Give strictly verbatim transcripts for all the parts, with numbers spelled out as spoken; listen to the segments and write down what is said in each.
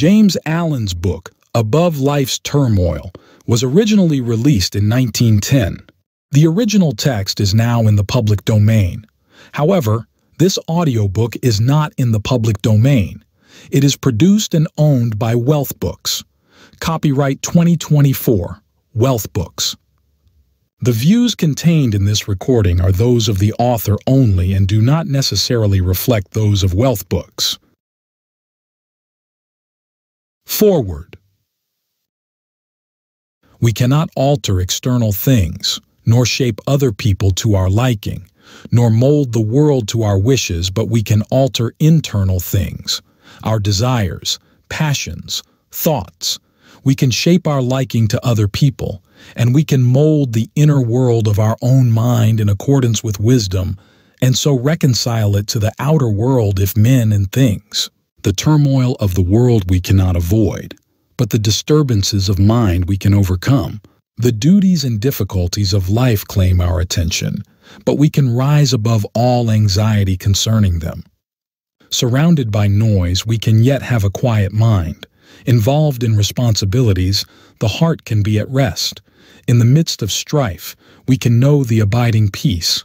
James Allen's book, Above Life's Turmoil, was originally released in nineteen ten. The original text is now in the public domain. However, this audiobook is not in the public domain. It is produced and owned by WealthBooks. Copyright twenty twenty-four, WealthBooks. The views contained in this recording are those of the author only and do not necessarily reflect those of WealthBooks. Foreword. We cannot alter external things, nor shape other people to our liking, nor mold the world to our wishes, but we can alter internal things, our desires, passions, thoughts. We can shape our liking to other people, and we can mold the inner world of our own mind in accordance with wisdom, and so reconcile it to the outer world if men and things. The turmoil of the world we cannot avoid, but the disturbances of mind we can overcome. The duties and difficulties of life claim our attention, but we can rise above all anxiety concerning them. Surrounded by noise, we can yet have a quiet mind. Involved in responsibilities, the heart can be at rest. In the midst of strife, we can know the abiding peace.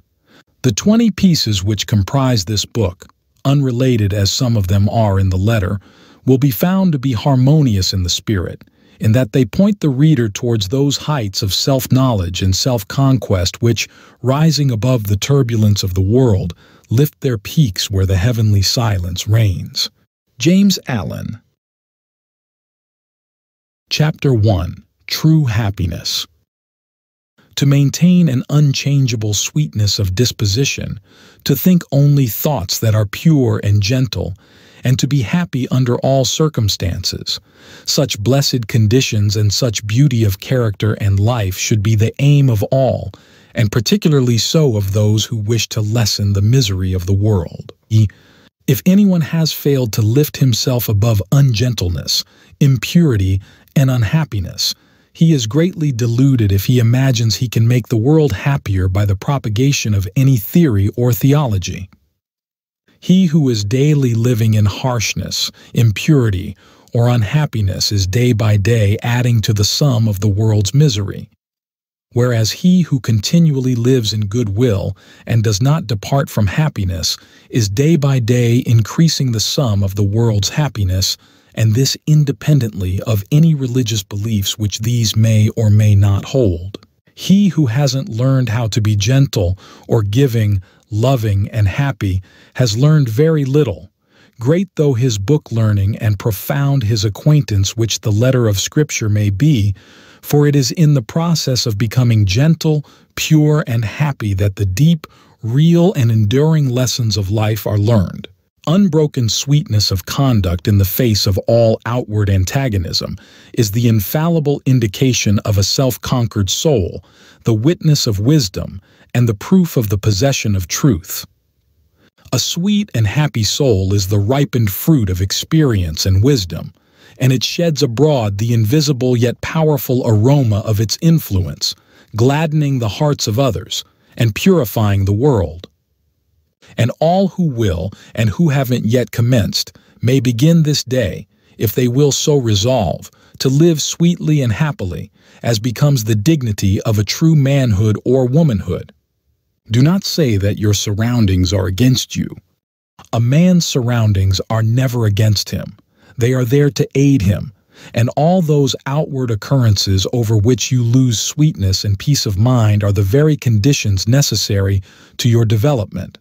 The twenty pieces which comprise this book, unrelated as some of them are in the letter, will be found to be harmonious in the spirit, in that they point the reader towards those heights of self-knowledge and self-conquest which, rising above the turbulence of the world, lift their peaks where the heavenly silence reigns. James Allen. Chapter one. True Happiness. To maintain an unchangeable sweetness of disposition, to think only thoughts that are pure and gentle, and to be happy under all circumstances. Such blessed conditions and such beauty of character and life should be the aim of all, and particularly so of those who wish to lessen the misery of the world. If anyone has failed to lift himself above ungentleness, impurity, and unhappiness, he is greatly deluded if he imagines he can make the world happier by the propagation of any theory or theology. He who is daily living in harshness, impurity, or unhappiness is day by day adding to the sum of the world's misery, whereas he who continually lives in goodwill and does not depart from happiness is day by day increasing the sum of the world's happiness, and this independently of any religious beliefs which these may or may not hold. He who hasn't learned how to be gentle or giving, loving, and happy has learned very little. Great though his book learning and profound his acquaintance which the letter of Scripture may be, for it is in the process of becoming gentle, pure, and happy that the deep, real, and enduring lessons of life are learned. Unbroken sweetness of conduct in the face of all outward antagonism is the infallible indication of a self-conquered soul, the witness of wisdom, and the proof of the possession of truth. A sweet and happy soul is the ripened fruit of experience and wisdom, and it sheds abroad the invisible yet powerful aroma of its influence, gladdening the hearts of others and purifying the world. And all who will, and who haven't yet commenced, may begin this day, if they will so resolve, to live sweetly and happily, as becomes the dignity of a true manhood or womanhood. Do not say that your surroundings are against you. A man's surroundings are never against him. They are there to aid him, and all those outward occurrences over which you lose sweetness and peace of mind are the very conditions necessary to your development.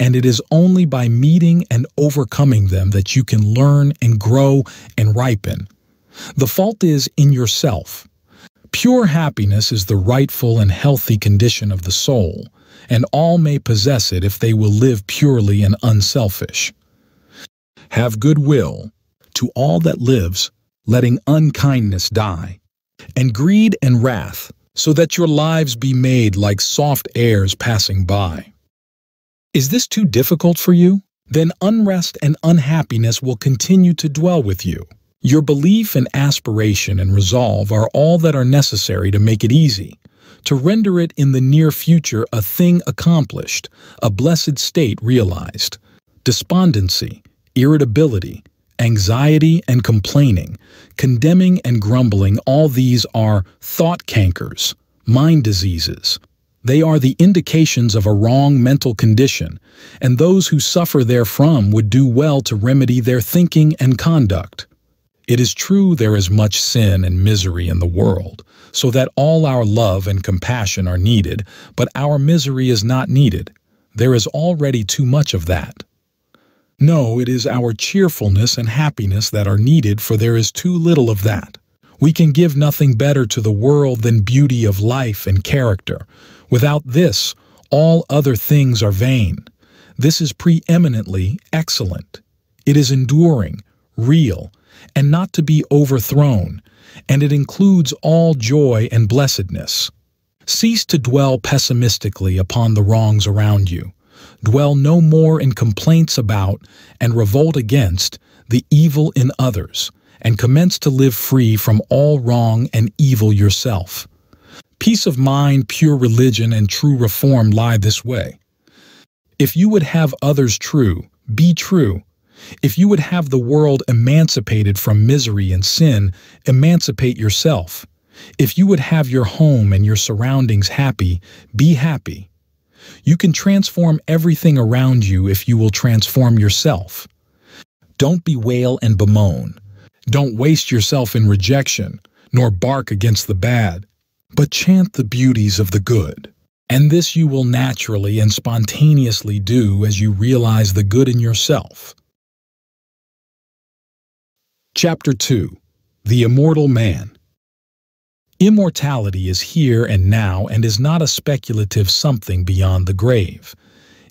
And it is only by meeting and overcoming them that you can learn and grow and ripen. The fault is in yourself. Pure happiness is the rightful and healthy condition of the soul, and all may possess it if they will live purely and unselfish. Have good will to all that lives, letting unkindness die, and greed and wrath, so that your lives be made like soft airs passing by. Is this too difficult for you? Then unrest and unhappiness will continue to dwell with you. Your belief and aspiration and resolve are all that are necessary to make it easy, to render it in the near future a thing accomplished, a blessed state realized. Despondency, irritability, Anxiety and complaining, condemning and grumbling, all these are thought cankers, mind diseases. They are the indications of a wrong mental condition, and those who suffer therefrom would do well to remedy their thinking and conduct. It is true there is much sin and misery in the world, so that all our love and compassion are needed, but our misery is not needed. There is already too much of that. No, it is our cheerfulness and happiness that are needed, for there is too little of that. We can give nothing better to the world than beauty of life and character. Without this, all other things are vain. This is preeminently excellent. It is enduring, real, and not to be overthrown, and it includes all joy and blessedness. Cease to dwell pessimistically upon the wrongs around you. Dwell no more in complaints about and revolt against the evil in others, and commence to live free from all wrong and evil yourself. Peace of mind, pure religion, and true reform lie this way. If you would have others true, be true. If you would have the world emancipated from misery and sin, emancipate yourself. If you would have your home and your surroundings happy, be happy. You can transform everything around you if you will transform yourself. Don't bewail and bemoan. Don't waste yourself in rejection, nor bark against the bad, but chant the beauties of the good. And this you will naturally and spontaneously do as you realize the good in yourself. Chapter two. The Immortal Man. Immortality is here and now and is not a speculative something beyond the grave.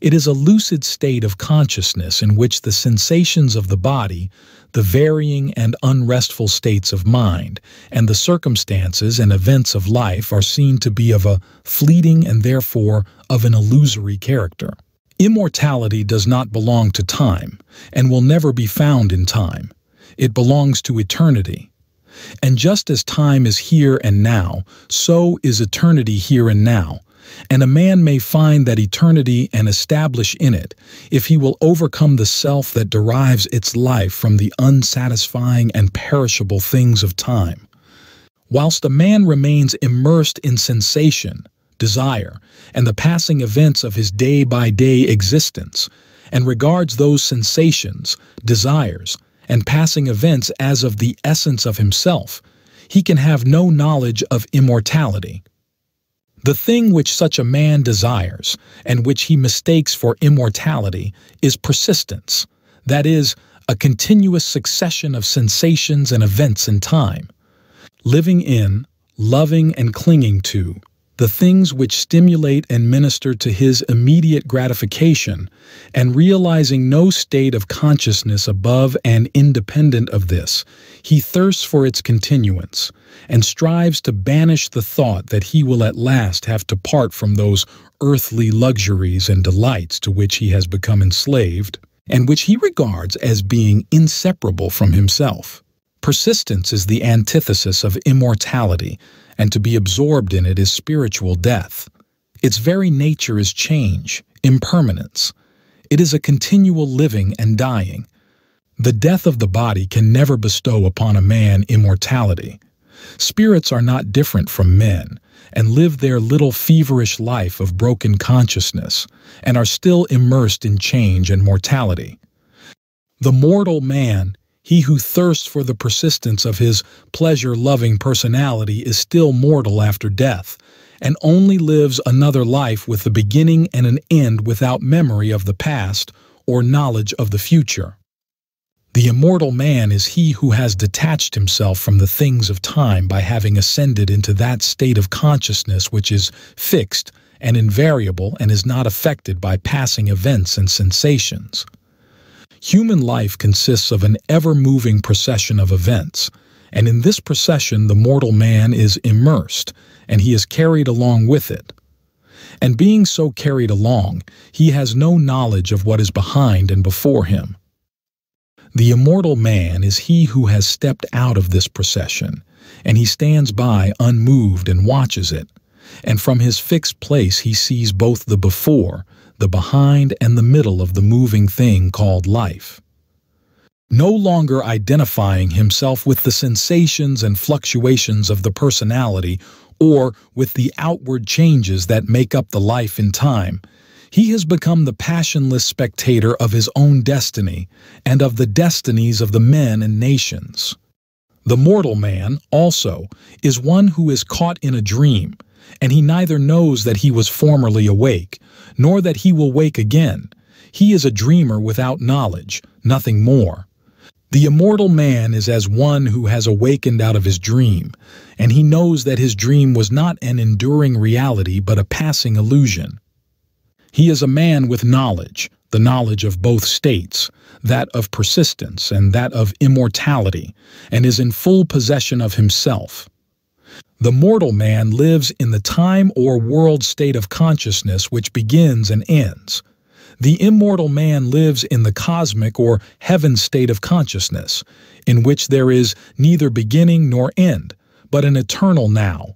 It is a lucid state of consciousness in which the sensations of the body, the varying and unrestful states of mind, and the circumstances and events of life are seen to be of a fleeting and therefore of an illusory character. Immortality does not belong to time and will never be found in time. It belongs to eternity. And just as time is here and now, so is eternity here and now. And a man may find that eternity and establish in it, if he will overcome the self that derives its life from the unsatisfying and perishable things of time. Whilst a man remains immersed in sensation, desire, and the passing events of his day-by-day existence, and regards those sensations, desires, and passing events as of the essence of himself, he can have no knowledge of immortality. The thing which such a man desires, and which he mistakes for immortality, is persistence, that is, a continuous succession of sensations and events in time. Living in, loving and clinging to, the things which stimulate and minister to his immediate gratification, and realizing no state of consciousness above and independent of this, he thirsts for its continuance, and strives to banish the thought that he will at last have to part from those earthly luxuries and delights to which he has become enslaved, and which he regards as being inseparable from himself. Persistence is the antithesis of immortality, and to be absorbed in it is spiritual death. Its very nature is change, impermanence. It is a continual living and dying. The death of the body can never bestow upon a man immortality. Spirits are not different from men, and live their little feverish life of broken consciousness, and are still immersed in change and mortality. The mortal man, he who thirsts for the persistence of his pleasure-loving personality, is still mortal after death, and only lives another life with a beginning and an end without memory of the past or knowledge of the future. The immortal man is he who has detached himself from the things of time by having ascended into that state of consciousness which is fixed and invariable and is not affected by passing events and sensations. Human life consists of an ever-moving procession of events, and in this procession the mortal man is immersed, and he is carried along with it. And being so carried along, he has no knowledge of what is behind and before him. The immortal man is he who has stepped out of this procession, and he stands by unmoved and watches it, and from his fixed place he sees both the before, the behind, and the middle of the moving thing called life. no longer identifying himself with the sensations and fluctuations of the personality or with the outward changes that make up the life in time. He has become the passionless spectator of his own destiny and of the destinies of the men and nations. The mortal man, also, is one who is caught in a dream, and he neither knows that he was formerly awake, nor that he will wake again. He is a dreamer without knowledge, nothing more. The immortal man is as one who has awakened out of his dream, and he knows that his dream was not an enduring reality but a passing illusion. He is a man with knowledge, the knowledge of both states, that of persistence and that of immortality, and is in full possession of himself. The mortal man lives in the time or world state of consciousness which begins and ends. The immortal man lives in the cosmic or heaven state of consciousness, in which there is neither beginning nor end, but an eternal now.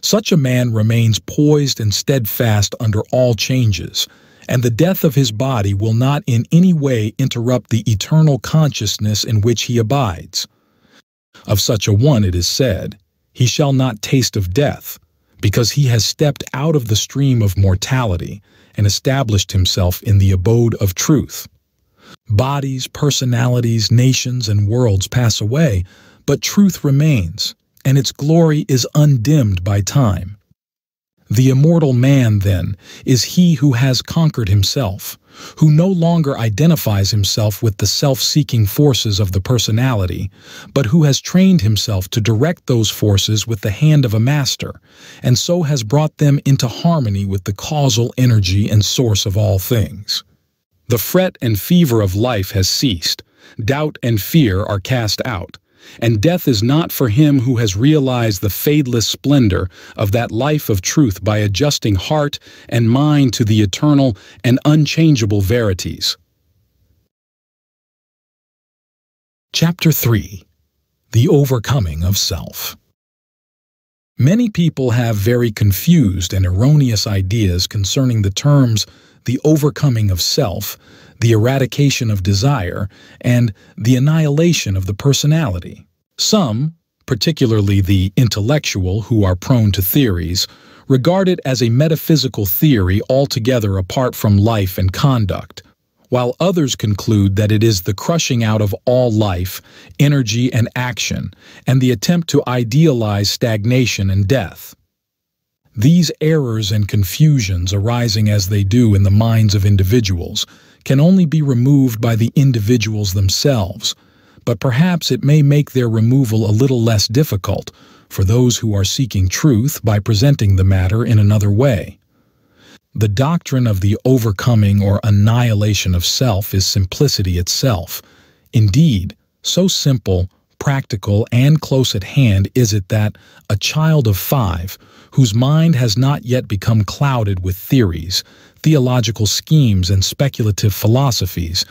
Such a man remains poised and steadfast under all changes, and the death of his body will not in any way interrupt the eternal consciousness in which he abides. Of such a one it is said, "He shall not taste of death," because he has stepped out of the stream of mortality and established himself in the abode of truth. Bodies, personalities, nations, and worlds pass away, but truth remains, and its glory is undimmed by time. The immortal man, then, is he who has conquered himself, who no longer identifies himself with the self-seeking forces of the personality, but who has trained himself to direct those forces with the hand of a master, and so has brought them into harmony with the causal energy and source of all things. The fret and fever of life has ceased, doubt and fear are cast out, and death is not for him who has realized the fadeless splendor of that life of truth by adjusting heart and mind to the eternal and unchangeable verities. Chapter three. The Overcoming of Self. Many people have very confused and erroneous ideas concerning the terms the overcoming of self, the eradication of desire, and the annihilation of the personality. Some, particularly the intellectual who are prone to theories, regard it as a metaphysical theory altogether apart from life and conduct, while others conclude that it is the crushing out of all life, energy, and action, and the attempt to idealize stagnation and death. These errors and confusions arising as they do in the minds of individuals can only be removed by the individuals themselves, but perhaps it may make their removal a little less difficult for those who are seeking truth by presenting the matter in another way. The doctrine of the overcoming or annihilation of self is simplicity itself. Indeed, so simple, practical, and close at hand is it that a child of five, whose mind has not yet become clouded with theories, theological schemes, and speculative philosophies,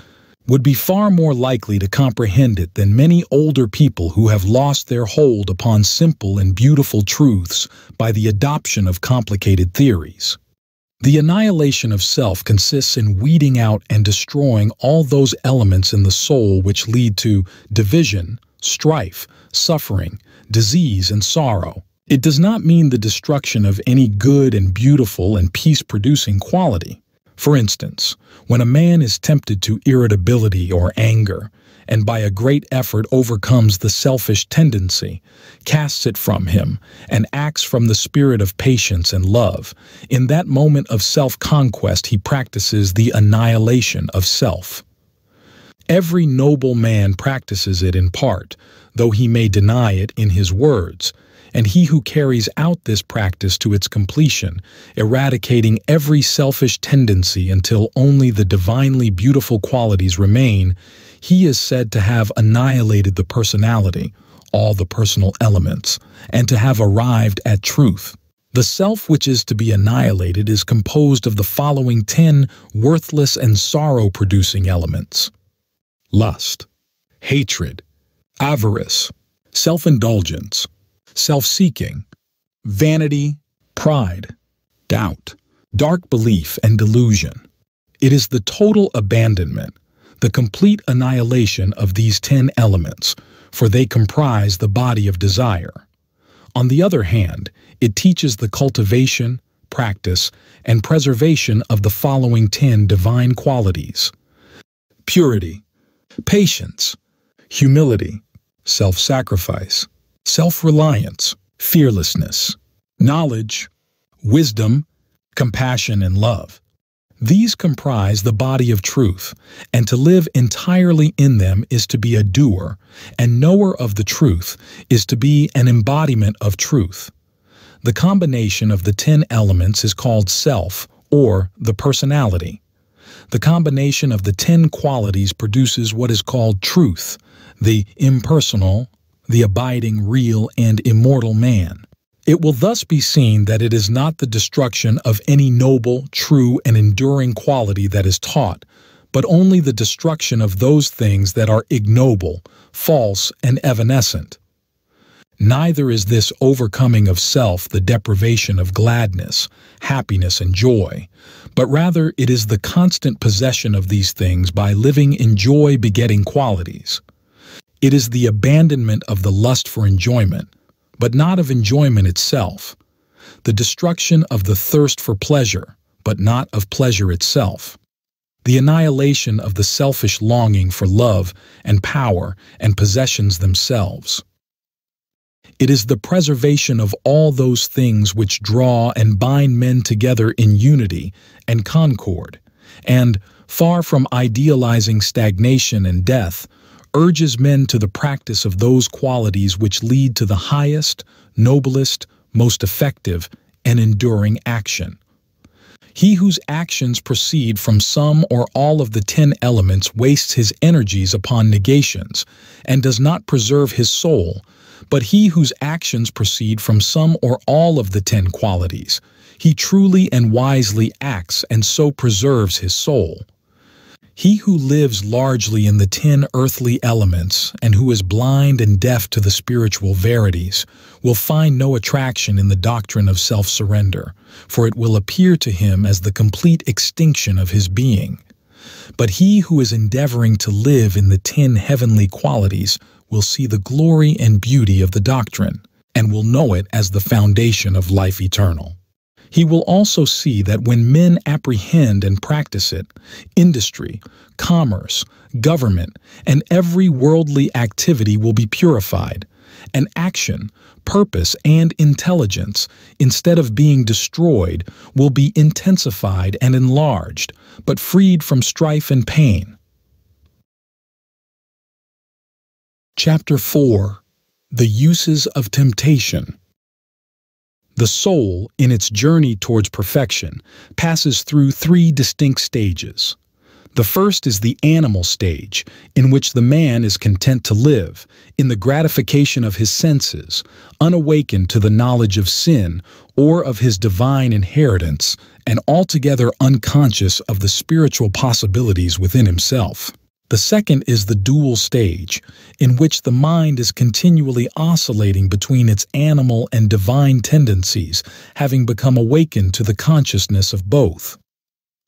would be far more likely to comprehend it than many older people who have lost their hold upon simple and beautiful truths by the adoption of complicated theories. The annihilation of self consists in weeding out and destroying all those elements in the soul which lead to division, strife, suffering, disease, and sorrow. It does not mean the destruction of any good and beautiful and peace-producing quality. For instance, when a man is tempted to irritability or anger, and by a great effort overcomes the selfish tendency, casts it from him, and acts from the spirit of patience and love, in that moment of self-conquest he practices the annihilation of self. Every noble man practices it in part, though he may deny it in his words, and he who carries out this practice to its completion, eradicating every selfish tendency until only the divinely beautiful qualities remain, he is said to have annihilated the personality, all the personal elements, and to have arrived at truth. The self which is to be annihilated is composed of the following ten worthless and sorrow-producing elements: lust, hatred, avarice, self-indulgence, self-seeking, vanity, pride, doubt, dark belief, and delusion. It is the total abandonment, the complete annihilation of these ten elements, for they comprise the body of desire. On the other hand, it teaches the cultivation, practice, and preservation of the following ten divine qualities: purity, patience, humility, self-sacrifice, self-reliance, fearlessness, knowledge, wisdom, compassion, and love. These comprise the body of truth, and to live entirely in them is to be a doer, and knower of the truth is to be an embodiment of truth. The combination of the ten elements is called self, or the personality. The combination of the ten qualities produces what is called truth, the impersonal, the abiding, real, and immortal man. It will thus be seen that it is not the destruction of any noble, true, and enduring quality that is taught, but only the destruction of those things that are ignoble, false, and evanescent. Neither is this overcoming of self the deprivation of gladness, happiness, and joy, but rather it is the constant possession of these things by living in joy-begetting qualities. It is the abandonment of the lust for enjoyment, but not of enjoyment itself, the destruction of the thirst for pleasure, but not of pleasure itself, the annihilation of the selfish longing for love and power and possessions themselves. It is the preservation of all those things which draw and bind men together in unity and concord, and, far from idealizing stagnation and death, urges men to the practice of those qualities which lead to the highest, noblest, most effective, and enduring action. He whose actions proceed from some or all of the ten elements wastes his energies upon negations, and does not preserve his soul, but he whose actions proceed from some or all of the ten qualities, he truly and wisely acts and so preserves his soul. He who lives largely in the ten earthly elements, and who is blind and deaf to the spiritual verities, will find no attraction in the doctrine of self-surrender, for it will appear to him as the complete extinction of his being. But he who is endeavoring to live in the ten heavenly qualities will see the glory and beauty of the doctrine, and will know it as the foundation of life eternal. He will also see that when men apprehend and practice it, industry, commerce, government, and every worldly activity will be purified, and action, purpose, and intelligence, instead of being destroyed, will be intensified and enlarged, but freed from strife and pain. Chapter four. The Uses of Temptation. The soul, in its journey towards perfection, passes through three distinct stages. The first is the animal stage, in which the man is content to live, in the gratification of his senses, unawakened to the knowledge of sin or of his divine inheritance, and altogether unconscious of the spiritual possibilities within himself. The second is the dual stage, in which the mind is continually oscillating between its animal and divine tendencies, having become awakened to the consciousness of both.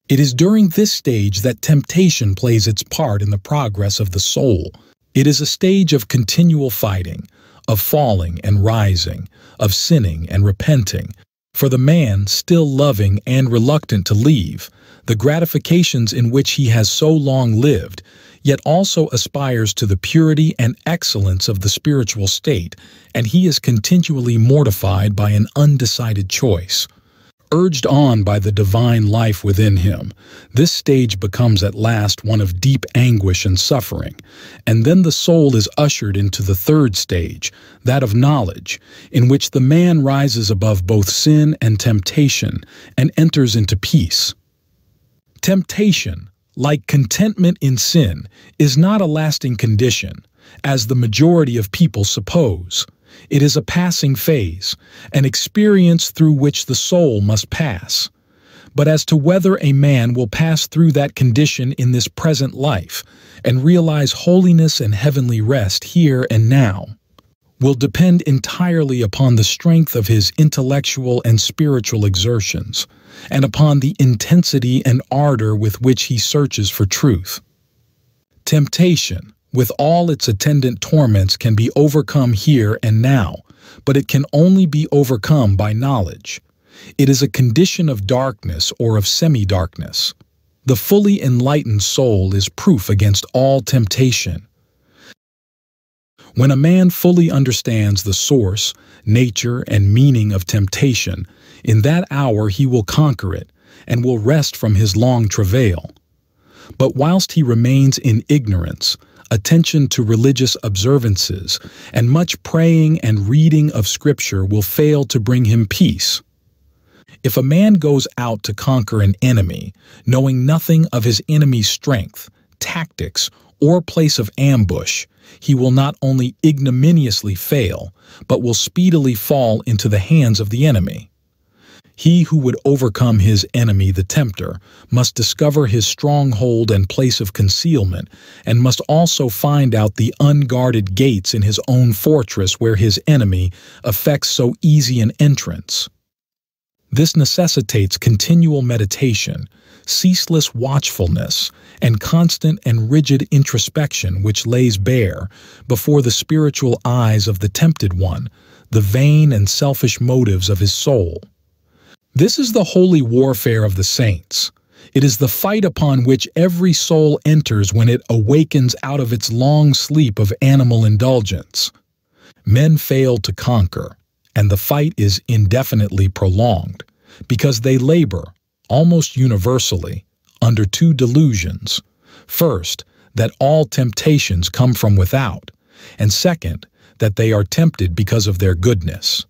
It is during this stage that temptation plays its part in the progress of the soul. It is a stage of continual fighting, of falling and rising, of sinning and repenting, for the man still loving and reluctant to leave the gratifications in which he has so long lived, yet also aspires to the purity and excellence of the spiritual state, and he is continually mortified by an undecided choice. Urged on by the divine life within him, this stage becomes at last one of deep anguish and suffering, and then the soul is ushered into the third stage, that of knowledge, in which the man rises above both sin and temptation, and enters into peace. Temptation, like contentment in sin, is not a lasting condition, as the majority of people suppose. It is a passing phase, an experience through which the soul must pass. But as to whether a man will pass through that condition in this present life and realize holiness and heavenly rest here and now, will depend entirely upon the strength of his intellectual and spiritual exertions, and upon the intensity and ardor with which he searches for truth. Temptation, with all its attendant torments, can be overcome here and now, but it can only be overcome by knowledge. It is a condition of darkness or of semi-darkness. The fully enlightened soul is proof against all temptation. When a man fully understands the source, nature, and meaning of temptation, in that hour he will conquer it and will rest from his long travail. But whilst he remains in ignorance, attention to religious observances and much praying and reading of Scripture will fail to bring him peace. If a man goes out to conquer an enemy, knowing nothing of his enemy's strength, tactics, or place of ambush, he will not only ignominiously fail, but will speedily fall into the hands of the enemy. He who would overcome his enemy, the tempter, must discover his stronghold and place of concealment, and must also find out the unguarded gates in his own fortress where his enemy effects so easy an entrance. This necessitates continual meditation, ceaseless watchfulness, and constant and rigid introspection, which lays bare, before the spiritual eyes of the tempted one, the vain and selfish motives of his soul. This is the holy warfare of the saints. It is the fight upon which every soul enters when it awakens out of its long sleep of animal indulgence. Men fail to conquer, and the fight is indefinitely prolonged, because they labor, almost universally, under two delusions. First, that all temptations come from without, and second, that they are tempted because of their goodness.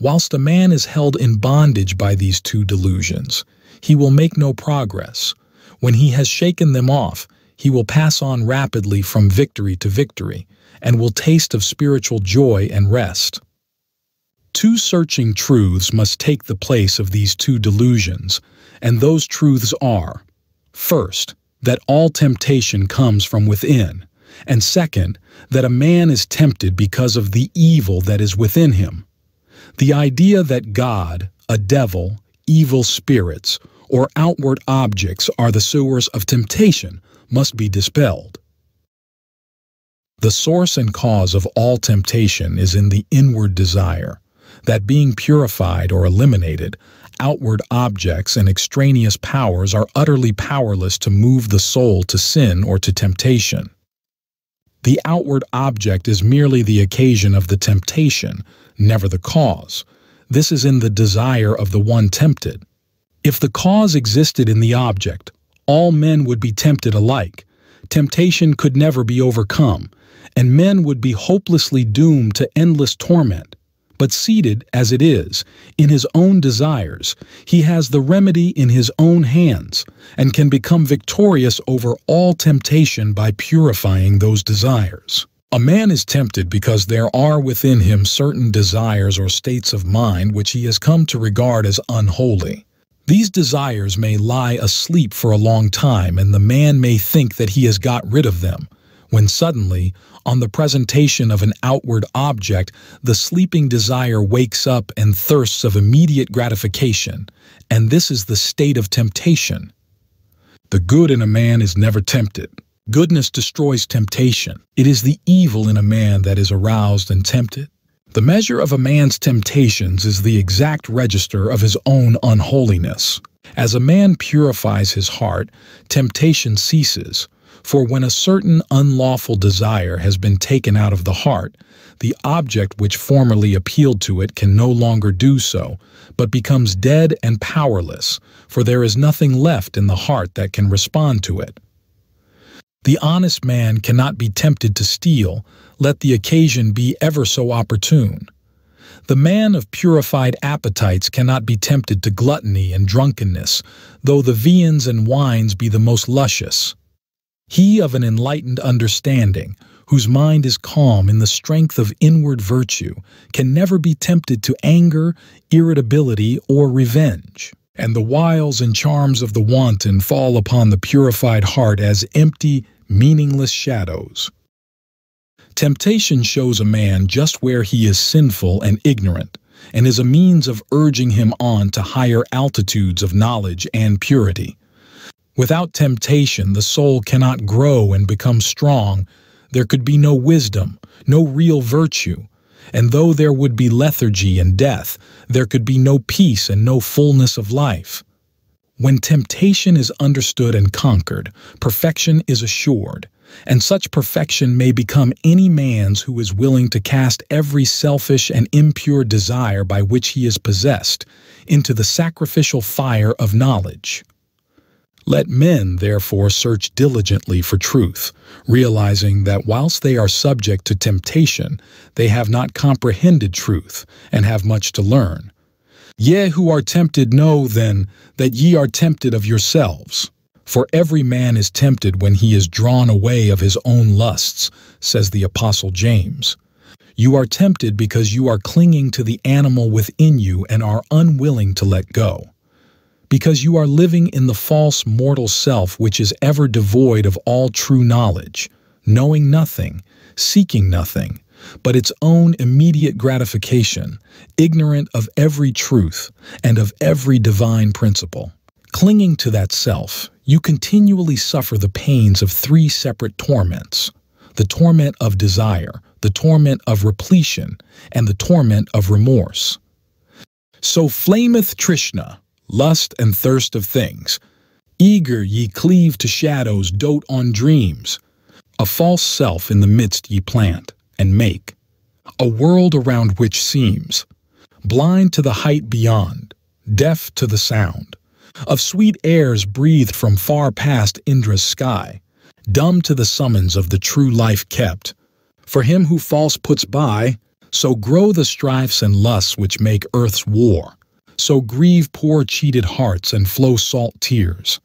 Whilst a man is held in bondage by these two delusions, he will make no progress. When he has shaken them off, he will pass on rapidly from victory to victory, and will taste of spiritual joy and rest. Two searching truths must take the place of these two delusions, and those truths are, first, that all temptation comes from within, and second, that a man is tempted because of the evil that is within him. The idea that God, a devil, evil spirits, or outward objects are the source of temptation must be dispelled. The source and cause of all temptation is in the inward desire, that being purified or eliminated, outward objects and extraneous powers are utterly powerless to move the soul to sin or to temptation. The outward object is merely the occasion of the temptation, never the cause. This is in the desire of the one tempted. If the cause existed in the object, all men would be tempted alike. Temptation could never be overcome, and men would be hopelessly doomed to endless torment. But seated, as it is, in his own desires, he has the remedy in his own hands, and can become victorious over all temptation by purifying those desires. A man is tempted because there are within him certain desires or states of mind which he has come to regard as unholy. These desires may lie asleep for a long time, and the man may think that he has got rid of them, when suddenly, on the presentation of an outward object, the sleeping desire wakes up and thirsts of immediate gratification, and this is the state of temptation. The good in a man is never tempted. Goodness destroys temptation. It is the evil in a man that is aroused and tempted. The measure of a man's temptations is the exact register of his own unholiness. As a man purifies his heart, temptation ceases. For when a certain unlawful desire has been taken out of the heart, the object which formerly appealed to it can no longer do so, but becomes dead and powerless, for there is nothing left in the heart that can respond to it. The honest man cannot be tempted to steal, let the occasion be ever so opportune. The man of purified appetites cannot be tempted to gluttony and drunkenness, though the viands and wines be the most luscious. He of an enlightened understanding, whose mind is calm in the strength of inward virtue, can never be tempted to anger, irritability, or revenge. And the wiles and charms of the wanton fall upon the purified heart as empty, meaningless shadows. Temptation shows a man just where he is sinful and ignorant, and is a means of urging him on to higher altitudes of knowledge and purity. Without temptation, the soul cannot grow and become strong. There could be no wisdom, no real virtue. And though there would be lethargy and death, there could be no peace and no fullness of life. When temptation is understood and conquered, perfection is assured, and such perfection may become any man's who is willing to cast every selfish and impure desire by which he is possessed into the sacrificial fire of knowledge. Let men, therefore, search diligently for truth, realizing that whilst they are subject to temptation, they have not comprehended truth and have much to learn. Ye who are tempted know, then, that ye are tempted of yourselves. For every man is tempted when he is drawn away of his own lusts, says the Apostle James. You are tempted because you are clinging to the animal within you and are unwilling to let go. Because you are living in the false mortal self which is ever devoid of all true knowledge, knowing nothing, seeking nothing, but its own immediate gratification, ignorant of every truth and of every divine principle. Clinging to that self, you continually suffer the pains of three separate torments: the torment of desire, the torment of repletion, and the torment of remorse. So flameth Trishna, lust and thirst of things. Eager ye cleave to shadows, dote on dreams. A false self in the midst ye plant and make, a world around which seems, blind to the height beyond, deaf to the sound of sweet airs breathed from far past Indra's sky, dumb to the summons of the true life kept. For him who false puts by, so grow the strifes and lusts which make earth's war. So grieve poor cheated hearts and flow salt tears.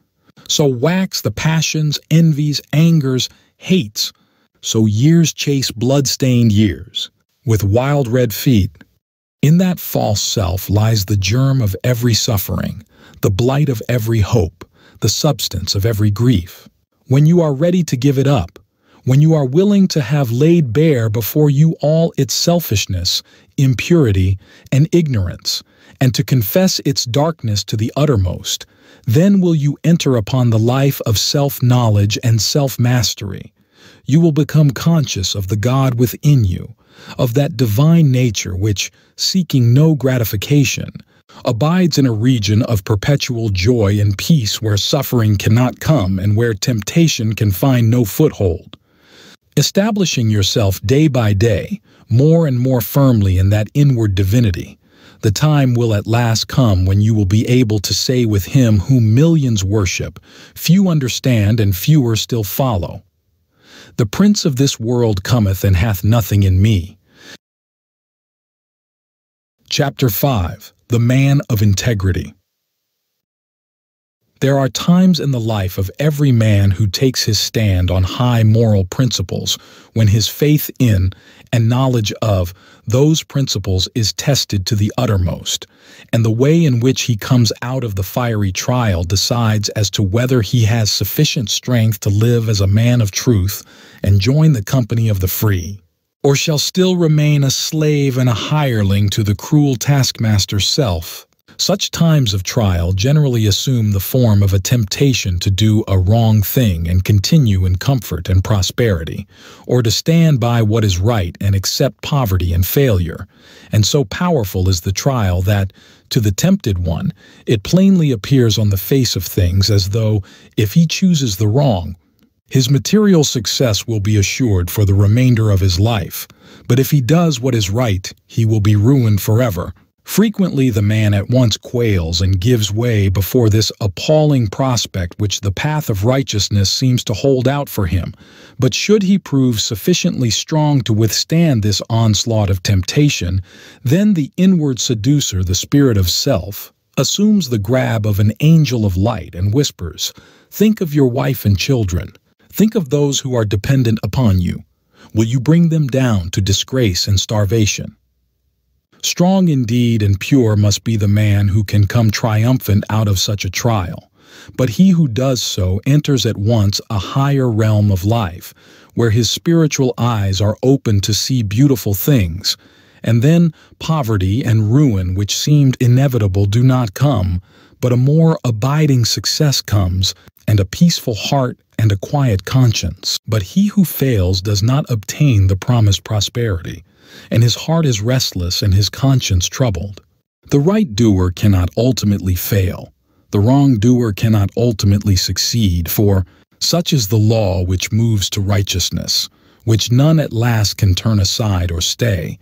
So wax the passions, envies, angers, hates. So years chase blood-stained years with wild red feet. In that false self lies the germ of every suffering, the blight of every hope, the substance of every grief. When you are ready to give it up, when you are willing to have laid bare before you all its selfishness, impurity, and ignorance, and to confess its darkness to the uttermost, then will you enter upon the life of self-knowledge and self-mastery. You will become conscious of the God within you, of that divine nature which, seeking no gratification, abides in a region of perpetual joy and peace where suffering cannot come and where temptation can find no foothold. Establishing yourself day by day, more and more firmly in that inward divinity, the time will at last come when you will be able to say with him whom millions worship, few understand and fewer still follow, "The prince of this world cometh and hath nothing in me." Chapter five. The Man of Integrity. There are times in the life of every man who takes his stand on high moral principles when his faith in and knowledge of those principles is tested to the uttermost, and the way in which he comes out of the fiery trial decides as to whether he has sufficient strength to live as a man of truth and join the company of the free, or shall still remain a slave and a hireling to the cruel taskmaster self. Such times of trial generally assume the form of a temptation to do a wrong thing and continue in comfort and prosperity, or to stand by what is right and accept poverty and failure. And so powerful is the trial that, to the tempted one, it plainly appears on the face of things as though, if he chooses the wrong, his material success will be assured for the remainder of his life. But if he does what is right, he will be ruined forever. Frequently the man at once quails and gives way before this appalling prospect which the path of righteousness seems to hold out for him. But should he prove sufficiently strong to withstand this onslaught of temptation, then the inward seducer, the spirit of self, assumes the garb of an angel of light and whispers, "Think of your wife and children. Think of those who are dependent upon you. Will you bring them down to disgrace and starvation?" Strong indeed and pure must be the man who can come triumphant out of such a trial, but he who does so enters at once a higher realm of life, where his spiritual eyes are open to see beautiful things, and then poverty and ruin which seemed inevitable do not come, but a more abiding success comes, and a peaceful heart and a quiet conscience. But he who fails does not obtain the promised prosperity, and his heart is restless and his conscience troubled. The right doer cannot ultimately fail. The wrong doer cannot ultimately succeed, for such is the law which moves to righteousness, which none at last can turn aside or stay.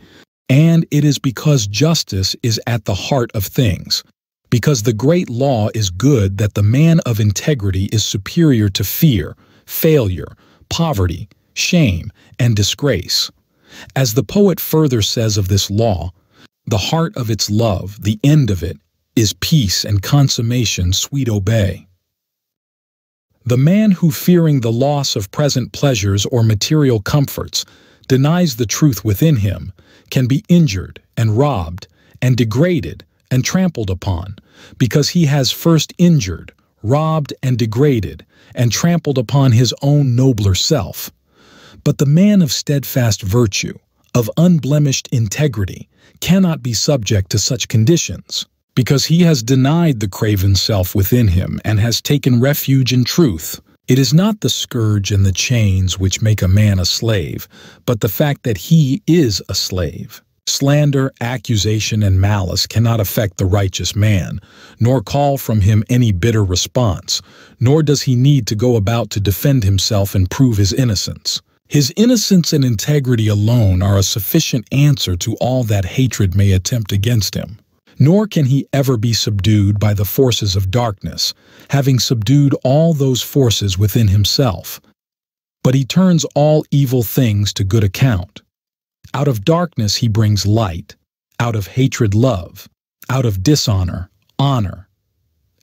And it is because justice is at the heart of things, because the great law is good, that the man of integrity is superior to fear, failure, poverty, shame, and disgrace. As the poet further says of this law, the heart of its love, the end of it, is peace and consummation sweet obey. The man who, fearing the loss of present pleasures or material comforts, denies the truth within him, can be injured and robbed and degraded and trampled upon, because he has first injured, robbed, and degraded, and trampled upon his own nobler self. But the man of steadfast virtue, of unblemished integrity, cannot be subject to such conditions, because he has denied the craven self within him and has taken refuge in truth. It is not the scourge and the chains which make a man a slave, but the fact that he is a slave. Slander, accusation, and malice cannot affect the righteous man, nor call from him any bitter response, nor does he need to go about to defend himself and prove his innocence. His innocence and integrity alone are a sufficient answer to all that hatred may attempt against him. Nor can he ever be subdued by the forces of darkness, having subdued all those forces within himself. But he turns all evil things to good account. Out of darkness he brings light, out of hatred love, out of dishonor honor,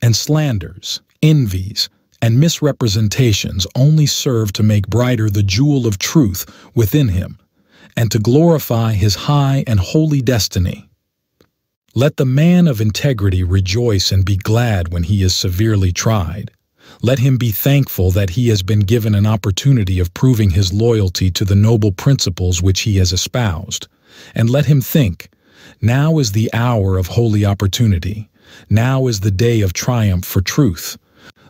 and slanders, envies, and misrepresentations only serve to make brighter the jewel of truth within him, and to glorify his high and holy destiny. Let the man of integrity rejoice and be glad when he is severely tried. Let him be thankful that he has been given an opportunity of proving his loyalty to the noble principles which he has espoused. And let him think, now is the hour of holy opportunity. Now is the day of triumph for truth.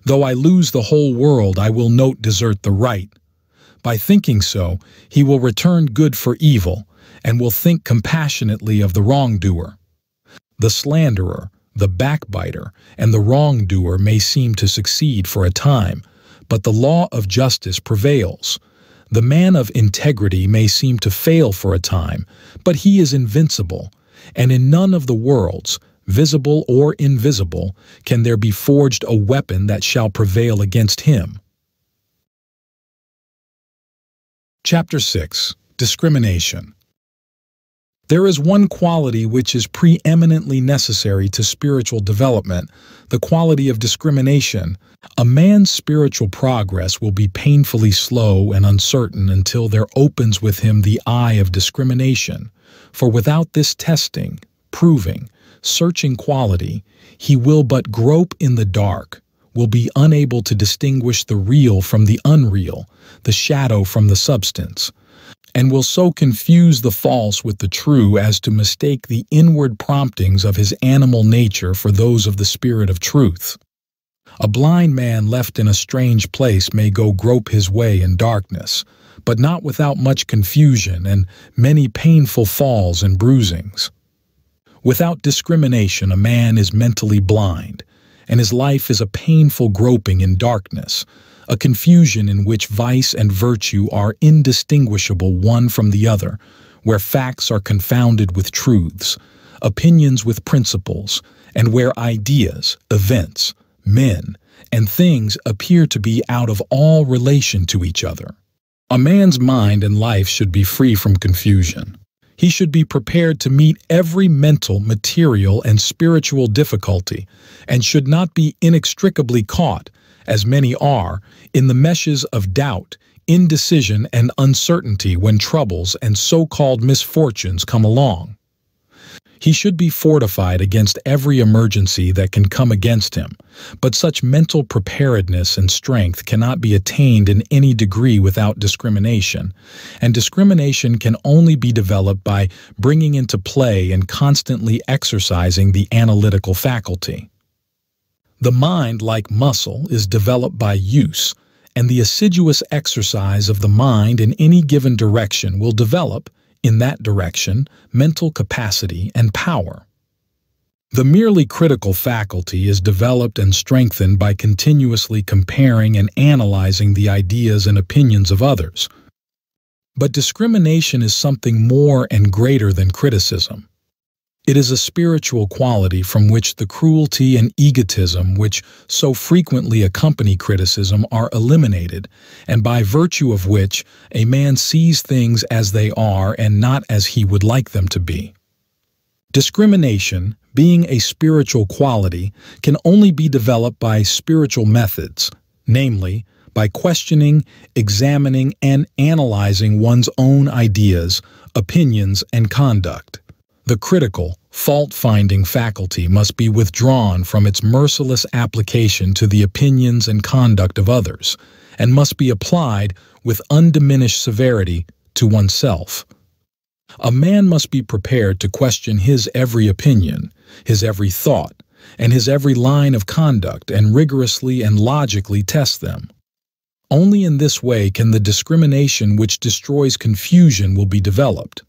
Though I lose the whole world, I will not desert the right. By thinking so, he will return good for evil, and will think compassionately of the wrongdoer. The slanderer, the backbiter, and the wrongdoer may seem to succeed for a time, but the law of justice prevails. The man of integrity may seem to fail for a time, but he is invincible, and in none of the worlds, visible or invisible, can there be forged a weapon that shall prevail against him. Chapter six. Discrimination. There is one quality which is preeminently necessary to spiritual development, the quality of discrimination. A man's spiritual progress will be painfully slow and uncertain until there opens with him the eye of discrimination, for without this testing, proving, searching quality, he will but grope in the dark, will be unable to distinguish the real from the unreal, the shadow from the substance, and will so confuse the false with the true as to mistake the inward promptings of his animal nature for those of the spirit of truth. A blind man left in a strange place may go grope his way in darkness, but not without much confusion and many painful falls and bruisings. Without discrimination, a man is mentally blind, and his life is a painful groping in darkness, a confusion in which vice and virtue are indistinguishable one from the other, where facts are confounded with truths, opinions with principles, and where ideas, events, men, and things appear to be out of all relation to each other. A man's mind and life should be free from confusion. He should be prepared to meet every mental, material, and spiritual difficulty, and should not be inextricably caught, as many are, in the meshes of doubt, indecision, and uncertainty when troubles and so-called misfortunes come along. He should be fortified against every emergency that can come against him, but such mental preparedness and strength cannot be attained in any degree without discrimination, and discrimination can only be developed by bringing into play and constantly exercising the analytical faculty. The mind, like muscle, is developed by use, and the assiduous exercise of the mind in any given direction will develop, in that direction, mental capacity and power. The merely critical faculty is developed and strengthened by continuously comparing and analyzing the ideas and opinions of others. But discrimination is something more and greater than criticism. It is a spiritual quality from which the cruelty and egotism which so frequently accompany criticism are eliminated, and by virtue of which a man sees things as they are and not as he would like them to be. Discrimination, being a spiritual quality, can only be developed by spiritual methods, namely, by questioning, examining, and analyzing one's own ideas, opinions, and conduct. The critical, fault-finding faculty must be withdrawn from its merciless application to the opinions and conduct of others, and must be applied with undiminished severity to oneself. A man must be prepared to question his every opinion, his every thought, and his every line of conduct, and rigorously and logically test them. Only in this way can the discrimination which destroys confusion will be developed.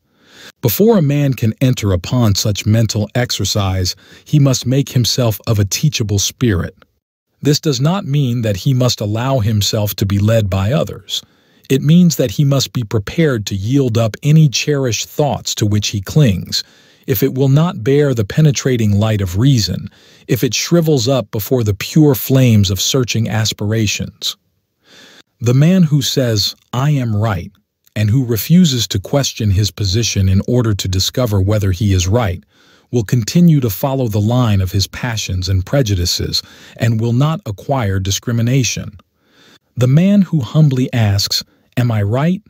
Before a man can enter upon such mental exercise, he must make himself of a teachable spirit. This does not mean that he must allow himself to be led by others. It means that he must be prepared to yield up any cherished thoughts to which he clings, if it will not bear the penetrating light of reason, if it shrivels up before the pure flames of searching aspirations. The man who says, "I am right," and who refuses to question his position in order to discover whether he is right, will continue to follow the line of his passions and prejudices, and will not acquire discrimination. The man who humbly asks, "Am I right?"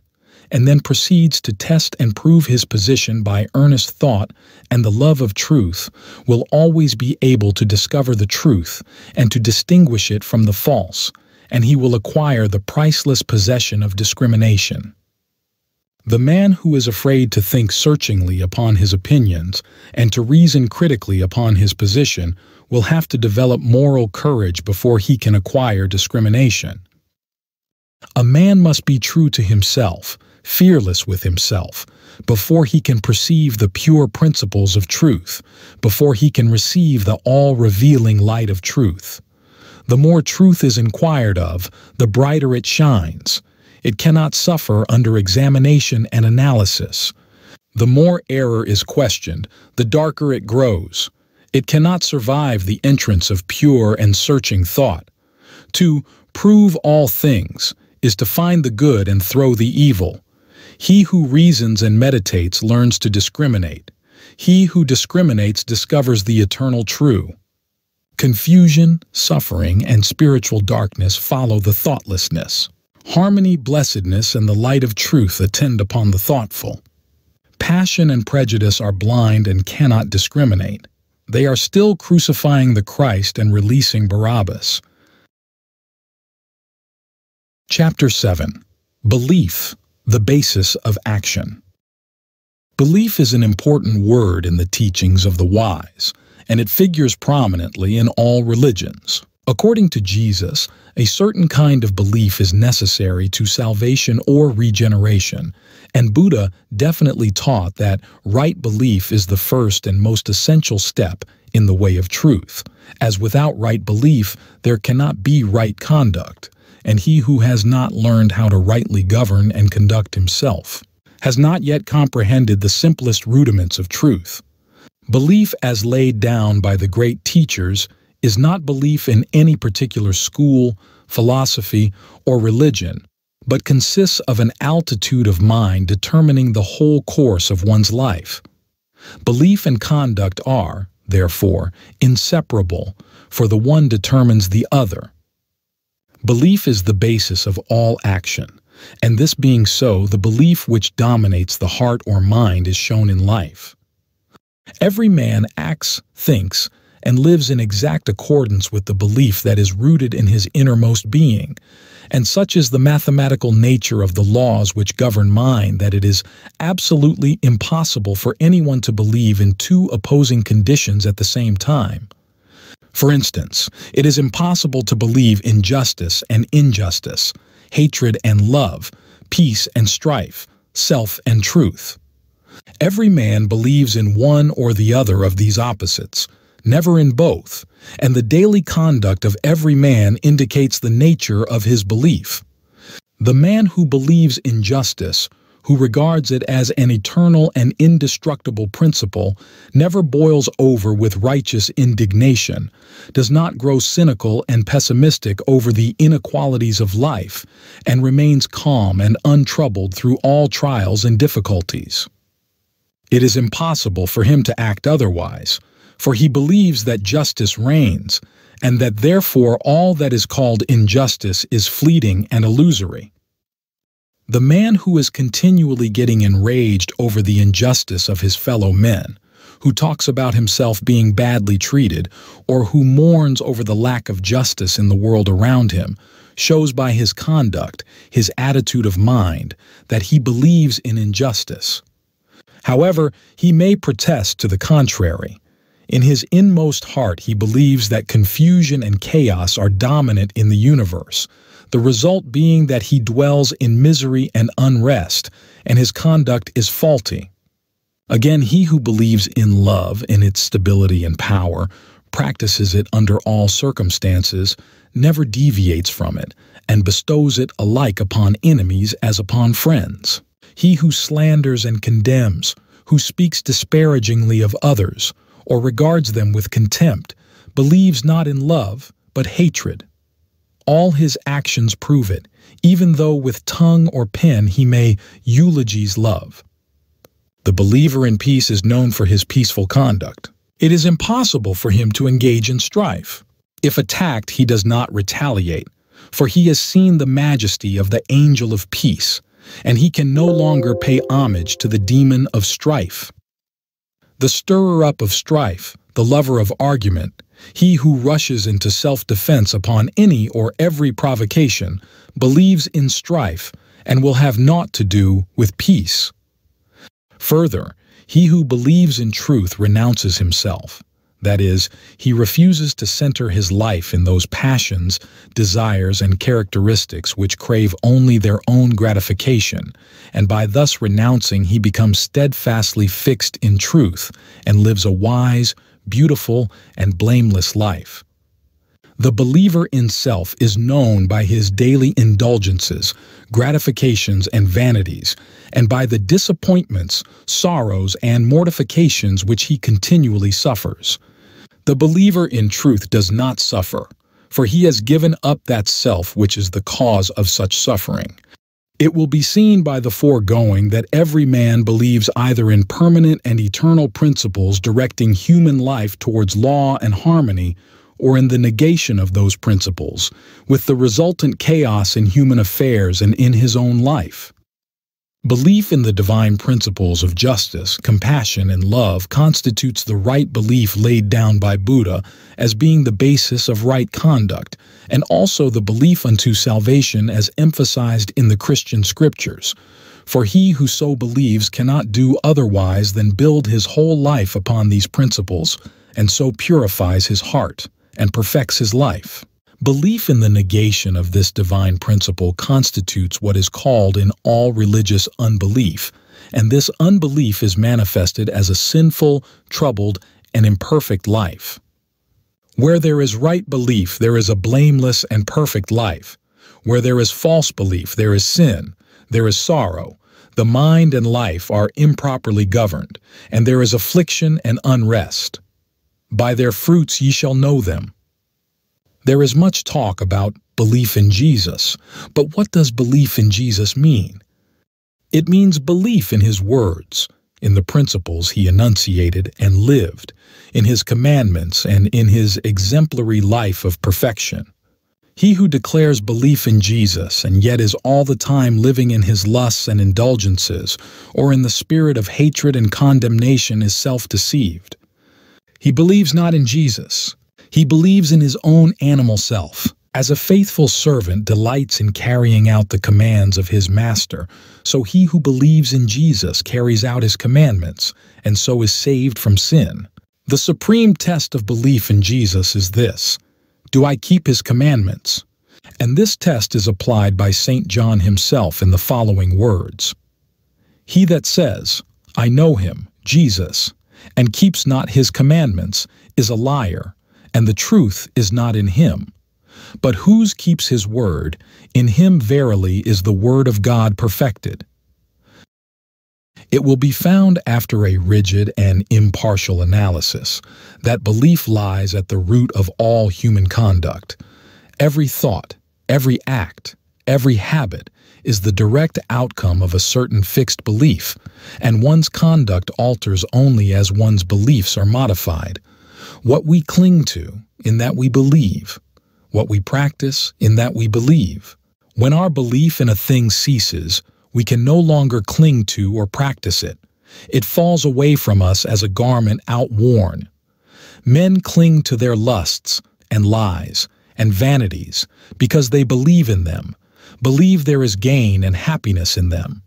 and then proceeds to test and prove his position by earnest thought and the love of truth, will always be able to discover the truth and to distinguish it from the false, and he will acquire the priceless possession of discrimination. The man who is afraid to think searchingly upon his opinions and to reason critically upon his position will have to develop moral courage before he can acquire discrimination. A man must be true to himself, fearless with himself, before he can perceive the pure principles of truth, before he can receive the all-revealing light of truth. The more truth is inquired of, the brighter it shines. It cannot suffer under examination and analysis. The more error is questioned, the darker it grows. It cannot survive the entrance of pure and searching thought. To prove all things is to find the good and throw the evil. He who reasons and meditates learns to discriminate. He who discriminates discovers the eternal true. Confusion, suffering, and spiritual darkness follow the thoughtlessness. Harmony, blessedness, and the light of truth attend upon the thoughtful. Passion and prejudice are blind and cannot discriminate. They are still crucifying the Christ and releasing Barabbas. Chapter seven. Belief, the basis of action. Belief is an important word in the teachings of the wise, and it figures prominently in all religions. According to Jesus, a certain kind of belief is necessary to salvation or regeneration, and Buddha definitely taught that right belief is the first and most essential step in the way of truth, as without right belief there cannot be right conduct, and he who has not learned how to rightly govern and conduct himself has not yet comprehended the simplest rudiments of truth. Belief as laid down by the great teachers is not belief in any particular school, philosophy, or religion, but consists of an altitude of mind determining the whole course of one's life. Belief and conduct are, therefore, inseparable, for the one determines the other. Belief is the basis of all action, and this being so, the belief which dominates the heart or mind is shown in life. Every man acts, thinks, and lives in exact accordance with the belief that is rooted in his innermost being, and such is the mathematical nature of the laws which govern mind that it is absolutely impossible for anyone to believe in two opposing conditions at the same time. For instance, it is impossible to believe in justice and injustice, hatred and love, peace and strife, self and truth. Every man believes in one or the other of these opposites, never in both, and the daily conduct of every man indicates the nature of his belief. The man who believes in justice, who regards it as an eternal and indestructible principle, never boils over with righteous indignation, does not grow cynical and pessimistic over the inequalities of life, and remains calm and untroubled through all trials and difficulties. It is impossible for him to act otherwise, for he believes that justice reigns, and that therefore all that is called injustice is fleeting and illusory. The man who is continually getting enraged over the injustice of his fellow men, who talks about himself being badly treated, or who mourns over the lack of justice in the world around him, shows by his conduct, his attitude of mind, that he believes in injustice. However, he may protest to the contrary. In his inmost heart, he believes that confusion and chaos are dominant in the universe, the result being that he dwells in misery and unrest, and his conduct is faulty. Again, he who believes in love, in its stability and power, practices it under all circumstances, never deviates from it, and bestows it alike upon enemies as upon friends. He who slanders and condemns, who speaks disparagingly of others, or regards them with contempt, believes not in love, but hatred. All his actions prove it, even though with tongue or pen he may eulogize love. The believer in peace is known for his peaceful conduct. It is impossible for him to engage in strife. If attacked, he does not retaliate, for he has seen the majesty of the angel of peace, and he can no longer pay homage to the demon of strife. The stirrer-up of strife, the lover of argument, he who rushes into self-defense upon any or every provocation, believes in strife and will have naught to do with peace. Further, he who believes in truth renounces himself. That is, he refuses to center his life in those passions, desires, and characteristics which crave only their own gratification, and by thus renouncing he becomes steadfastly fixed in truth and lives a wise, beautiful, and blameless life. The believer in self is known by his daily indulgences, gratifications, and vanities, and by the disappointments, sorrows, and mortifications which he continually suffers. The believer in truth does not suffer, for he has given up that self which is the cause of such suffering. It will be seen by the foregoing that every man believes either in permanent and eternal principles directing human life towards law and harmony, or in the negation of those principles, with the resultant chaos in human affairs and in his own life. Belief in the divine principles of justice, compassion, and love constitutes the right belief laid down by Buddha as being the basis of right conduct, and also the belief unto salvation as emphasized in the Christian scriptures. For he who so believes cannot do otherwise than build his whole life upon these principles, and so purifies his heart and perfects his life. Belief in the negation of this divine principle constitutes what is called in all religious unbelief, and this unbelief is manifested as a sinful, troubled, and imperfect life. Where there is right belief, there is a blameless and perfect life. Where there is false belief, there is sin, there is sorrow. The mind and life are improperly governed, and there is affliction and unrest. By their fruits ye shall know them. There is much talk about belief in Jesus, but what does belief in Jesus mean? It means belief in his words, in the principles he enunciated and lived, in his commandments and in his exemplary life of perfection. He who declares belief in Jesus and yet is all the time living in his lusts and indulgences, or in the spirit of hatred and condemnation, is self-deceived. He believes not in Jesus. He believes in his own animal self. As a faithful servant delights in carrying out the commands of his master, so he who believes in Jesus carries out his commandments, and so is saved from sin. The supreme test of belief in Jesus is this: do I keep his commandments? And this test is applied by Saint John himself in the following words: "He that says, I know him, Jesus, and keeps not his commandments, is a liar, and the truth is not in him. But whose keeps his word, in him verily is the word of God perfected." It will be found after a rigid and impartial analysis that belief lies at the root of all human conduct. Every thought, every act, every habit is the direct outcome of a certain fixed belief, and one's conduct alters only as one's beliefs are modified. What we cling to, in that we believe. What we practice, in that we believe. When our belief in a thing ceases, we can no longer cling to or practice it. It falls away from us as a garment outworn. Men cling to their lusts and lies and vanities because they believe in them, believe there is gain and happiness in them.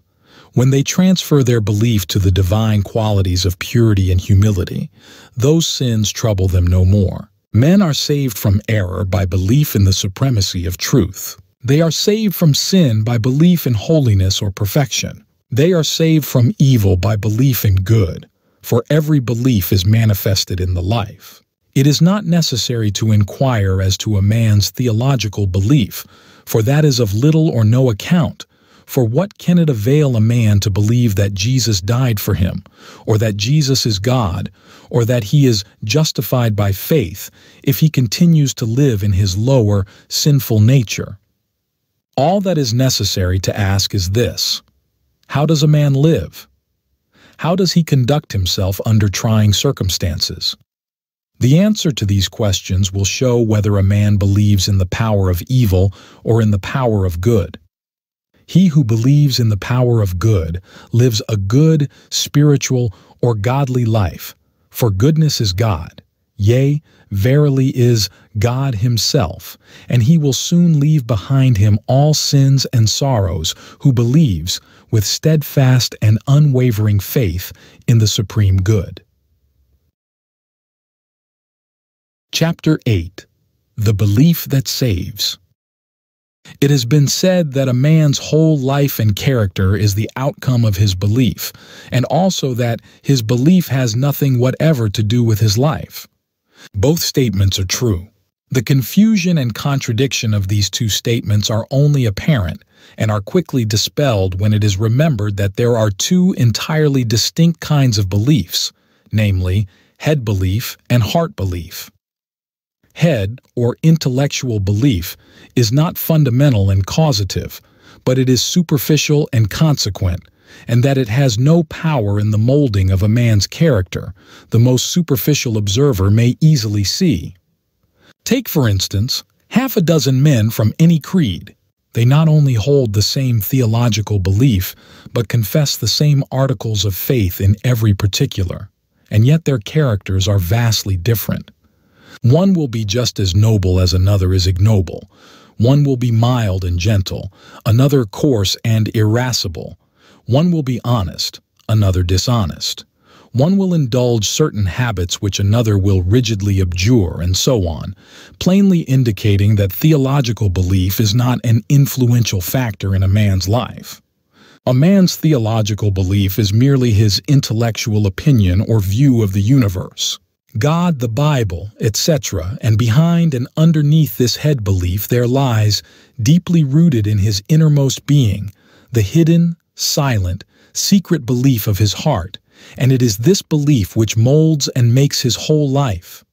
When they transfer their belief to the divine qualities of purity and humility, those sins trouble them no more. Men are saved from error by belief in the supremacy of truth. They are saved from sin by belief in holiness or perfection. They are saved from evil by belief in good, for every belief is manifested in the life. It is not necessary to inquire as to a man's theological belief, for that is of little or no account. For what can it avail a man to believe that Jesus died for him, or that Jesus is God, or that he is justified by faith, if he continues to live in his lower, sinful nature? All that is necessary to ask is this: how does a man live? How does he conduct himself under trying circumstances? The answer to these questions will show whether a man believes in the power of evil or in the power of good. He who believes in the power of good lives a good, spiritual, or godly life, for goodness is God, yea, verily is God himself, and he will soon leave behind him all sins and sorrows who believes with steadfast and unwavering faith in the supreme good. Chapter eight. The Belief That Saves. It has been said that a man's whole life and character is the outcome of his belief, and also that his belief has nothing whatever to do with his life. Both statements are true. The confusion and contradiction of these two statements are only apparent and are quickly dispelled when it is remembered that there are two entirely distinct kinds of beliefs, namely, head belief and heart belief. Head, or intellectual belief, is not fundamental and causative, but it is superficial and consequent, and that it has no power in the molding of a man's character, the most superficial observer may easily see. Take, for instance, half a dozen men from any creed. They not only hold the same theological belief, but confess the same articles of faith in every particular, and yet their characters are vastly different. One will be just as noble as another is ignoble. One will be mild and gentle, another coarse and irascible. One will be honest, another dishonest. One will indulge certain habits which another will rigidly abjure, and so on, plainly indicating that theological belief is not an influential factor in a man's life. A man's theological belief is merely his intellectual opinion or view of the universe. God, the Bible, et cetera, and behind and underneath this head belief there lies, deeply rooted in his innermost being, the hidden, silent, secret belief of his heart, and it is this belief which molds and makes his whole life.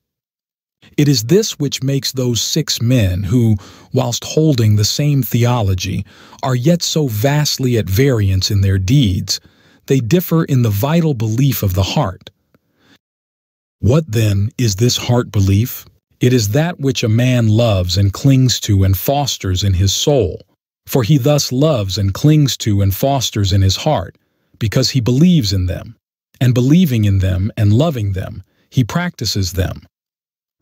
It is this which makes those six men who, whilst holding the same theology, are yet so vastly at variance in their deeds. They differ in the vital belief of the heart. What, then, is this heart belief? It is that which a man loves and clings to and fosters in his soul, for he thus loves and clings to and fosters in his heart, because he believes in them, and believing in them and loving them, he practices them.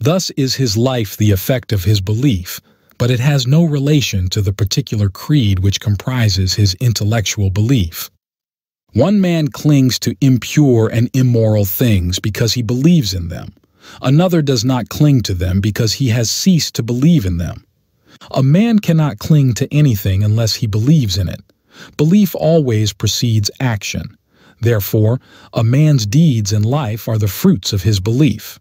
Thus is his life the effect of his belief, but it has no relation to the particular creed which comprises his intellectual belief. One man clings to impure and immoral things because he believes in them. Another does not cling to them because he has ceased to believe in them. A man cannot cling to anything unless he believes in it. Belief always precedes action. Therefore, a man's deeds in life are the fruits of his belief.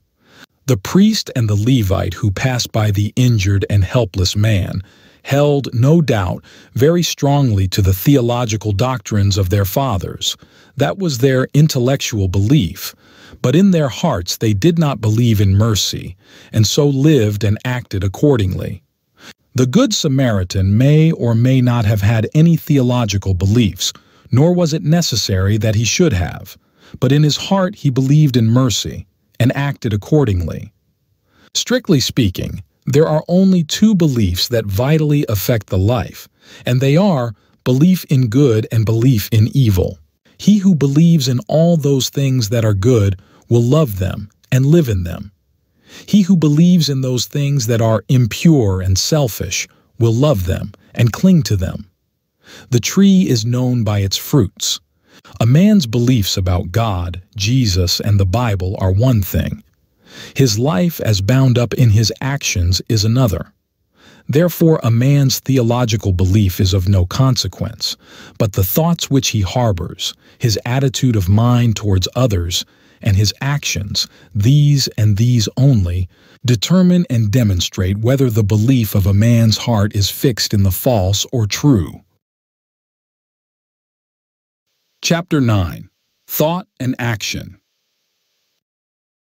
The priest and the Levite who passed by the injured and helpless man held, no doubt, very strongly to the theological doctrines of their fathers. That was their intellectual belief. But in their hearts they did not believe in mercy, and so lived and acted accordingly. The Good Samaritan may or may not have had any theological beliefs, nor was it necessary that he should have. But in his heart he believed in mercy, and acted accordingly. Strictly speaking, there are only two beliefs that vitally affect the life, and they are belief in good and belief in evil. He who believes in all those things that are good will love them and live in them. He who believes in those things that are impure and selfish will love them and cling to them. The tree is known by its fruits. A man's beliefs about God, Jesus, and the Bible are one thing. His life as bound up in his actions is another. Therefore, a man's theological belief is of no consequence, but the thoughts which he harbors, his attitude of mind towards others, and his actions, these and these only, determine and demonstrate whether the belief of a man's heart is fixed in the false or true. Chapter nine. Thought and Action.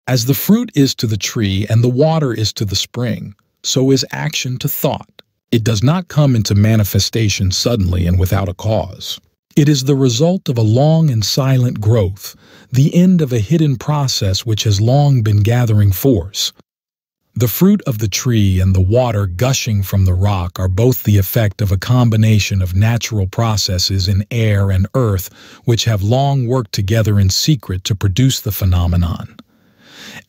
As the fruit is to the tree and the water is to the spring, so is action to thought. It does not come into manifestation suddenly and without a cause. It is the result of a long and silent growth, the end of a hidden process which has long been gathering force. The fruit of the tree and the water gushing from the rock are both the effect of a combination of natural processes in air and earth which have long worked together in secret to produce the phenomenon.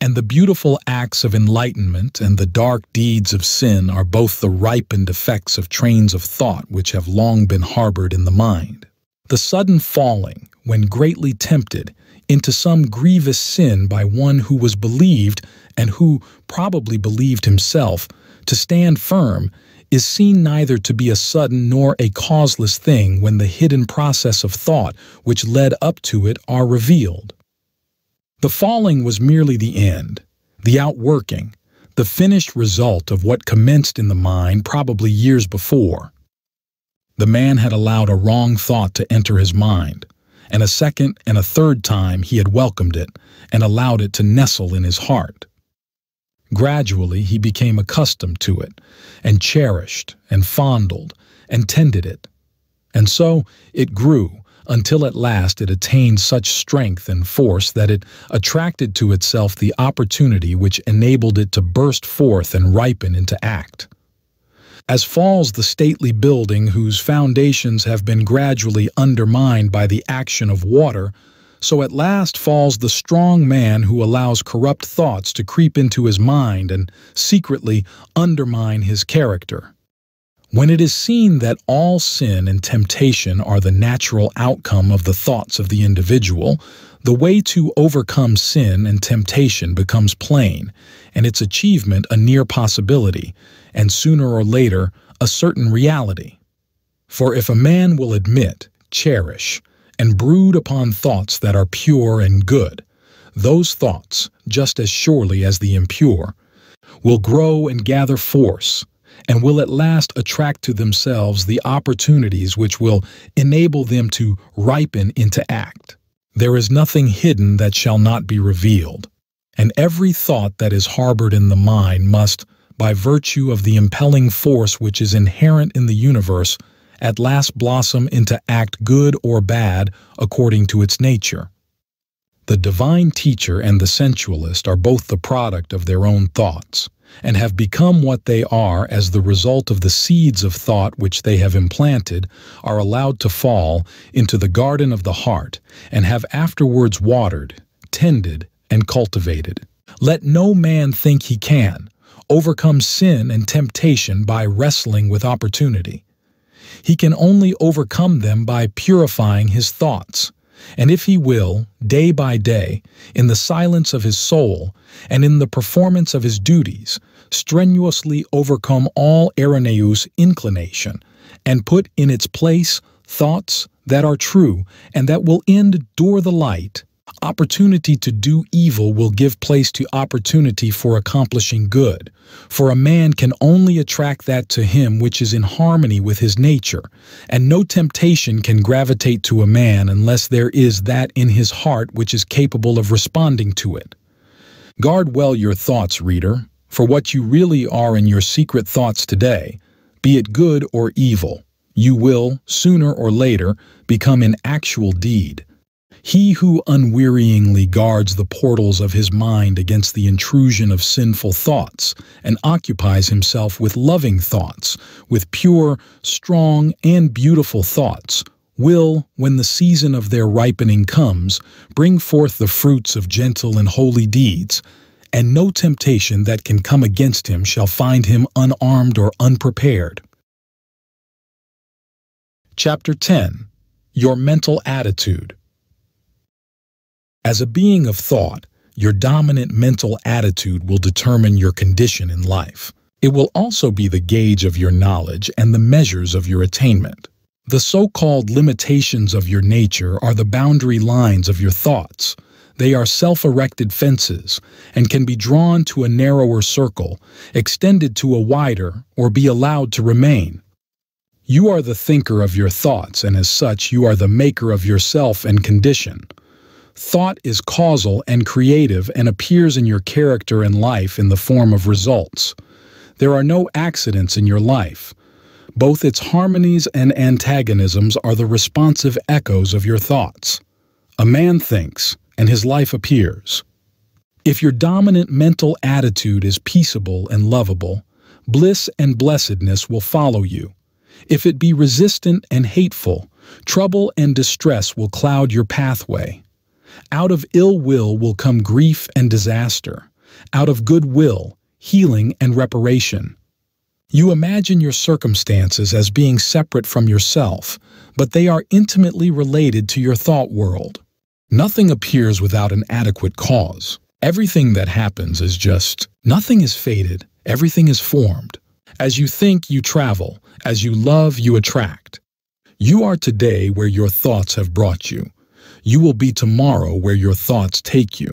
And the beautiful acts of enlightenment and the dark deeds of sin are both the ripened effects of trains of thought which have long been harbored in the mind. The sudden falling, when greatly tempted, into some grievous sin by one who was believed, and who probably believed himself, to stand firm, is seen neither to be a sudden nor a causeless thing when the hidden process of thought which led up to it are revealed. The falling was merely the end, the outworking, the finished result of what commenced in the mind probably years before. The man had allowed a wrong thought to enter his mind, and a second and a third time he had welcomed it and allowed it to nestle in his heart. Gradually he became accustomed to it, and cherished, and fondled, and tended it. And so it grew, until at last it attained such strength and force that it attracted to itself the opportunity which enabled it to burst forth and ripen into act. As falls the stately building whose foundations have been gradually undermined by the action of water, so at last falls the strong man who allows corrupt thoughts to creep into his mind and secretly undermine his character. When it is seen that all sin and temptation are the natural outcome of the thoughts of the individual, the way to overcome sin and temptation becomes plain, and its achievement a near possibility, and sooner or later, a certain reality. For if a man will admit, cherish, and brood upon thoughts that are pure and good, those thoughts, just as surely as the impure, will grow and gather force, and will at last attract to themselves the opportunities which will enable them to ripen into act. There is nothing hidden that shall not be revealed, and every thought that is harbored in the mind must, by virtue of the impelling force which is inherent in the universe, at last blossom into act good or bad according to its nature. The divine teacher and the sensualist are both the product of their own thoughts, and have become what they are as the result of the seeds of thought which they have implanted, are allowed to fall into the garden of the heart, and have afterwards watered, tended, and cultivated. Let no man think he can overcome sin and temptation by wrestling with opportunity. He can only overcome them by purifying his thoughts, and if he will, day by day, in the silence of his soul and in the performance of his duties, strenuously overcome all erroneous inclination and put in its place thoughts that are true and that will endure the light, opportunity to do evil will give place to opportunity for accomplishing good, for a man can only attract that to him which is in harmony with his nature, and no temptation can gravitate to a man unless there is that in his heart which is capable of responding to it. Guard well your thoughts, reader, for what you really are in your secret thoughts today, be it good or evil, you will, sooner or later, become an actual deed. He who unwearyingly guards the portals of his mind against the intrusion of sinful thoughts and occupies himself with loving thoughts, with pure, strong, and beautiful thoughts, will, when the season of their ripening comes, bring forth the fruits of gentle and holy deeds, and no temptation that can come against him shall find him unarmed or unprepared. Chapter ten. Your mental attitude. As a being of thought, your dominant mental attitude will determine your condition in life. It will also be the gauge of your knowledge and the measures of your attainment. The so-called limitations of your nature are the boundary lines of your thoughts. They are self-erected fences and can be drawn to a narrower circle, extended to a wider, or be allowed to remain. You are the thinker of your thoughts, and as such, you are the maker of yourself and condition. Thought is causal and creative and appears in your character and life in the form of results. There are no accidents in your life. Both its harmonies and antagonisms are the responsive echoes of your thoughts. A man thinks, and his life appears. If your dominant mental attitude is peaceable and lovable, bliss and blessedness will follow you. If it be resistant and hateful, trouble and distress will cloud your pathway. Out of ill will will come grief and disaster. Out of goodwill, healing and reparation. You imagine your circumstances as being separate from yourself, but they are intimately related to your thought world. Nothing appears without an adequate cause. Everything that happens is just. Nothing is fated. Everything is formed. As you think, you travel. As you love, you attract. You are today where your thoughts have brought you. You will be tomorrow where your thoughts take you.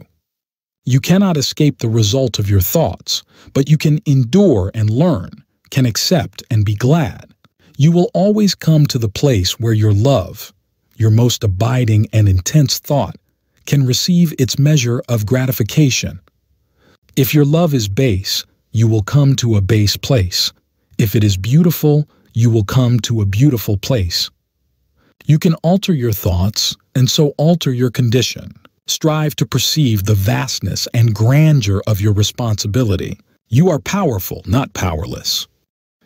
You cannot escape the result of your thoughts, but you can endure and learn, can accept and be glad. You will always come to the place where your love, your most abiding and intense thought, can receive its measure of gratification. If your love is base, you will come to a base place. If it is beautiful, you will come to a beautiful place. You can alter your thoughts, and so alter your condition. Strive to perceive the vastness and grandeur of your responsibility. You are powerful, not powerless.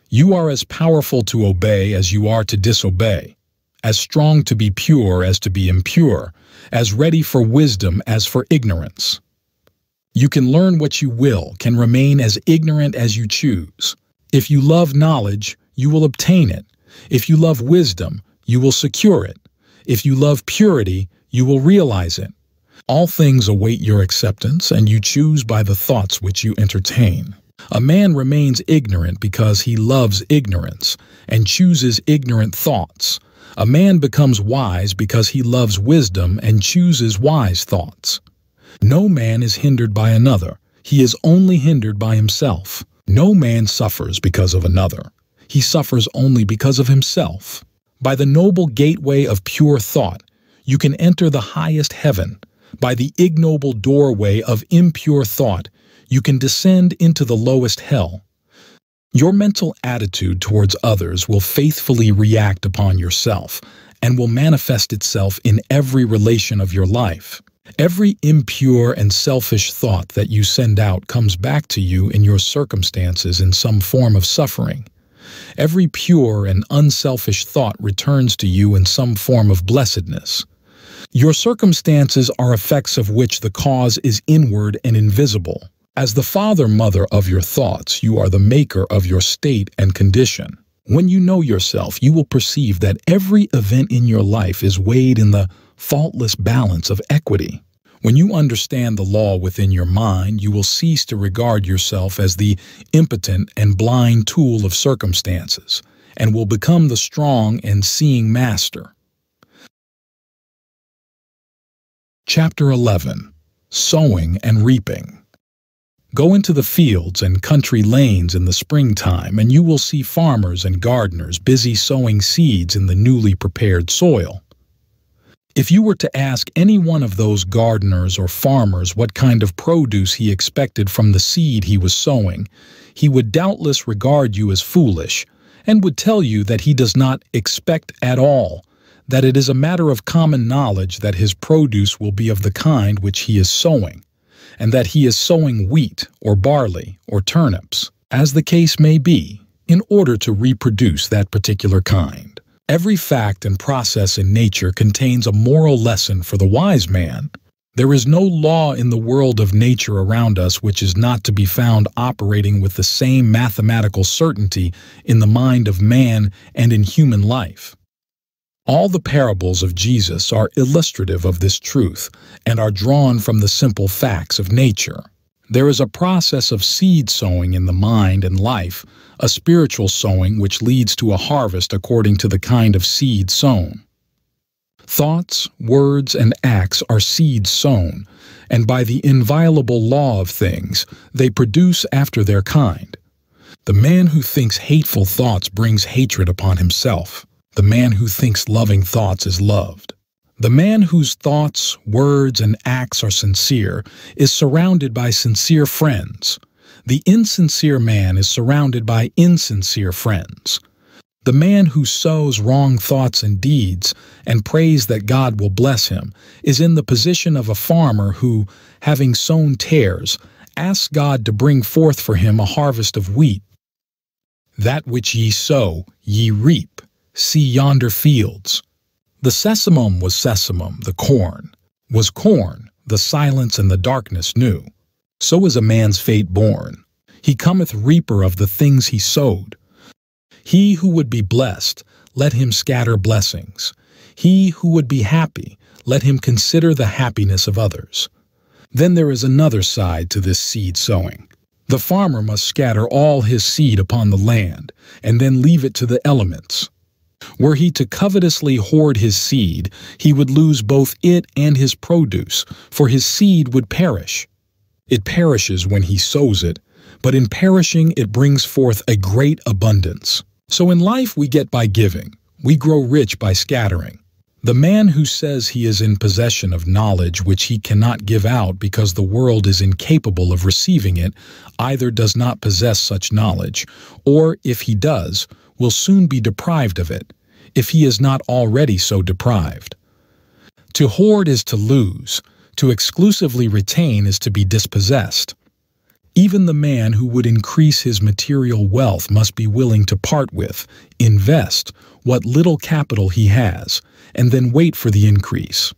You are as powerful to obey as you are to disobey, as strong to be pure as to be impure, as ready for wisdom as for ignorance. You can learn what you will, can remain as ignorant as you choose. If you love knowledge, you will obtain it. If you love wisdom, you will secure it. If you love purity, you will realize it. All things await your acceptance, and you choose by the thoughts which you entertain. A man remains ignorant because he loves ignorance and chooses ignorant thoughts. A man becomes wise because he loves wisdom and chooses wise thoughts. No man is hindered by another. He is only hindered by himself. No man suffers because of another. He suffers only because of himself. By the noble gateway of pure thought, you can enter the highest heaven. By the ignoble doorway of impure thought, you can descend into the lowest hell. Your mental attitude towards others will faithfully react upon yourself and will manifest itself in every relation of your life. Every impure and selfish thought that you send out comes back to you in your circumstances in some form of suffering. Every pure and unselfish thought returns to you in some form of blessedness. Your circumstances are effects of which the cause is inward and invisible. As the father-mother of your thoughts, you are the maker of your state and condition. When you know yourself, you will perceive that every event in your life is weighed in the faultless balance of equity. When you understand the law within your mind, you will cease to regard yourself as the impotent and blind tool of circumstances, and will become the strong and seeing master. Chapter eleven. Sowing and Reaping. Go into the fields and country lanes in the springtime, and you will see farmers and gardeners busy sowing seeds in the newly prepared soil. If you were to ask any one of those gardeners or farmers what kind of produce he expected from the seed he was sowing, he would doubtless regard you as foolish, and would tell you that he does not expect at all, that it is a matter of common knowledge that his produce will be of the kind which he is sowing, and that he is sowing wheat or barley or turnips, as the case may be, in order to reproduce that particular kind. Every fact and process in nature contains a moral lesson for the wise man. There is no law in the world of nature around us which is not to be found operating with the same mathematical certainty in the mind of man and in human life. All the parables of Jesus are illustrative of this truth and are drawn from the simple facts of nature. There is a process of seed sowing in the mind and life, a spiritual sowing which leads to a harvest according to the kind of seed sown. Thoughts, words, and acts are seeds sown, and by the inviolable law of things, they produce after their kind. The man who thinks hateful thoughts brings hatred upon himself. The man who thinks loving thoughts is loved. The man whose thoughts, words, and acts are sincere is surrounded by sincere friends. The insincere man is surrounded by insincere friends. The man who sows wrong thoughts and deeds and prays that God will bless him is in the position of a farmer who, having sown tares, asks God to bring forth for him a harvest of wheat. That which ye sow, ye reap. See yonder fields. The sesamum was sesamum, the corn, was corn, the silence and the darkness knew. So is a man's fate born. He cometh reaper of the things he sowed. He who would be blessed, let him scatter blessings. He who would be happy, let him consider the happiness of others. Then there is another side to this seed sowing. The farmer must scatter all his seed upon the land, and then leave it to the elements. Were he to covetously hoard his seed, he would lose both it and his produce, for his seed would perish. It perishes when he sows it, but in perishing it brings forth a great abundance. So in life we get by giving, we grow rich by scattering. The man who says he is in possession of knowledge which he cannot give out because the world is incapable of receiving it, either does not possess such knowledge, or, if he does, will soon be deprived of it, if he is not already so deprived. To hoard is to lose, to exclusively retain is to be dispossessed. Even the man who would increase his material wealth must be willing to part with, invest, what little capital he has, and then wait for the increase.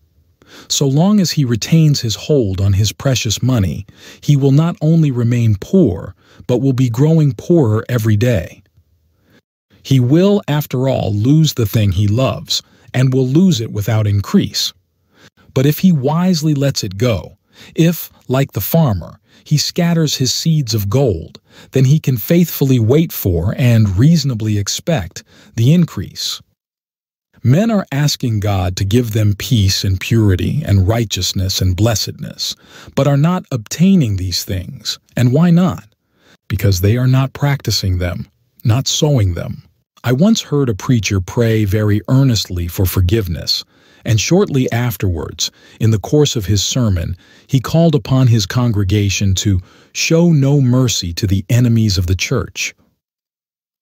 So long as he retains his hold on his precious money, he will not only remain poor, but will be growing poorer every day. He will, after all, lose the thing he loves, and will lose it without increase. But if he wisely lets it go, if, like the farmer, he scatters his seeds of gold, then he can faithfully wait for, and reasonably expect, the increase. Men are asking God to give them peace and purity and righteousness and blessedness, but are not obtaining these things. And why not? Because they are not practicing them, not sowing them. I once heard a preacher pray very earnestly for forgiveness, and shortly afterwards, in the course of his sermon, he called upon his congregation to show no mercy to the enemies of the church.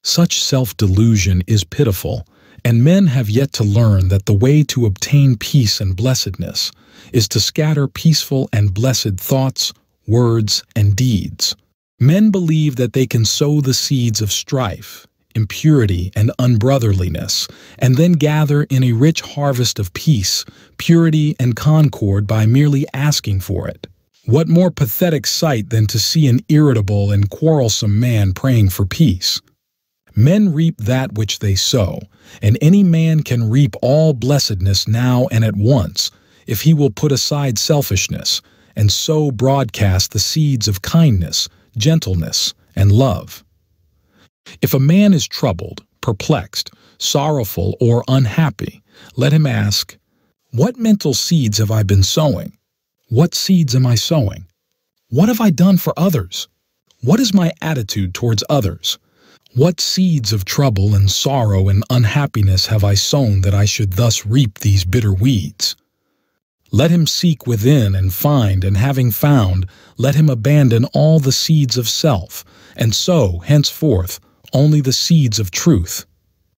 Such self-delusion is pitiful, and men have yet to learn that the way to obtain peace and blessedness is to scatter peaceful and blessed thoughts, words, and deeds. Men believe that they can sow the seeds of strife, impurity, and unbrotherliness, and then gather in a rich harvest of peace, purity, and concord by merely asking for it. What more pathetic sight than to see an irritable and quarrelsome man praying for peace? Men reap that which they sow, and any man can reap all blessedness now and at once, if he will put aside selfishness, and so broadcast the seeds of kindness, gentleness, and love. If a man is troubled, perplexed, sorrowful, or unhappy, let him ask, what mental seeds have I been sowing? What seeds am I sowing? What have I done for others? What is my attitude towards others? What seeds of trouble and sorrow and unhappiness have I sown that I should thus reap these bitter weeds? Let him seek within and find, and having found, let him abandon all the seeds of self, and sow, henceforth, only the seeds of truth.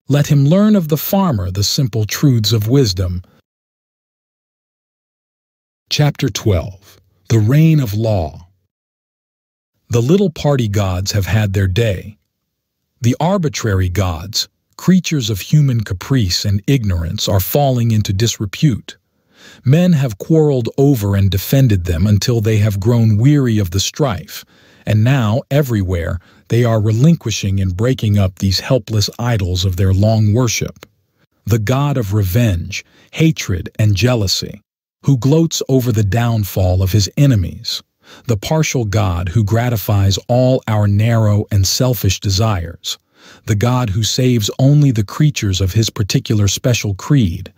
Let him learn of the farmer the simple truths of wisdom. Chapter twelve. The Reign of Law. The little party gods have had their day. The arbitrary gods, creatures of human caprice and ignorance, are falling into disrepute. Men have quarreled over and defended them until they have grown weary of the strife, and now, everywhere, they are relinquishing and breaking up these helpless idols of their long worship. The god of revenge, hatred, and jealousy, who gloats over the downfall of his enemies. The partial God who gratifies all our narrow and selfish desires. The God who saves only the creatures of his particular special creed.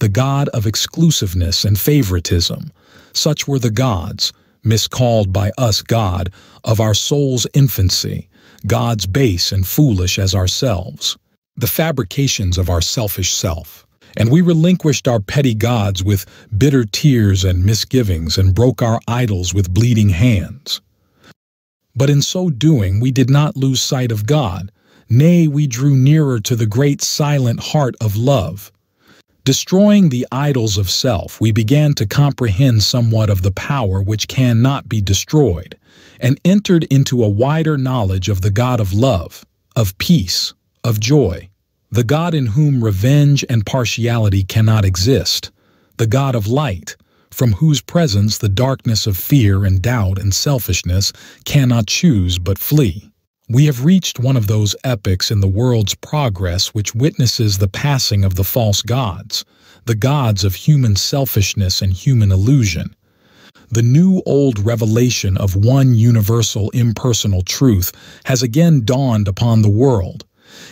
The God of exclusiveness and favoritism. Such were the gods, miscalled by us God, of our soul's infancy, gods base and foolish as ourselves, the fabrications of our selfish self. And we relinquished our petty gods with bitter tears and misgivings, and broke our idols with bleeding hands. But in so doing we did not lose sight of God, nay, we drew nearer to the great silent heart of love. Destroying the idols of self, we began to comprehend somewhat of the power which cannot be destroyed, and entered into a wider knowledge of the God of love, of peace, of joy. The God in whom revenge and partiality cannot exist, the God of light, from whose presence the darkness of fear and doubt and selfishness cannot choose but flee. We have reached one of those epochs in the world's progress which witnesses the passing of the false gods, the gods of human selfishness and human illusion. The new old revelation of one universal impersonal truth has again dawned upon the world,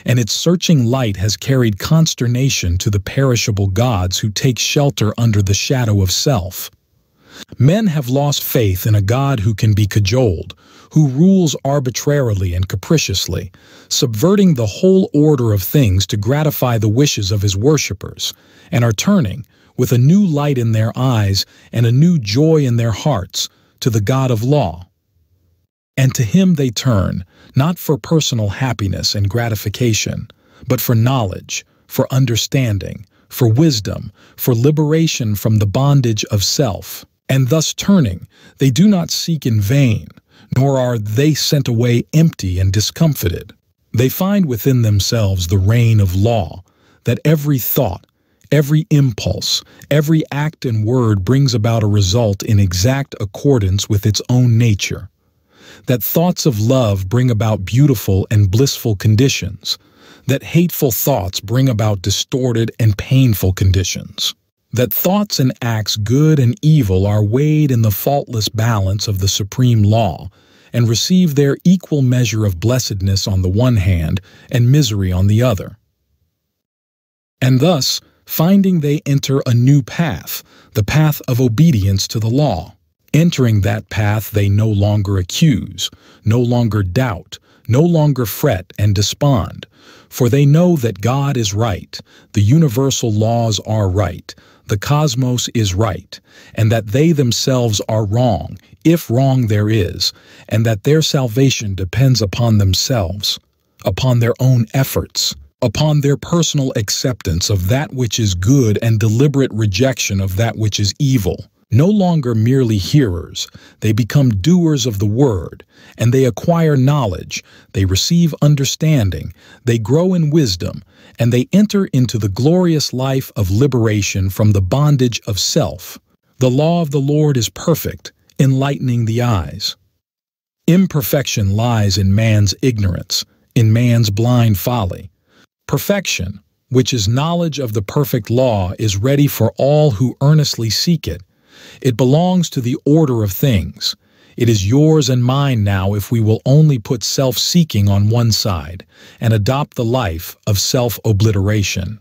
and its searching light has carried consternation to the perishable gods who take shelter under the shadow of self. Men have lost faith in a God who can be cajoled, who rules arbitrarily and capriciously, subverting the whole order of things to gratify the wishes of his worshippers, and are turning, with a new light in their eyes and a new joy in their hearts, to the God of law. And to him they turn, not for personal happiness and gratification, but for knowledge, for understanding, for wisdom, for liberation from the bondage of self. And thus turning, they do not seek in vain, nor are they sent away empty and discomfited. They find within themselves the reign of law, that every thought, every impulse, every act and word brings about a result in exact accordance with its own nature. That thoughts of love bring about beautiful and blissful conditions, that hateful thoughts bring about distorted and painful conditions, that thoughts and acts good and evil are weighed in the faultless balance of the supreme law, and receive their equal measure of blessedness on the one hand and misery on the other. And thus, finding they enter a new path, the path of obedience to the law. Entering that path they no longer accuse, no longer doubt, no longer fret and despond, for they know that God is right, the universal laws are right, the cosmos is right, and that they themselves are wrong, if wrong there is, and that their salvation depends upon themselves, upon their own efforts, upon their personal acceptance of that which is good and deliberate rejection of that which is evil. No longer merely hearers, they become doers of the word, and they acquire knowledge, they receive understanding, they grow in wisdom, and they enter into the glorious life of liberation from the bondage of self. The law of the Lord is perfect, enlightening the eyes. Imperfection lies in man's ignorance, in man's blind folly. Perfection, which is knowledge of the perfect law, is ready for all who earnestly seek it. It belongs to the order of things. It is yours and mine now if we will only put self-seeking on one side and adopt the life of self-obliteration.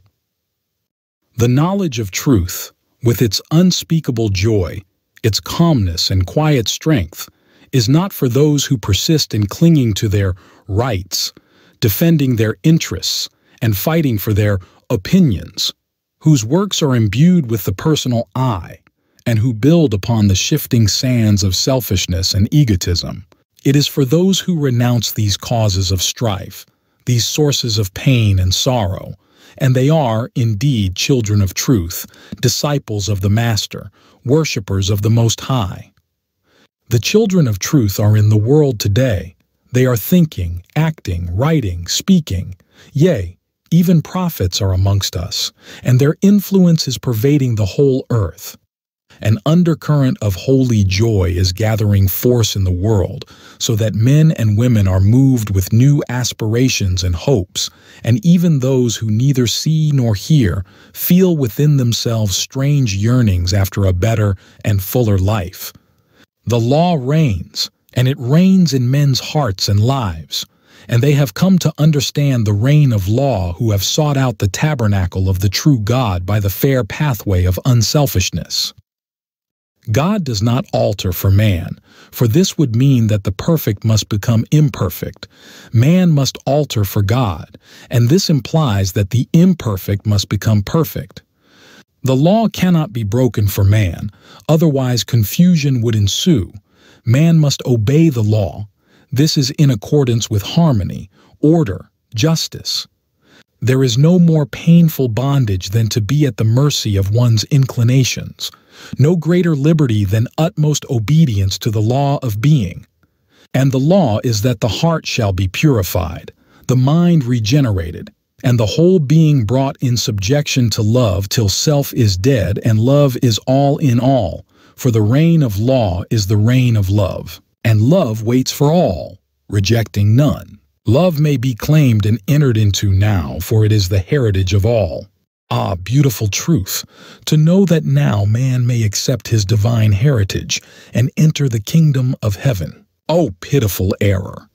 The knowledge of truth, with its unspeakable joy, its calmness and quiet strength, is not for those who persist in clinging to their rights, defending their interests, and fighting for their opinions, whose works are imbued with the personal I, and who build upon the shifting sands of selfishness and egotism. It is for those who renounce these causes of strife, these sources of pain and sorrow, and they are, indeed, children of truth, disciples of the Master, worshippers of the Most High. The children of truth are in the world today. They are thinking, acting, writing, speaking. Yea, even prophets are amongst us, and their influence is pervading the whole earth. An undercurrent of holy joy is gathering force in the world, so that men and women are moved with new aspirations and hopes, and even those who neither see nor hear feel within themselves strange yearnings after a better and fuller life. The law reigns, and it reigns in men's hearts and lives, and they have come to understand the reign of law who have sought out the tabernacle of the true God by the fair pathway of unselfishness. God does not alter for man, for this would mean that the perfect must become imperfect. Man must alter for God, and this implies that the imperfect must become perfect. The law cannot be broken for man, otherwise confusion would ensue. Man must obey the law. This is in accordance with harmony, order, justice. There is no more painful bondage than to be at the mercy of one's inclinations, no greater liberty than utmost obedience to the law of being. And the law is that the heart shall be purified, the mind regenerated, and the whole being brought in subjection to love till self is dead and love is all in all, for the reign of law is the reign of love, and love waits for all, rejecting none. Love may be claimed and entered into now, for it is the heritage of all. Ah, beautiful truth, to know that now man may accept his divine heritage and enter the kingdom of heaven. Oh, pitiful error,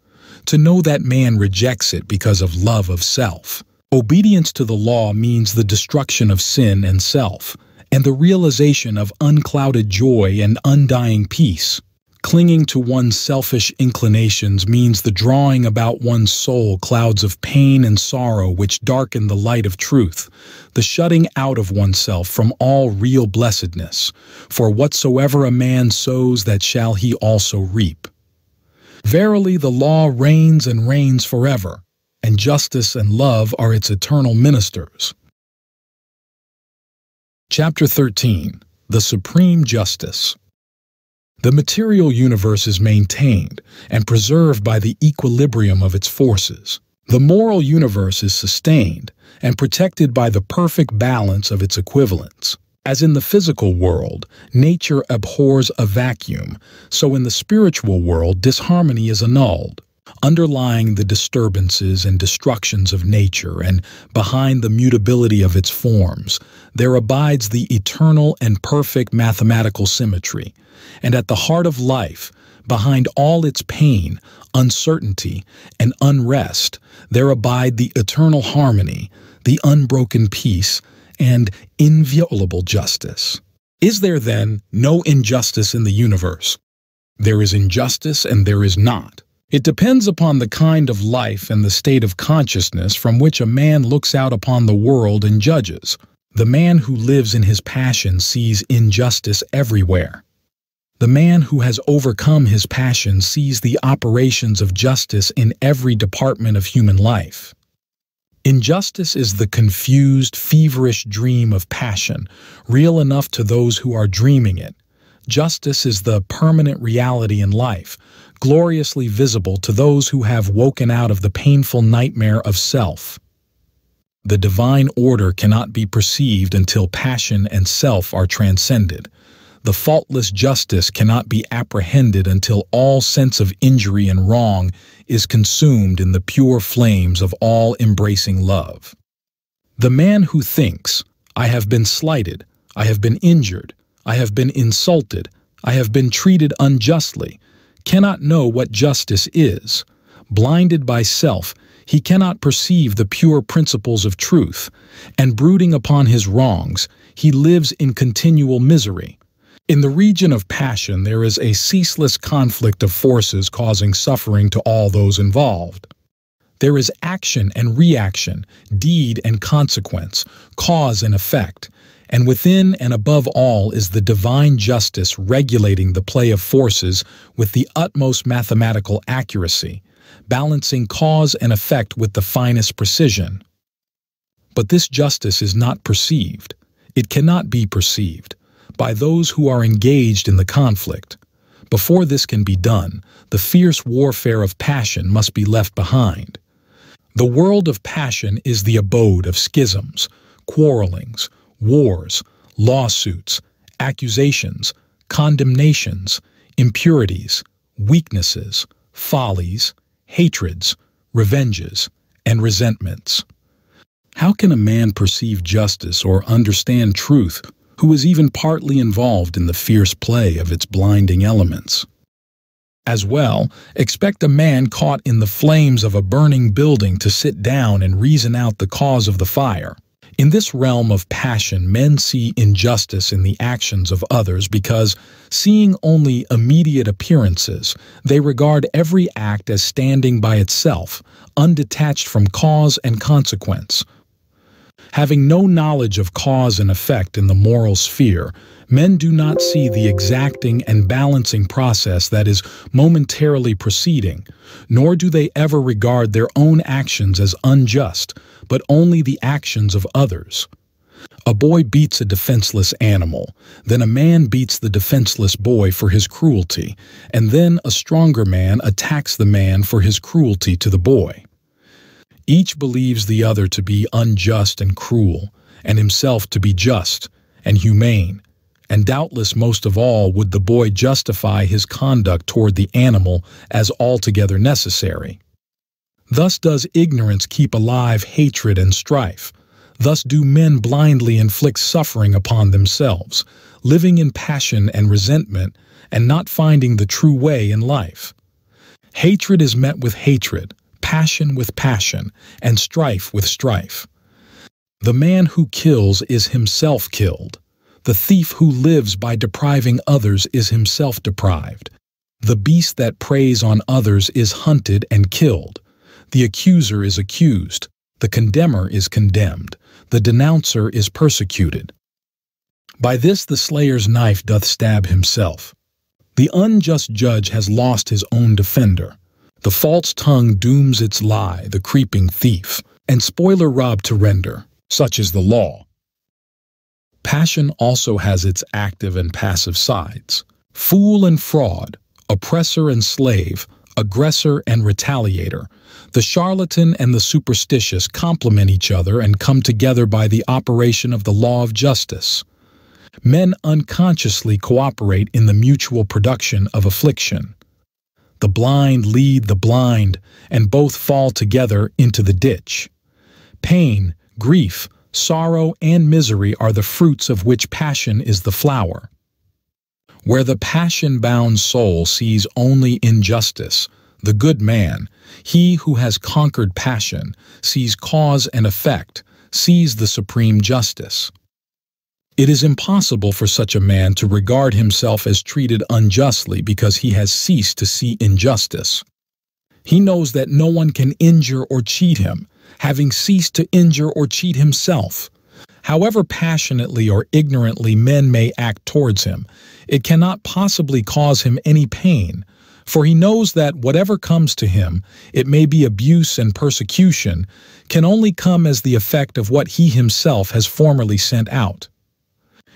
to know that man rejects it because of love of self. Obedience to the law means the destruction of sin and self, and the realization of unclouded joy and undying peace. Clinging to one's selfish inclinations means the drawing about one's soul clouds of pain and sorrow which darken the light of truth, the shutting out of oneself from all real blessedness. For whatsoever a man sows, that shall he also reap. Verily the law reigns and reigns forever, and justice and love are its eternal ministers. Chapter thirteen. The Supreme Justice. The material universe is maintained and preserved by the equilibrium of its forces. The moral universe is sustained and protected by the perfect balance of its equivalents. As in the physical world, nature abhors a vacuum, so in the spiritual world, disharmony is annulled. Underlying the disturbances and destructions of nature and behind the mutability of its forms, there abides the eternal and perfect mathematical symmetry. And at the heart of life, behind all its pain, uncertainty, and unrest, there abide the eternal harmony, the unbroken peace, and inviolable justice. Is there, then, no injustice in the universe? There is injustice and there is not. It depends upon the kind of life and the state of consciousness from which a man looks out upon the world and judges. The man who lives in his passion sees injustice everywhere. The man who has overcome his passion sees the operations of justice in every department of human life. Injustice is the confused, feverish dream of passion, real enough to those who are dreaming it. Justice is the permanent reality in life, gloriously visible to those who have woken out of the painful nightmare of self. The divine order cannot be perceived until passion and self are transcended. The faultless justice cannot be apprehended until all sense of injury and wrong is consumed in the pure flames of all-embracing love. The man who thinks, I have been slighted, I have been injured, I have been insulted, I have been treated unjustly, cannot know what justice is. Blinded by self, he cannot perceive the pure principles of truth, and brooding upon his wrongs, he lives in continual misery. In the region of passion, there is a ceaseless conflict of forces causing suffering to all those involved. There is action and reaction, deed and consequence, cause and effect, and within and above all is the divine justice regulating the play of forces with the utmost mathematical accuracy, balancing cause and effect with the finest precision. But this justice is not perceived. It cannot be perceived by those who are engaged in the conflict. Before this can be done, the fierce warfare of passion must be left behind. The world of passion is the abode of schisms, quarrelings, wars, lawsuits, accusations, condemnations, impurities, weaknesses, follies, hatreds, revenges, and resentments. How can a man perceive justice or understand truth who is even partly involved in the fierce play of its blinding elements? As well, expect a man caught in the flames of a burning building to sit down and reason out the cause of the fire. In this realm of passion, men see injustice in the actions of others because, seeing only immediate appearances, they regard every act as standing by itself, undetached from cause and consequence. Having no knowledge of cause and effect in the moral sphere, men do not see the exacting and balancing process that is momentarily proceeding, nor do they ever regard their own actions as unjust, but only the actions of others. A boy beats a defenseless animal, then a man beats the defenseless boy for his cruelty, and then a stronger man attacks the man for his cruelty to the boy. Each believes the other to be unjust and cruel, and himself to be just and humane, and doubtless most of all would the boy justify his conduct toward the animal as altogether necessary. Thus does ignorance keep alive hatred and strife. Thus do men blindly inflict suffering upon themselves, living in passion and resentment, and not finding the true way in life. Hatred is met with hatred, passion with passion, and strife with strife. The man who kills is himself killed. The thief who lives by depriving others is himself deprived. The beast that preys on others is hunted and killed. The accuser is accused. The condemner is condemned. The denouncer is persecuted. By this the slayer's knife doth stab himself. The unjust judge has lost his own defender. The false tongue dooms its lie, the creeping thief, and spoiler rob to render, such is the law. Passion also has its active and passive sides. Fool and fraud, oppressor and slave, aggressor and retaliator, the charlatan and the superstitious complement each other and come together by the operation of the law of justice. Men unconsciously cooperate in the mutual production of affliction. The blind lead the blind, and both fall together into the ditch. Pain, grief, sorrow, and misery are the fruits of which passion is the flower. Where the passion-bound soul sees only injustice, the good man, he who has conquered passion, sees cause and effect, sees the supreme justice. It is impossible for such a man to regard himself as treated unjustly because he has ceased to see injustice. He knows that no one can injure or cheat him, having ceased to injure or cheat himself. However passionately or ignorantly men may act towards him, it cannot possibly cause him any pain, for he knows that whatever comes to him, it may be abuse and persecution, can only come as the effect of what he himself has formerly sent out.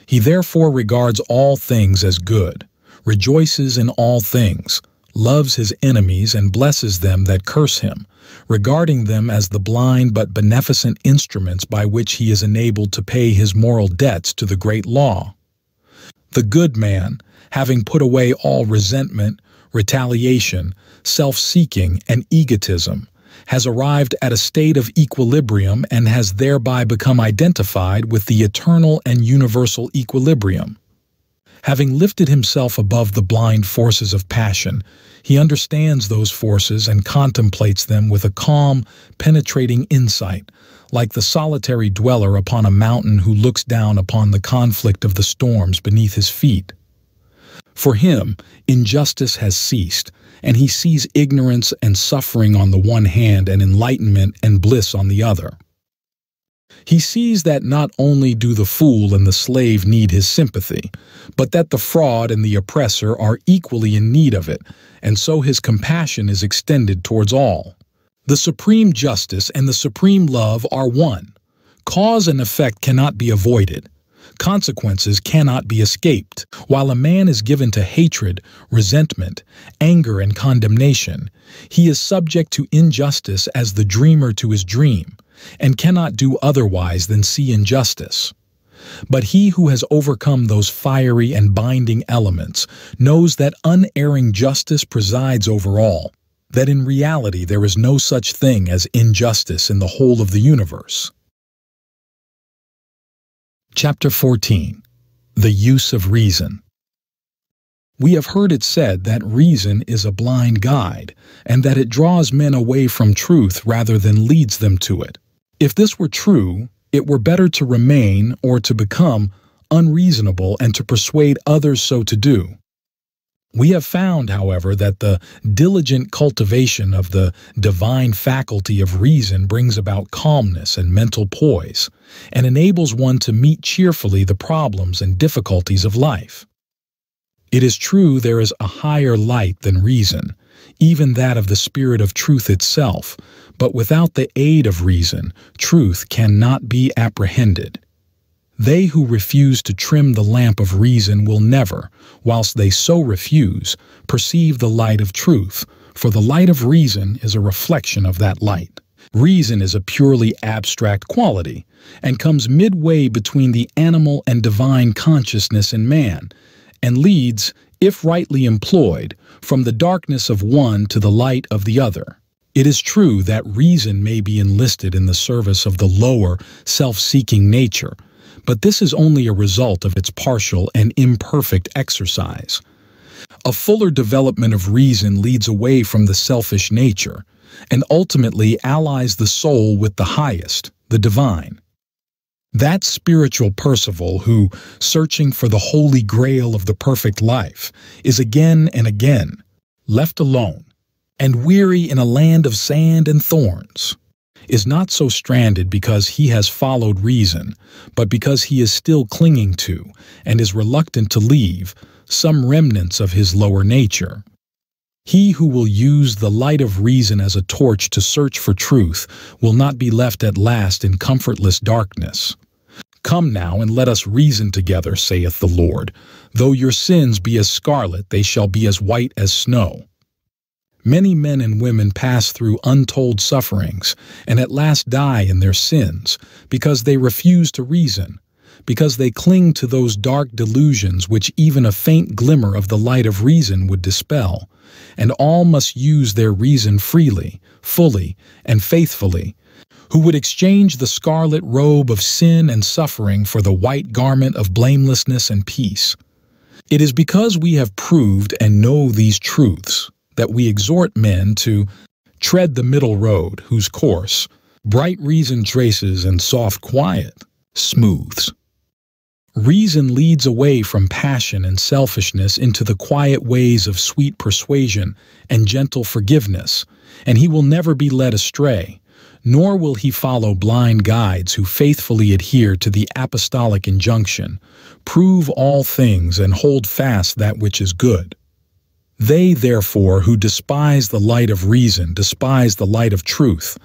He therefore regards all things as good, rejoices in all things, loves his enemies and blesses them that curse him, regarding them as the blind but beneficent instruments by which he is enabled to pay his moral debts to the great law. The good man, having put away all resentment, retaliation, self-seeking, and egotism, has arrived at a state of equilibrium and has thereby become identified with the eternal and universal equilibrium. Having lifted himself above the blind forces of passion, he understands those forces and contemplates them with a calm, penetrating insight, like the solitary dweller upon a mountain who looks down upon the conflict of the storms beneath his feet. For him, injustice has ceased, and he sees ignorance and suffering on the one hand and enlightenment and bliss on the other. He sees that not only do the fool and the slave need his sympathy, but that the fraud and the oppressor are equally in need of it, and so his compassion is extended towards all. The supreme justice and the supreme love are one. Cause and effect cannot be avoided. Consequences cannot be escaped. While a man is given to hatred, resentment, anger, and condemnation, he is subject to injustice as the dreamer to his dream, and cannot do otherwise than see injustice. But he who has overcome those fiery and binding elements knows that unerring justice presides over all, that in reality there is no such thing as injustice in the whole of the universe. Chapter fourteen. The Use of Reason. We have heard it said that reason is a blind guide, and that it draws men away from truth rather than leads them to it. If this were true, it were better to remain, or to become, unreasonable and to persuade others so to do. We have found, however, that the diligent cultivation of the divine faculty of reason brings about calmness and mental poise, and enables one to meet cheerfully the problems and difficulties of life. It is true there is a higher light than reason, even that of the spirit of truth itself, but without the aid of reason, truth cannot be apprehended. They who refuse to trim the lamp of reason will never, whilst they so refuse, perceive the light of truth, for the light of reason is a reflection of that light. Reason is a purely abstract quality, and comes midway between the animal and divine consciousness in man, and leads, if rightly employed, from the darkness of one to the light of the other. It is true that reason may be enlisted in the service of the lower, self-seeking nature, but this is only a result of its partial and imperfect exercise. A fuller development of reason leads away from the selfish nature, and ultimately allies the soul with the highest, the divine. That spiritual Percival who, searching for the holy grail of the perfect life, is again and again left alone, and weary in a land of sand and thorns, is not so stranded because he has followed reason, but because he is still clinging to, and is reluctant to leave, some remnants of his lower nature. He who will use the light of reason as a torch to search for truth will not be left at last in comfortless darkness. Come now and let us reason together, saith the Lord. Though your sins be as scarlet, they shall be as white as snow. Many men and women pass through untold sufferings, and at last die in their sins, because they refuse to reason, because they cling to those dark delusions which even a faint glimmer of the light of reason would dispel, and all must use their reason freely, fully, and faithfully, who would exchange the scarlet robe of sin and suffering for the white garment of blamelessness and peace. It is because we have proved and know these truths that we exhort men to tread the middle road, whose course bright reason traces and soft quiet smooths. Reason leads away from passion and selfishness into the quiet ways of sweet persuasion and gentle forgiveness, and he will never be led astray, nor will he follow blind guides who faithfully adhere to the apostolic injunction, prove all things and hold fast that which is good. They, therefore, who despise the light of reason despise the light of truth.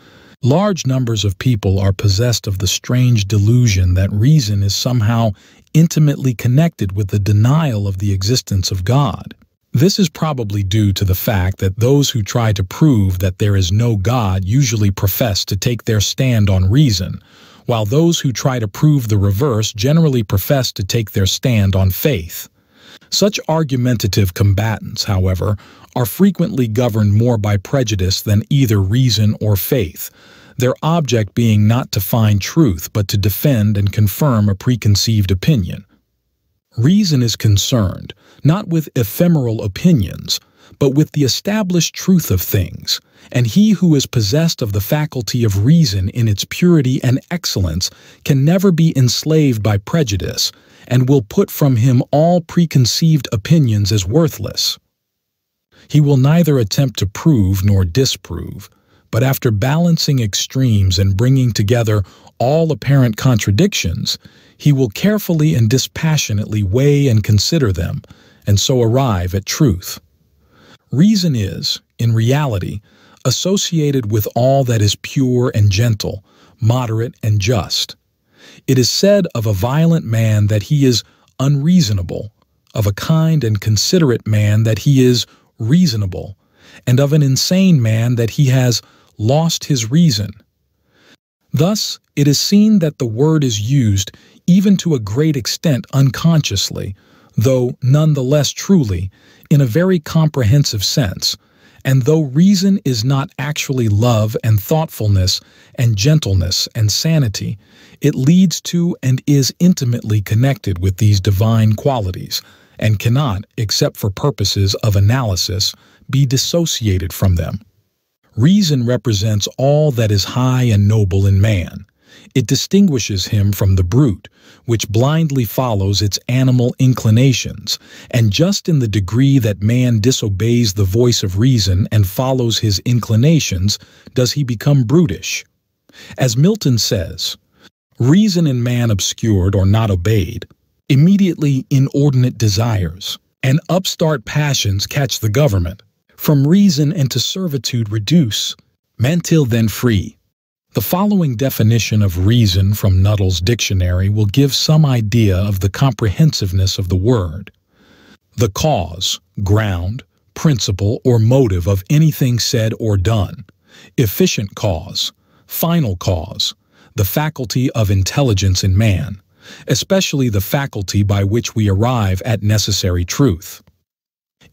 Large numbers of people are possessed of the strange delusion that reason is somehow intimately connected with the denial of the existence of God. This is probably due to the fact that those who try to prove that there is no God usually profess to take their stand on reason, while those who try to prove the reverse generally profess to take their stand on faith. Such argumentative combatants, however, are frequently governed more by prejudice than either reason or faith, their object being not to find truth but to defend and confirm a preconceived opinion. Reason is concerned not with ephemeral opinions, but with the established truth of things, and he who is possessed of the faculty of reason in its purity and excellence can never be enslaved by prejudice, and will put from him all preconceived opinions as worthless. He will neither attempt to prove nor disprove, but after balancing extremes and bringing together all apparent contradictions, he will carefully and dispassionately weigh and consider them, and so arrive at truth. Reason is, in reality, associated with all that is pure and gentle, moderate and just. It is said of a violent man that he is unreasonable, of a kind and considerate man that he is reasonable, and of an insane man that he has lost his reason. Thus, it is seen that the word is used even to a great extent unconsciously, though nonetheless truly, in a very comprehensive sense, and though reason is not actually love and thoughtfulness and gentleness and sanity, it leads to and is intimately connected with these divine qualities, and cannot, except for purposes of analysis, be dissociated from them. Reason represents all that is high and noble in man. It distinguishes him from the brute, which blindly follows its animal inclinations, and just in the degree that man disobeys the voice of reason and follows his inclinations, does he become brutish. As Milton says, "Reason in man obscured or not obeyed, immediately inordinate desires, and upstart passions catch the government, from reason into servitude reduce, man till then free." The following definition of reason from Nuttall's dictionary will give some idea of the comprehensiveness of the word. The cause, ground, principle, or motive of anything said or done. Efficient cause, final cause, the faculty of intelligence in man, especially the faculty by which we arrive at necessary truth.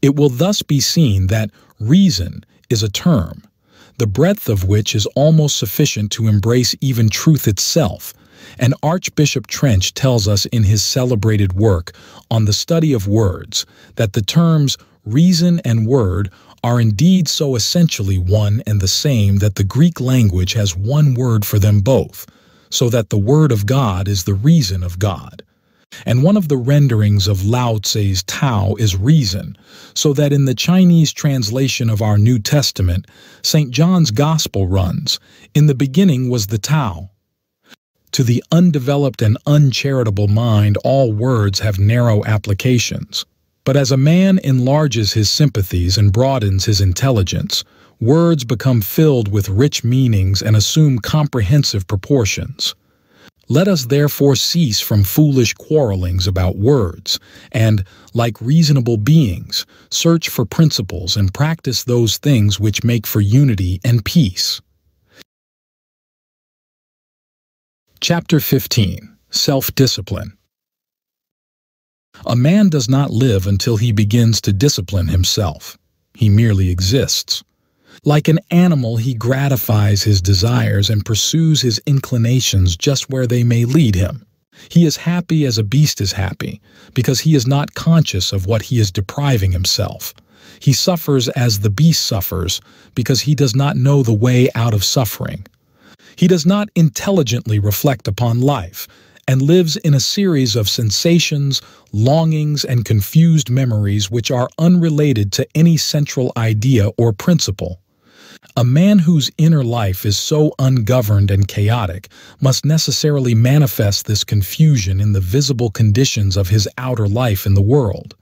It will thus be seen that reason is a term, the breadth of which is almost sufficient to embrace even truth itself, and Archbishop Trench tells us in his celebrated work on the study of words that the terms reason and word are indeed so essentially one and the same that the Greek language has one word for them both, so that the word of God is the reason of God. And one of the renderings of Lao Tse's Tao is reason, so that in the Chinese translation of our New Testament, Saint John's Gospel runs, "In the beginning was the Tao." To the undeveloped and uncharitable mind, all words have narrow applications. But as a man enlarges his sympathies and broadens his intelligence, words become filled with rich meanings and assume comprehensive proportions. Let us therefore cease from foolish quarrelings about words, and, like reasonable beings, search for principles and practice those things which make for unity and peace. Chapter fifteen. Self-Discipline. A man does not live until he begins to discipline himself. He merely exists. Like an animal, he gratifies his desires and pursues his inclinations just where they may lead him. He is happy as a beast is happy, because he is not conscious of what he is depriving himself. He suffers as the beast suffers, because he does not know the way out of suffering. He does not intelligently reflect upon life, and lives in a series of sensations, longings, and confused memories which are unrelated to any central idea or principle. A man whose inner life is so ungoverned and chaotic must necessarily manifest this confusion in the visible conditions of his outer life in the world.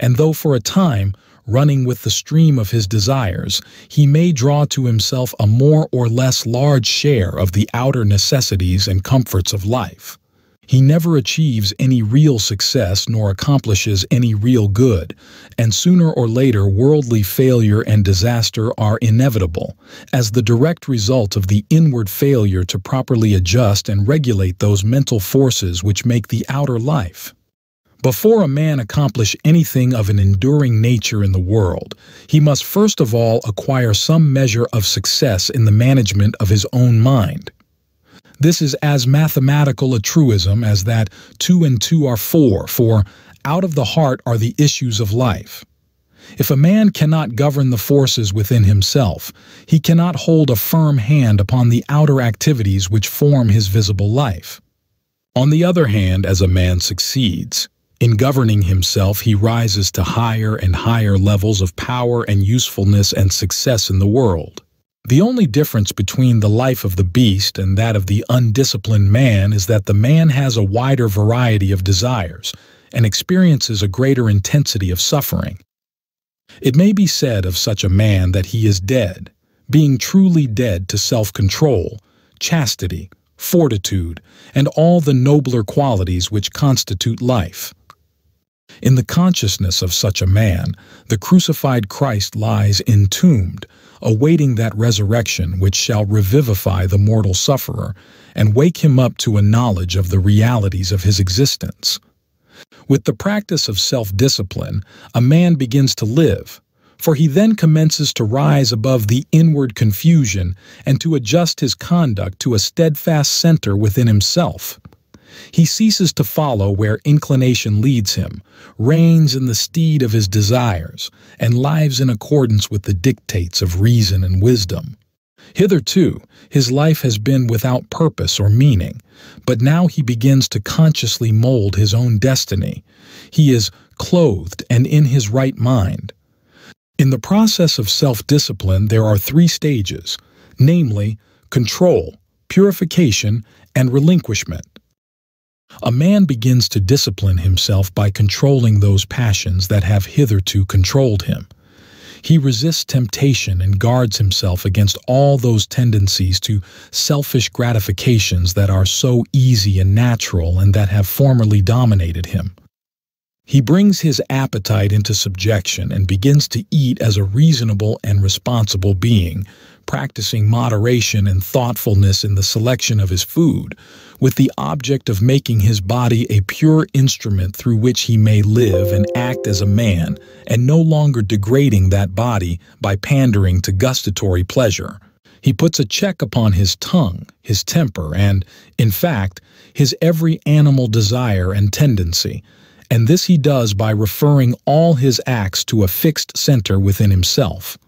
And though for a time, running with the stream of his desires, he may draw to himself a more or less large share of the outer necessities and comforts of life, he never achieves any real success nor accomplishes any real good, and sooner or later worldly failure and disaster are inevitable, as the direct result of the inward failure to properly adjust and regulate those mental forces which make the outer life. Before a man accomplish anything of an enduring nature in the world, he must first of all acquire some measure of success in the management of his own mind. This is as mathematical a truism as that two and two are four, for out of the heart are the issues of life. If a man cannot govern the forces within himself, he cannot hold a firm hand upon the outer activities which form his visible life. On the other hand, as a man succeeds in governing himself, he rises to higher and higher levels of power and usefulness and success in the world. The only difference between the life of the beast and that of the undisciplined man is that the man has a wider variety of desires and experiences a greater intensity of suffering. It may be said of such a man that he is dead, being truly dead to self-control, chastity, fortitude, and all the nobler qualities which constitute life. In the consciousness of such a man, the crucified Christ lies entombed, awaiting that resurrection which shall revivify the mortal sufferer and wake him up to a knowledge of the realities of his existence. With the practice of self-discipline, a man begins to live, for he then commences to rise above the inward confusion and to adjust his conduct to a steadfast center within himself. He ceases to follow where inclination leads him, reins in the steed of his desires, and lives in accordance with the dictates of reason and wisdom. Hitherto, his life has been without purpose or meaning, but now he begins to consciously mold his own destiny. He is clothed and in his right mind. In the process of self-discipline, there are three stages, namely, control, purification, and relinquishment. A man begins to discipline himself by controlling those passions that have hitherto controlled him. He resists temptation and guards himself against all those tendencies to selfish gratifications that are so easy and natural and that have formerly dominated him. He brings his appetite into subjection and begins to eat as a reasonable and responsible being, practicing moderation and thoughtfulness in the selection of his food, with the object of making his body a pure instrument through which he may live and act as a man, and no longer degrading that body by pandering to gustatory pleasure. He puts a check upon his tongue, his temper, and, in fact, his every animal desire and tendency, and this he does by referring all his acts to a fixed center within himself.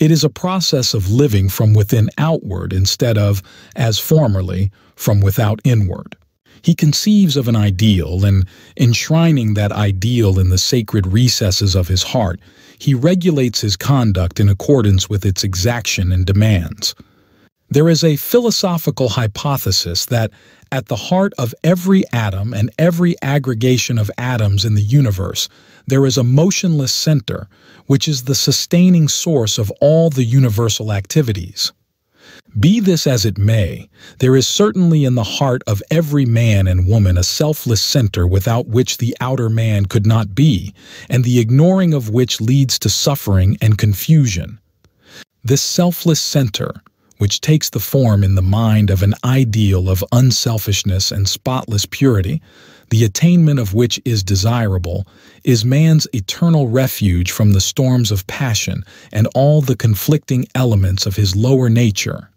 It is a process of living from within outward instead of, as formerly, from without inward. He conceives of an ideal, and enshrining that ideal in the sacred recesses of his heart, he regulates his conduct in accordance with its exaction and demands. There is a philosophical hypothesis that at the heart of every atom and every aggregation of atoms in the universe, there is a motionless center, which is the sustaining source of all the universal activities. Be this as it may, there is certainly in the heart of every man and woman a selfless center without which the outer man could not be, and the ignoring of which leads to suffering and confusion. This selfless center, which takes the form in the mind of an ideal of unselfishness and spotless purity, the attainment of which is desirable, is man's eternal refuge from the storms of passion and all the conflicting elements of his lower nature.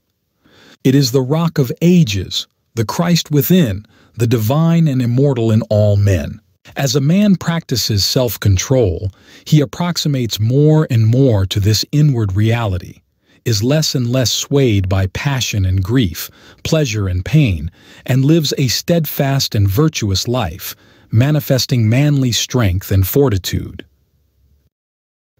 It is the Rock of Ages, the Christ within, the divine and immortal in all men. As a man practices self-control, he approximates more and more to this inward reality, is less and less swayed by passion and grief, pleasure and pain, and lives a steadfast and virtuous life, manifesting manly strength and fortitude.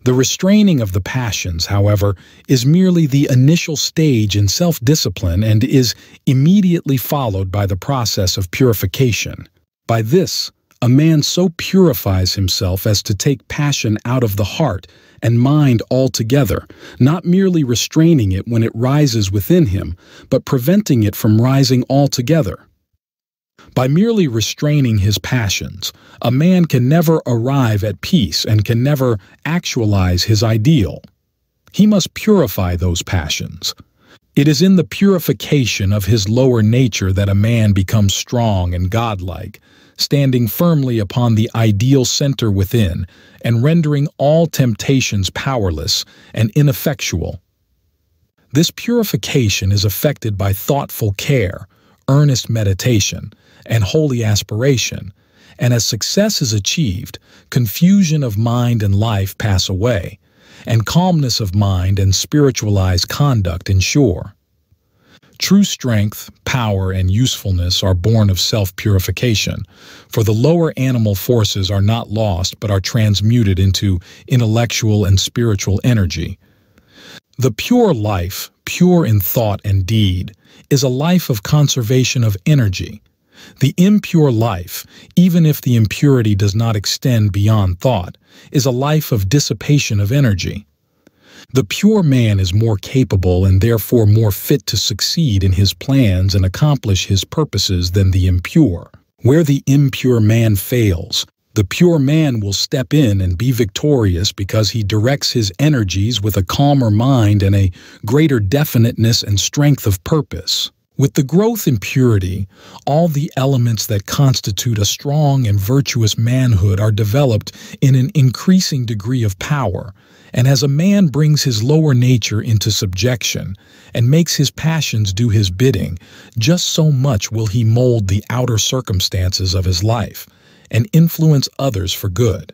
The restraining of the passions, however, is merely the initial stage in self-discipline and is immediately followed by the process of purification. By this, a man so purifies himself as to take passion out of the heart and mind altogether, not merely restraining it when it rises within him, but preventing it from rising altogether. By merely restraining his passions, a man can never arrive at peace and can never actualize his ideal. He must purify those passions. It is in the purification of his lower nature that a man becomes strong and godlike, standing firmly upon the ideal center within and rendering all temptations powerless and ineffectual. This purification is effected by thoughtful care, earnest meditation, and holy aspiration, and as success is achieved, confusion of mind and life pass away, and calmness of mind and spiritualized conduct ensure. True strength, power, and usefulness are born of self-purification, for the lower animal forces are not lost but are transmuted into intellectual and spiritual energy. The pure life, pure in thought and deed, is a life of conservation of energy. The impure life, even if the impurity does not extend beyond thought, is a life of dissipation of energy. The pure man is more capable and therefore more fit to succeed in his plans and accomplish his purposes than the impure. Where the impure man fails, the pure man will step in and be victorious because he directs his energies with a calmer mind and a greater definiteness and strength of purpose. With the growth in purity, all the elements that constitute a strong and virtuous manhood are developed in an increasing degree of power, and as a man brings his lower nature into subjection and makes his passions do his bidding, just so much will he mold the outer circumstances of his life and influence others for good.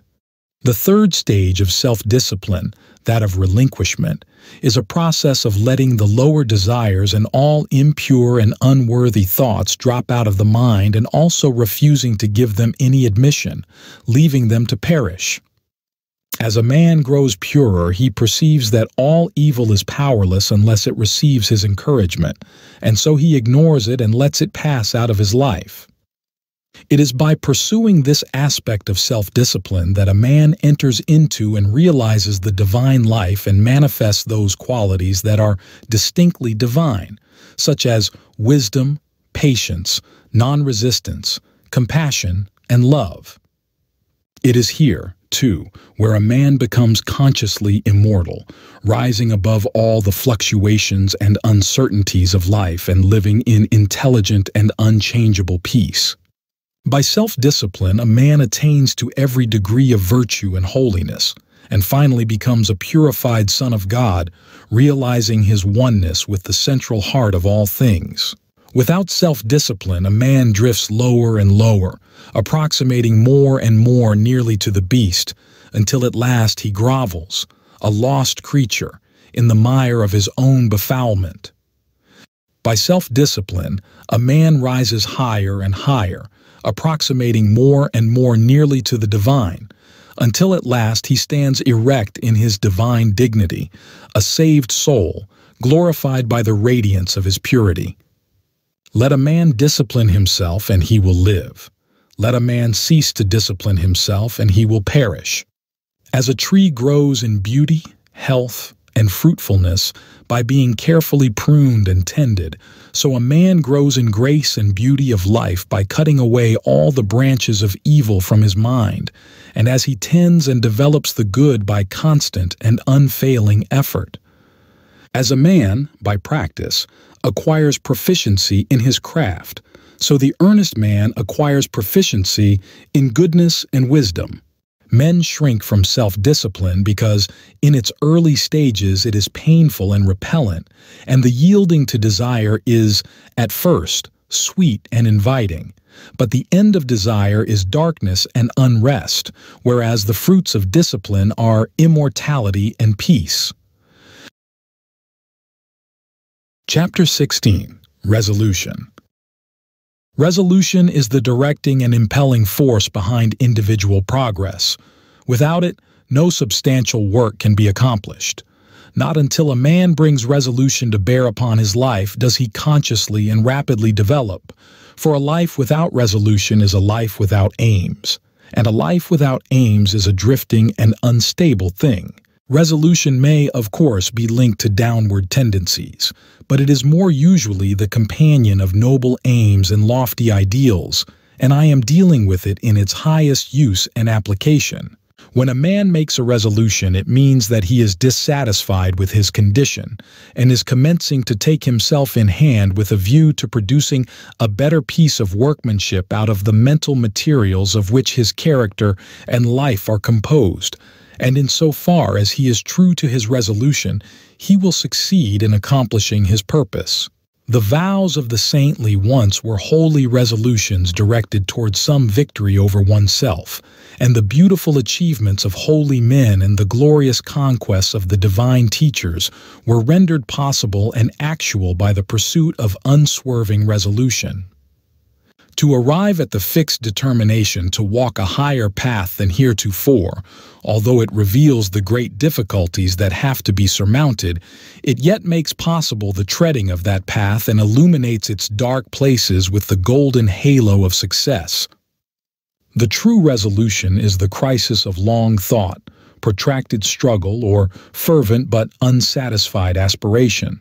The third stage of self-discipline, that of relinquishment, is a process of letting the lower desires and all impure and unworthy thoughts drop out of the mind and also refusing to give them any admission, leaving them to perish. As a man grows purer, he perceives that all evil is powerless unless it receives his encouragement, and so he ignores it and lets it pass out of his life. It is by pursuing this aspect of self-discipline that a man enters into and realizes the divine life and manifests those qualities that are distinctly divine, such as wisdom, patience, non-resistance, compassion, and love. It is here, too, where a man becomes consciously immortal, rising above all the fluctuations and uncertainties of life and living in intelligent and unchangeable peace. By self-discipline, a man attains to every degree of virtue and holiness, and finally becomes a purified son of God, realizing his oneness with the central heart of all things. Without self-discipline, a man drifts lower and lower, approximating more and more nearly to the beast, until at last he grovels, a lost creature, in the mire of his own befoulment. By self-discipline, a man rises higher and higher, approximating more and more nearly to the divine, until at last he stands erect in his divine dignity, a saved soul, glorified by the radiance of his purity. Let a man discipline himself, and he will live. Let a man cease to discipline himself, and he will perish. As a tree grows in beauty, health, and fruitfulness by being carefully pruned and tended, so a man grows in grace and beauty of life by cutting away all the branches of evil from his mind, and as he tends and develops the good by constant and unfailing effort. As a man, by practice, acquires proficiency in his craft, so the earnest man acquires proficiency in goodness and wisdom. Men shrink from self-discipline because, in its early stages, it is painful and repellent, and the yielding to desire is, at first, sweet and inviting. But the end of desire is darkness and unrest, whereas the fruits of discipline are immortality and peace. Chapter sixteen. Resolution. Resolution is the directing and impelling force behind individual progress. Without it, no substantial work can be accomplished. Not until a man brings resolution to bear upon his life does he consciously and rapidly develop, for a life without resolution is a life without aims, and a life without aims is a drifting and unstable thing. Resolution may, of course, be linked to downward tendencies, but it is more usually the companion of noble aims and lofty ideals, and I am dealing with it in its highest use and application. When a man makes a resolution, it means that he is dissatisfied with his condition and is commencing to take himself in hand with a view to producing a better piece of workmanship out of the mental materials of which his character and life are composed, and in so far as he is true to his resolution, he will succeed in accomplishing his purpose. The vows of the saintly once were holy resolutions directed toward some victory over oneself, and the beautiful achievements of holy men and the glorious conquests of the divine teachers were rendered possible and actual by the pursuit of unswerving resolution. To arrive at the fixed determination to walk a higher path than heretofore, although it reveals the great difficulties that have to be surmounted, it yet makes possible the treading of that path and illuminates its dark places with the golden halo of success. The true resolution is the crisis of long thought, protracted struggle, or fervent but unsatisfied aspiration.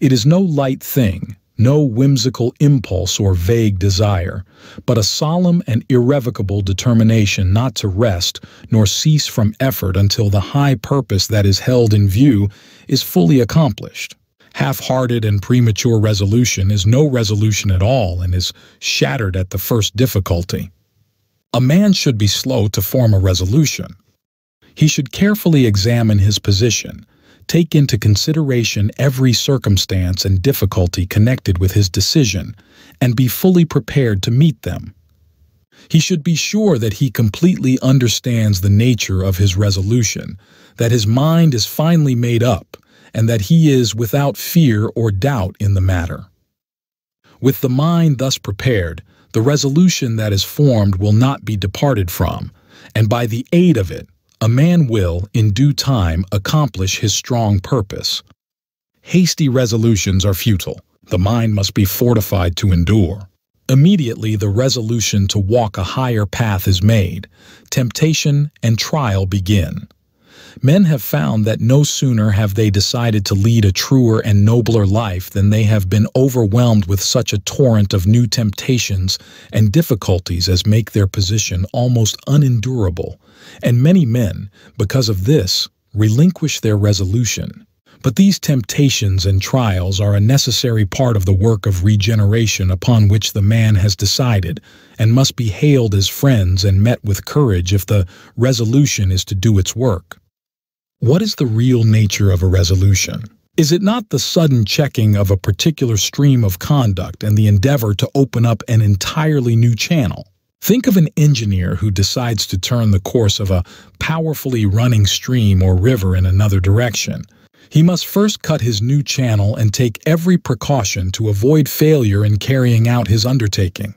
It is no light thing, no whimsical impulse or vague desire, but a solemn and irrevocable determination not to rest nor cease from effort until the high purpose that is held in view is fully accomplished. Half-hearted and premature resolution is no resolution at all and is shattered at the first difficulty. A man should be slow to form a resolution. He should carefully examine his position, take into consideration every circumstance and difficulty connected with his decision, and be fully prepared to meet them. He should be sure that he completely understands the nature of his resolution, that his mind is finally made up, and that he is without fear or doubt in the matter. With the mind thus prepared, the resolution that is formed will not be departed from, and by the aid of it, a man will, in due time, accomplish his strong purpose. Hasty resolutions are futile. The mind must be fortified to endure. Immediately, the resolution to walk a higher path is made. Temptation and trial begin. Men have found that no sooner have they decided to lead a truer and nobler life than they have been overwhelmed with such a torrent of new temptations and difficulties as make their position almost unendurable. And many men, because of this, relinquish their resolution. But these temptations and trials are a necessary part of the work of regeneration upon which the man has decided, and must be hailed as friends and met with courage if the resolution is to do its work. What is the real nature of a resolution? Is it not the sudden checking of a particular stream of conduct and the endeavor to open up an entirely new channel? Think of an engineer who decides to turn the course of a powerfully running stream or river in another direction. He must first cut his new channel and take every precaution to avoid failure in carrying out his undertaking.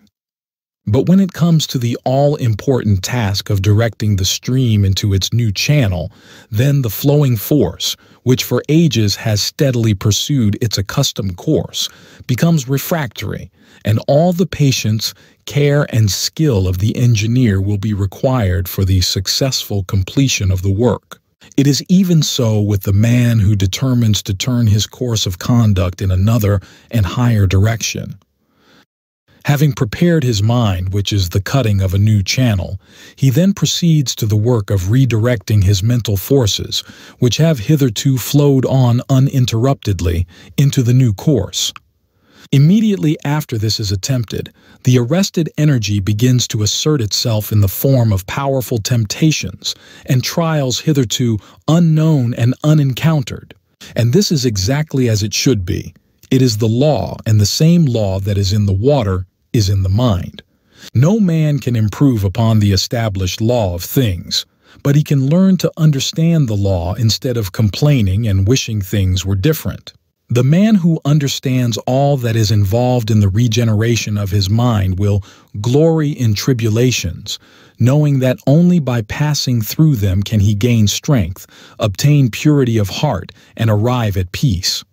But when it comes to the all-important task of directing the stream into its new channel, then the flowing force, which for ages has steadily pursued its accustomed course, becomes refractory, and all the patience, care, and skill of the engineer will be required for the successful completion of the work. It is even so with the man who determines to turn his course of conduct in another and higher direction. Having prepared his mind, which is the cutting of a new channel, he then proceeds to the work of redirecting his mental forces, which have hitherto flowed on uninterruptedly, into the new course. Immediately after this is attempted, the arrested energy begins to assert itself in the form of powerful temptations and trials hitherto unknown and unencountered. And this is exactly as it should be. It is the law, and the same law that is in the water is in the mind. No man can improve upon the established law of things, but he can learn to understand the law instead of complaining and wishing things were different. The man who understands all that is involved in the regeneration of his mind will glory in tribulations, knowing that only by passing through them can he gain strength, obtain purity of heart, and arrive at peace.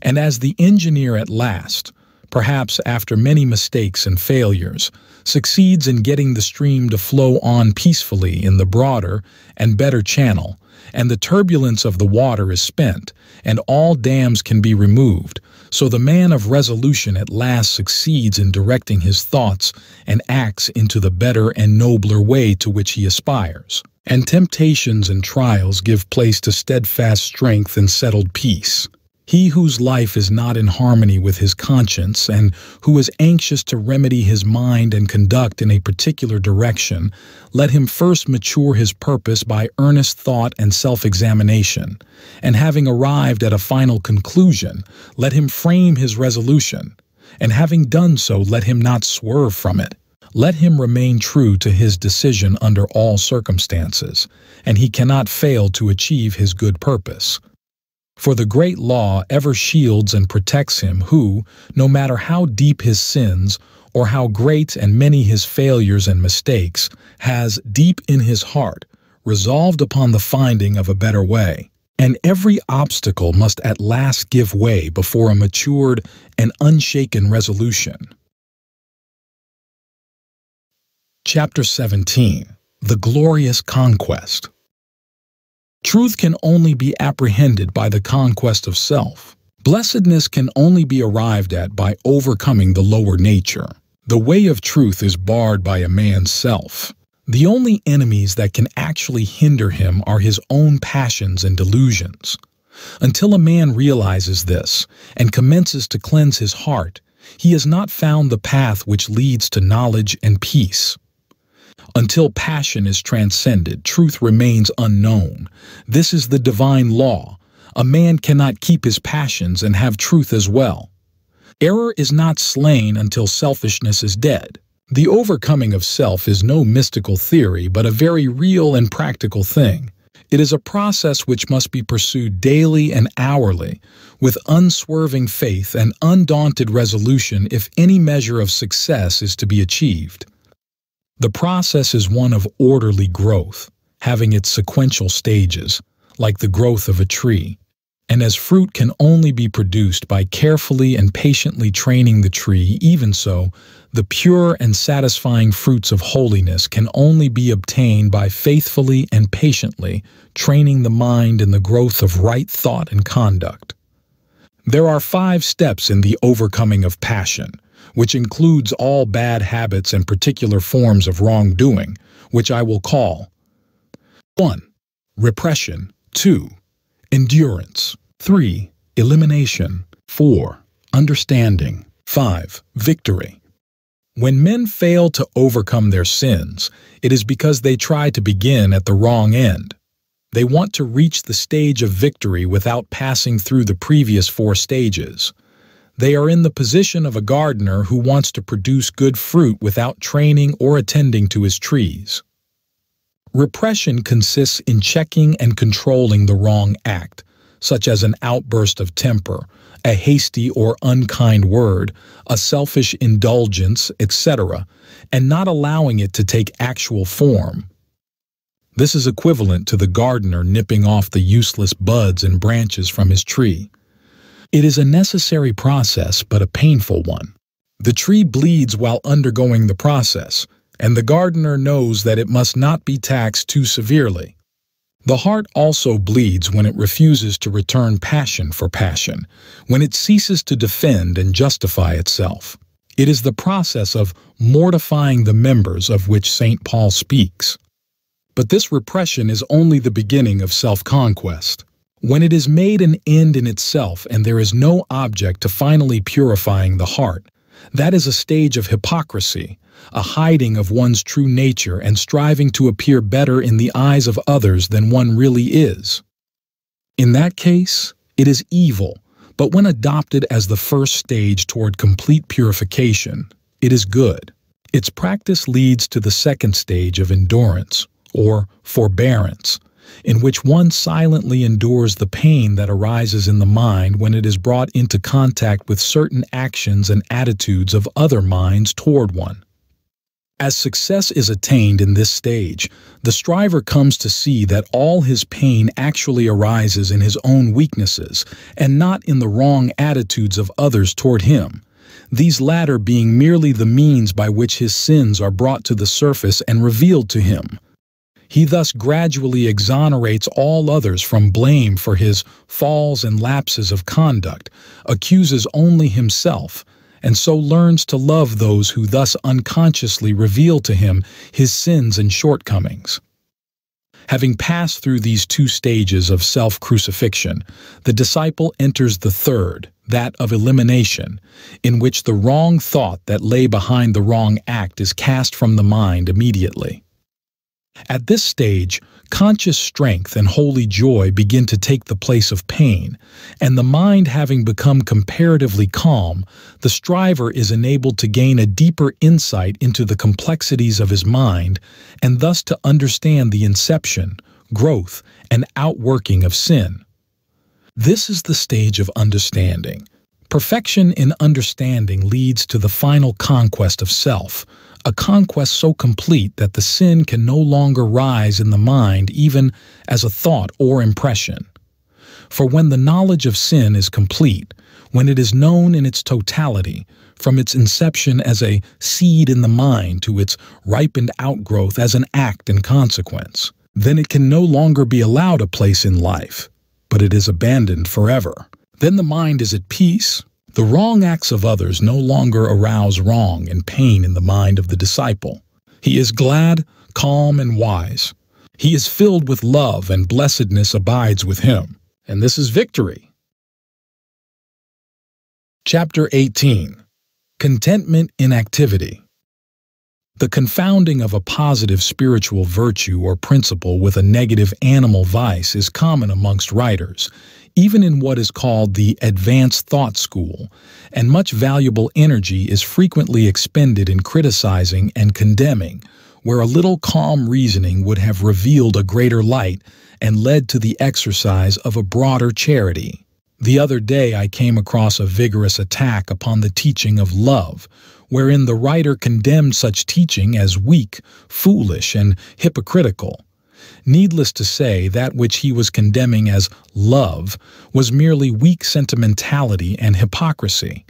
And as the engineer at last, perhaps after many mistakes and failures, succeeds in getting the stream to flow on peacefully in the broader and better channel, and the turbulence of the water is spent, and all dams can be removed, So the man of resolution at last succeeds in directing his thoughts and acts into the better and nobler way to which he aspires. And temptations and trials give place to steadfast strength and settled peace. He whose life is not in harmony with his conscience and who is anxious to remedy his mind and conduct in a particular direction, let him first mature his purpose by earnest thought and self-examination, and having arrived at a final conclusion, let him frame his resolution, and having done so, let him not swerve from it. Let him remain true to his decision under all circumstances, and he cannot fail to achieve his good purpose. For the great law ever shields and protects him who, no matter how deep his sins, or how great and many his failures and mistakes, has, deep in his heart, resolved upon the finding of a better way. And every obstacle must at last give way before a matured and unshaken resolution. Chapter seventeen. The Glorious Conquest. Truth can only be apprehended by the conquest of self. Blessedness can only be arrived at by overcoming the lower nature. The way of truth is barred by a man's self. The only enemies that can actually hinder him are his own passions and delusions. Until a man realizes this and commences to cleanse his heart, he has not found the path which leads to knowledge and peace. Until passion is transcended, truth remains unknown. This is the divine law. A man cannot keep his passions and have truth as well. Error is not slain until selfishness is dead. The overcoming of self is no mystical theory, but a very real and practical thing. It is a process which must be pursued daily and hourly, with unswerving faith and undaunted resolution if any measure of success is to be achieved. The process is one of orderly growth, having its sequential stages, like the growth of a tree. And as fruit can only be produced by carefully and patiently training the tree, even so, the pure and satisfying fruits of holiness can only be obtained by faithfully and patiently training the mind in the growth of right thought and conduct. There are five steps in the overcoming of passion, which includes all bad habits and particular forms of wrongdoing, which I will call one. Repression. two. Endurance. three. Elimination. four. Understanding. five. Victory. When men fail to overcome their sins, it is because they try to begin at the wrong end. They want to reach the stage of victory without passing through the previous four stages. They are in the position of a gardener who wants to produce good fruit without training or attending to his trees. Repression consists in checking and controlling the wrong act, such as an outburst of temper, a hasty or unkind word, a selfish indulgence, et cetera, and not allowing it to take actual form. This is equivalent to the gardener nipping off the useless buds and branches from his tree. It is a necessary process, but a painful one. The tree bleeds while undergoing the process, and the gardener knows that it must not be taxed too severely. The heart also bleeds when it refuses to return passion for passion, when it ceases to defend and justify itself. It is the process of mortifying the members of which Saint Paul speaks. But this repression is only the beginning of self-conquest. When it is made an end in itself and there is no object to finally purifying the heart, that is a stage of hypocrisy, a hiding of one's true nature and striving to appear better in the eyes of others than one really is. In that case, it is evil, but when adopted as the first stage toward complete purification, it is good. Its practice leads to the second stage of endurance, or forbearance, in which one silently endures the pain that arises in the mind when it is brought into contact with certain actions and attitudes of other minds toward one. As success is attained in this stage, the striver comes to see that all his pain actually arises in his own weaknesses and not in the wrong attitudes of others toward him, these latter being merely the means by which his sins are brought to the surface and revealed to him. He thus gradually exonerates all others from blame for his falls and lapses of conduct, accuses only himself, and so learns to love those who thus unconsciously reveal to him his sins and shortcomings. Having passed through these two stages of self-crucifixion, the disciple enters the third, that of elimination, in which the wrong thought that lay behind the wrong act is cast from the mind immediately. At this stage, conscious strength and holy joy begin to take the place of pain, and the mind having become comparatively calm, the striver is enabled to gain a deeper insight into the complexities of his mind, and thus to understand the inception, growth, and outworking of sin. This is the stage of understanding. Perfection in understanding leads to the final conquest of self, a conquest so complete that the sin can no longer rise in the mind even as a thought or impression. For when the knowledge of sin is complete, when it is known in its totality, from its inception as a seed in the mind to its ripened outgrowth as an act and consequence, then it can no longer be allowed a place in life, but it is abandoned forever. Then the mind is at peace. The wrong acts of others no longer arouse wrong and pain in the mind of the disciple. He is glad, calm, and wise. He is filled with love, and blessedness abides with him. And this is victory. Chapter eighteen. Contentment in Activity. The confounding of a positive spiritual virtue or principle with a negative animal vice is common amongst writers, even in what is called the advanced thought school, and much valuable energy is frequently expended in criticizing and condemning, where a little calm reasoning would have revealed a greater light and led to the exercise of a broader charity. The other day I came across a vigorous attack upon the teaching of love, wherein the writer condemned such teaching as weak, foolish, and hypocritical. Needless to say, that which he was condemning as love was merely weak sentimentality and hypocrisy.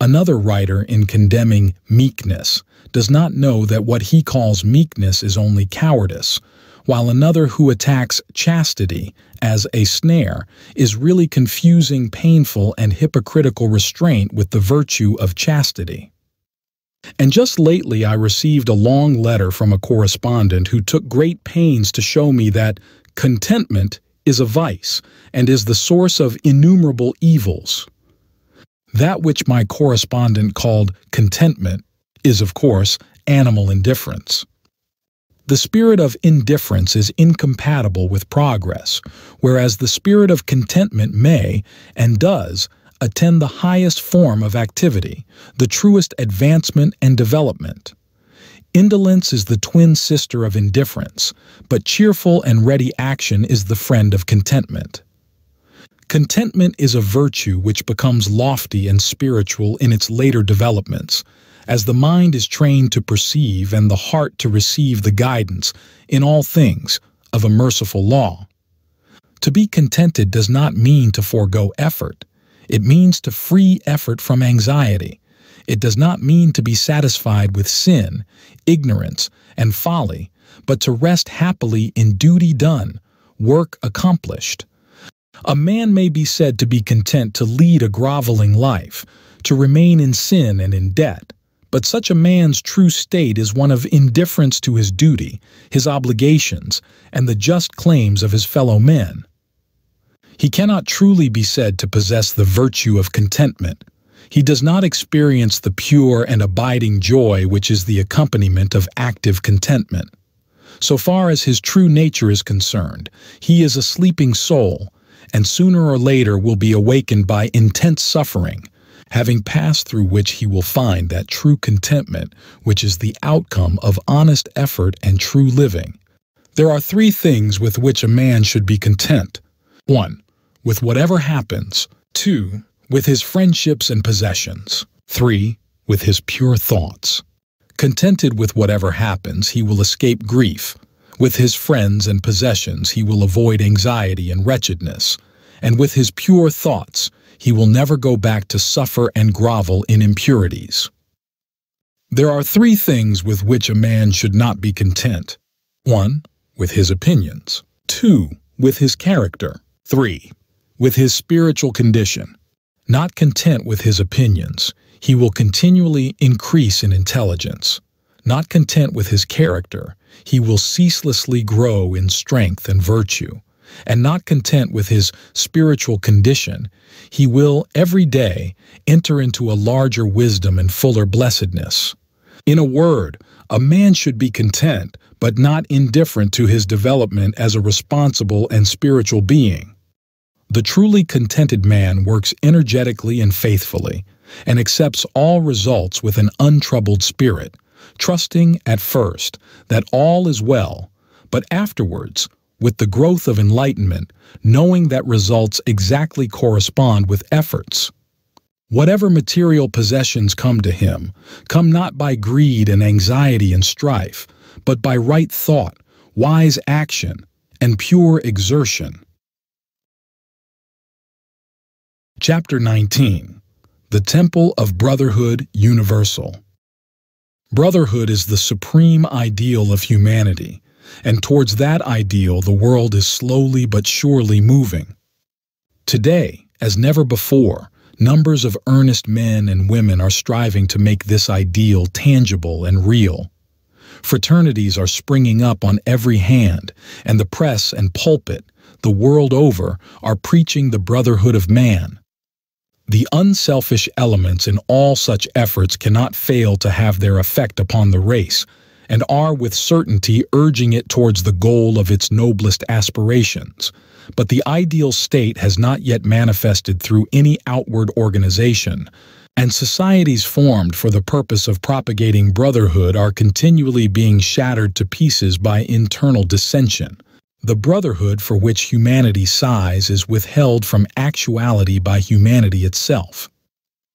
Another writer, in condemning meekness, does not know that what he calls meekness is only cowardice, while another who attacks chastity as a snare is really confusing painful and hypocritical restraint with the virtue of chastity. And just lately I received a long letter from a correspondent who took great pains to show me that contentment is a vice and is the source of innumerable evils. That which my correspondent called contentment is, of course, animal indifference. The spirit of indifference is incompatible with progress, whereas the spirit of contentment may, and does, attend the highest form of activity, the truest advancement and development. Indolence is the twin sister of indifference, but cheerful and ready action is the friend of contentment. Contentment is a virtue which becomes lofty and spiritual in its later developments, as the mind is trained to perceive and the heart to receive the guidance, in all things, of a merciful law. To be contented does not mean to forego effort. It means to free effort from anxiety. It does not mean to be satisfied with sin, ignorance, and folly, but to rest happily in duty done, work accomplished. A man may be said to be content to lead a groveling life, to remain in sin and in debt, but such a man's true state is one of indifference to his duty, his obligations, and the just claims of his fellow men. He cannot truly be said to possess the virtue of contentment. He does not experience the pure and abiding joy which is the accompaniment of active contentment. So far as his true nature is concerned, he is a sleeping soul, and sooner or later will be awakened by intense suffering, having passed through which he will find that true contentment which is the outcome of honest effort and true living. There are three things with which a man should be content. One, with whatever happens. Two, with his friendships and possessions. Three, with his pure thoughts. Contented with whatever happens, he will escape grief. With his friends and possessions, he will avoid anxiety and wretchedness. And with his pure thoughts, he will never go back to suffer and grovel in impurities. There are three things with which a man should not be content. One, with his opinions. Two, with his character. Three, with his spiritual condition. Not content with his opinions, he will continually increase in intelligence. Not content with his character, he will ceaselessly grow in strength and virtue. And not content with his spiritual condition, he will every day enter into a larger wisdom and fuller blessedness. In a word, a man should be content, but not indifferent to his development as a responsible and spiritual being. The truly contented man works energetically and faithfully, and accepts all results with an untroubled spirit, trusting at first that all is well, but afterwards, with the growth of enlightenment, knowing that results exactly correspond with efforts. Whatever material possessions come to him, come not by greed and anxiety and strife, but by right thought, wise action, and pure exertion. Chapter nineteen. The Temple of Brotherhood Universal. Brotherhood is the supreme ideal of humanity, and towards that ideal the world is slowly but surely moving. Today, as never before, numbers of earnest men and women are striving to make this ideal tangible and real. Fraternities are springing up on every hand, and the press and pulpit, the world over, are preaching the brotherhood of man. The unselfish elements in all such efforts cannot fail to have their effect upon the race, and are with certainty urging it towards the goal of its noblest aspirations. But the ideal state has not yet manifested through any outward organization, and societies formed for the purpose of propagating brotherhood are continually being shattered to pieces by internal dissension. The brotherhood for which humanity sighs is withheld from actuality by humanity itself.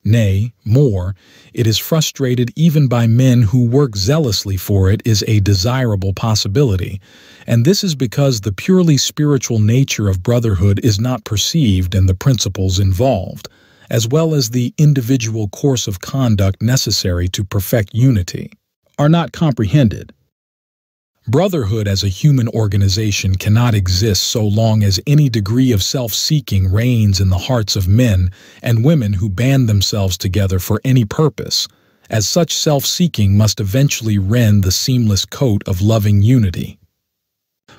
Nay, more, it is frustrated even by men who work zealously for it is a desirable possibility, and this is because the purely spiritual nature of brotherhood is not perceived in the principles involved, as well as the individual course of conduct necessary to perfect unity, are not comprehended. Brotherhood as a human organization cannot exist so long as any degree of self-seeking reigns in the hearts of men and women who band themselves together for any purpose, as such self-seeking must eventually rend the seamless coat of loving unity.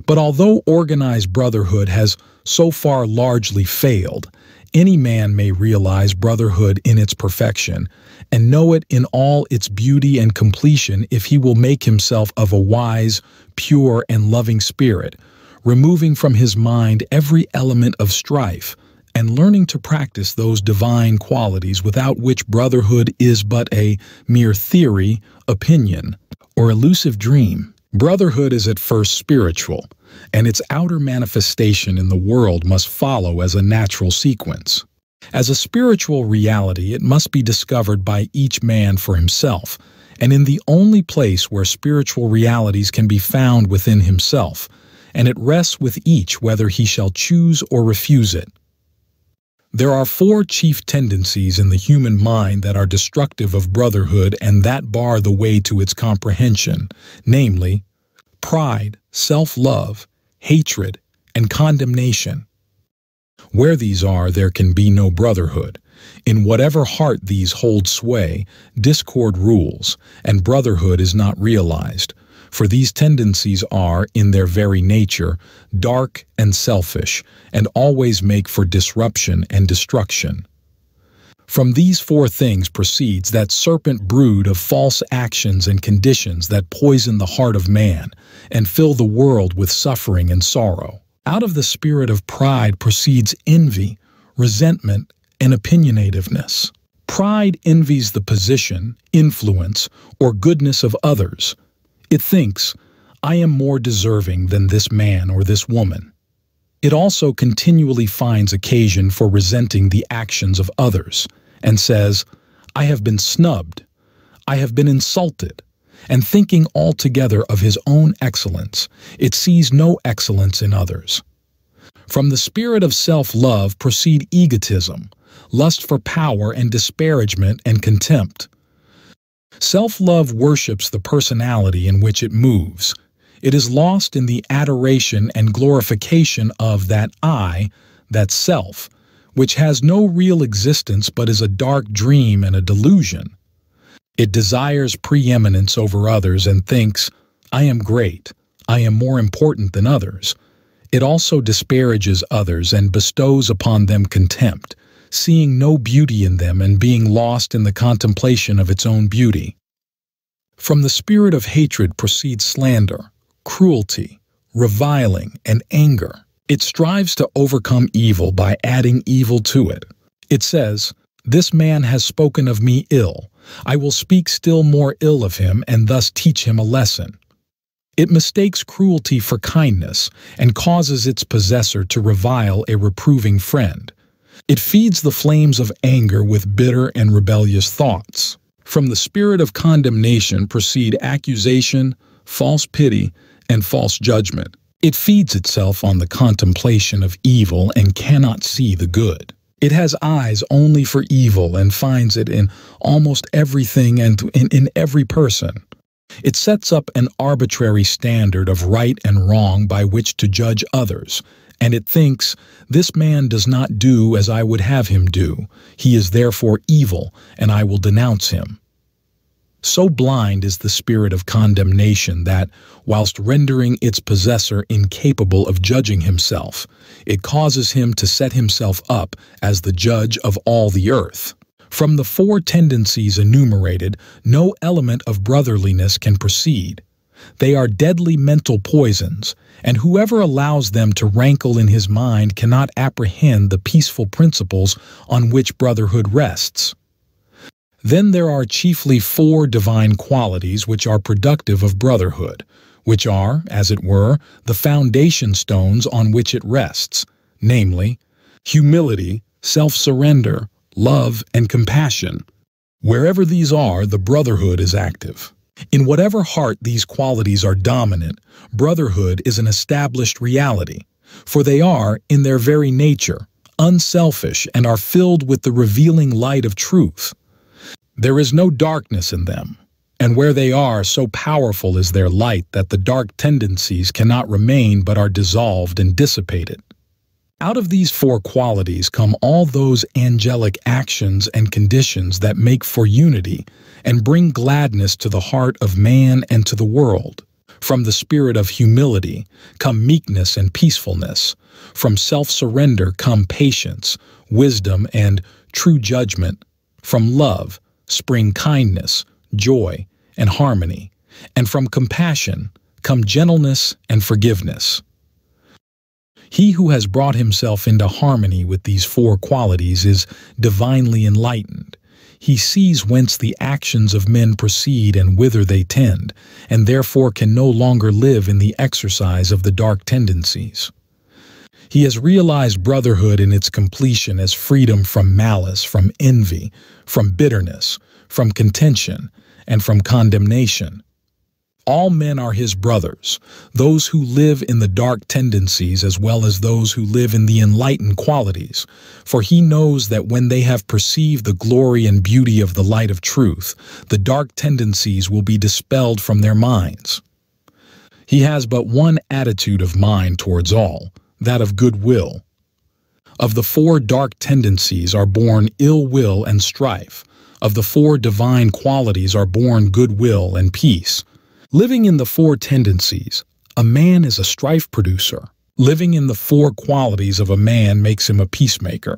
But although organized brotherhood has so far largely failed, any man may realize brotherhood in its perfection, and know it in all its beauty and completion if he will make himself of a wise, pure, and loving spirit, removing from his mind every element of strife, and learning to practice those divine qualities without which brotherhood is but a mere theory, opinion, or elusive dream. Brotherhood is at first spiritual, and its outer manifestation in the world must follow as a natural sequence. As a spiritual reality, it must be discovered by each man for himself, and in the only place where spiritual realities can be found within himself, and it rests with each whether he shall choose or refuse it. There are four chief tendencies in the human mind that are destructive of brotherhood and that bar the way to its comprehension, namely, pride, self-love, hatred, and condemnation. Where these are, there can be no brotherhood. In whatever heart these hold sway, discord rules, and brotherhood is not realized, for these tendencies are, in their very nature, dark and selfish, and always make for disruption and destruction. From these four things proceeds that serpent brood of false actions and conditions that poison the heart of man, and fill the world with suffering and sorrow. Out of the spirit of pride proceeds envy, resentment, and opinionativeness. Pride envies the position, influence, or goodness of others. It thinks, I am more deserving than this man or this woman. It also continually finds occasion for resenting the actions of others, and says, I have been snubbed, I have been insulted, and thinking altogether of his own excellence, it sees no excellence in others. From the spirit of self-love proceed egotism, lust for power and disparagement and contempt. Self-love worships the personality in which it moves. it is lost in the adoration and glorification of that I, that self, which has no real existence but is a dark dream and a delusion. It desires preeminence over others and thinks, I am great, I am more important than others. It also disparages others and bestows upon them contempt, seeing no beauty in them and being lost in the contemplation of its own beauty. From the spirit of hatred proceeds slander, cruelty, reviling, and anger. It strives to overcome evil by adding evil to it. It says, "This man has spoken of me ill. I will speak still more ill of him and thus teach him a lesson." It mistakes cruelty for kindness and causes its possessor to revile a reproving friend. It feeds the flames of anger with bitter and rebellious thoughts. From the spirit of condemnation proceed accusation, false pity, and false judgment. It feeds itself on the contemplation of evil and cannot see the good. It has eyes only for evil and finds it in almost everything and in, in every person. It sets up an arbitrary standard of right and wrong by which to judge others, and it thinks, "This man does not do as I would have him do. He is therefore evil, and I will denounce him." So blind is the spirit of condemnation that, whilst rendering its possessor incapable of judging himself, it causes him to set himself up as the judge of all the earth. From the four tendencies enumerated, no element of brotherliness can proceed. They are deadly mental poisons, and whoever allows them to rankle in his mind cannot apprehend the peaceful principles on which brotherhood rests. Then there are chiefly four divine qualities which are productive of brotherhood, which are, as it were, the foundation stones on which it rests, namely, humility, self-surrender, love, and compassion. Wherever these are, the brotherhood is active. In whatever heart these qualities are dominant, brotherhood is an established reality, for they are, in their very nature, unselfish and are filled with the revealing light of truth. There is no darkness in them, and where they are, so powerful is their light that the dark tendencies cannot remain but are dissolved and dissipated. Out of these four qualities come all those angelic actions and conditions that make for unity and bring gladness to the heart of man and to the world. From the spirit of humility come meekness and peacefulness. From self-surrender come patience, wisdom, and true judgment. From love spring kindness, joy, and harmony, and from compassion come gentleness and forgiveness. He who has brought himself into harmony with these four qualities is divinely enlightened. He sees whence the actions of men proceed and whither they tend, and therefore can no longer live in the exercise of the dark tendencies. He has realized brotherhood in its completion as freedom from malice, from envy, from bitterness, from contention, and from condemnation. All men are his brothers, those who live in the dark tendencies as well as those who live in the enlightened qualities, for he knows that when they have perceived the glory and beauty of the light of truth, the dark tendencies will be dispelled from their minds. He has but one attitude of mind towards all, that of goodwill. Of the four dark tendencies are born ill will and strife. Of the four divine qualities are born goodwill and peace. Living in the four tendencies, a man is a strife producer. Living in the four qualities of a man makes him a peacemaker.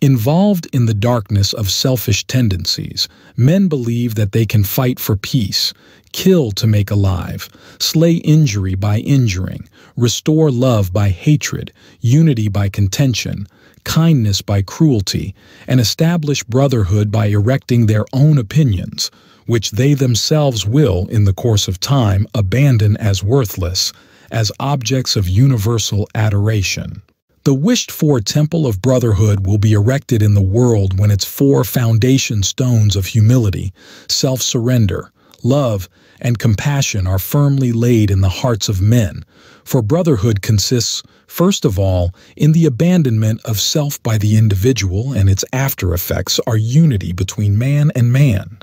Involved in the darkness of selfish tendencies, men believe that they can fight for peace, kill to make alive, slay injury by injuring, restore love by hatred, unity by contention, kindness by cruelty, and establish brotherhood by erecting their own opinions, which they themselves will, in the course of time, abandon as worthless, as objects of universal adoration. The wished-for temple of brotherhood will be erected in the world when its four foundation stones of humility, self-surrender, love, and compassion are firmly laid in the hearts of men, for brotherhood consists, first of all, in the abandonment of self by the individual, and its after-effects are unity between man and man.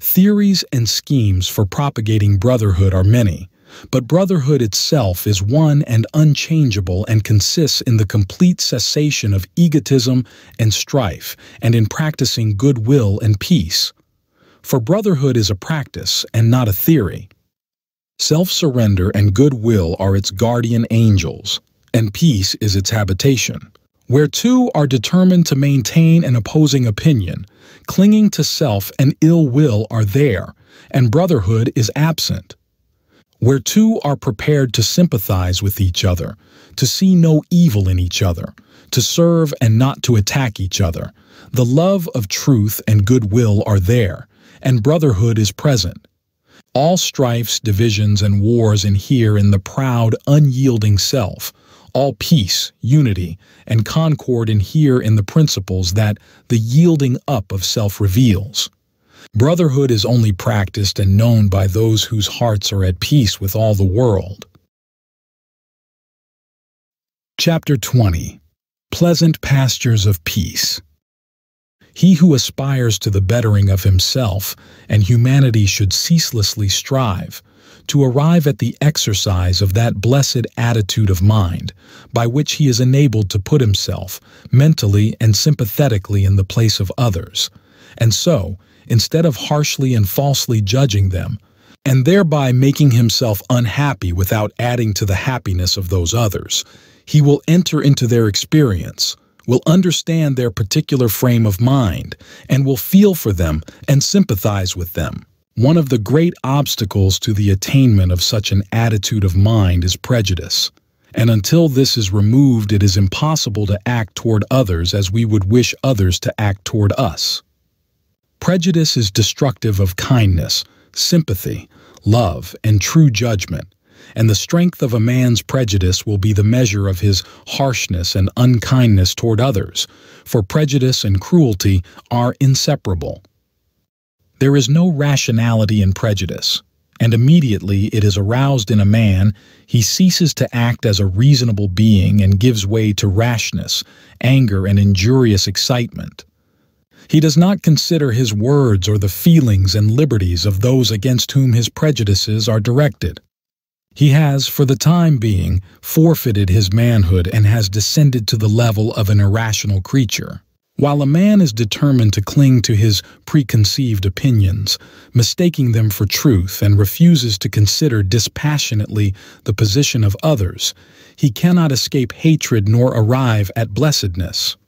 Theories and schemes for propagating brotherhood are many, But brotherhood itself is one and unchangeable and consists in the complete cessation of egotism and strife and in practicing goodwill and peace. For brotherhood is a practice and not a theory. Self-surrender and goodwill are its guardian angels, and peace is its habitation. Where two are determined to maintain an opposing opinion, clinging to self and ill will are there, and brotherhood is absent. Where two are prepared to sympathize with each other, to see no evil in each other, to serve and not to attack each other, the love of truth and goodwill are there, and brotherhood is present. All strifes, divisions, and wars inhere in the proud, unyielding self. All peace, unity, and concord inhere in the principles that the yielding up of self reveals. Brotherhood is only practiced and known by those whose hearts are at peace with all the world. Chapter twenty. Pleasant Pastures of Peace. He who aspires to the bettering of himself and humanity should ceaselessly strive to arrive at the exercise of that blessed attitude of mind by which he is enabled to put himself mentally and sympathetically in the place of others, and so, instead of harshly and falsely judging them, and thereby making himself unhappy without adding to the happiness of those others, he will enter into their experience, will understand their particular frame of mind, and will feel for them and sympathize with them. One of the great obstacles to the attainment of such an attitude of mind is prejudice, and until this is removed, it is impossible to act toward others as we would wish others to act toward us. Prejudice is destructive of kindness, sympathy, love, and true judgment, and the strength of a man's prejudice will be the measure of his harshness and unkindness toward others, for prejudice and cruelty are inseparable. There is no rationality in prejudice, and immediately it is aroused in a man, he ceases to act as a reasonable being and gives way to rashness, anger, and injurious excitement. He does not consider his words or the feelings and liberties of those against whom his prejudices are directed. He has, for the time being, forfeited his manhood and has descended to the level of an irrational creature. While a man is determined to cling to his preconceived opinions, mistaking them for truth, and refuses to consider dispassionately the position of others, he cannot escape hatred nor arrive at blessedness.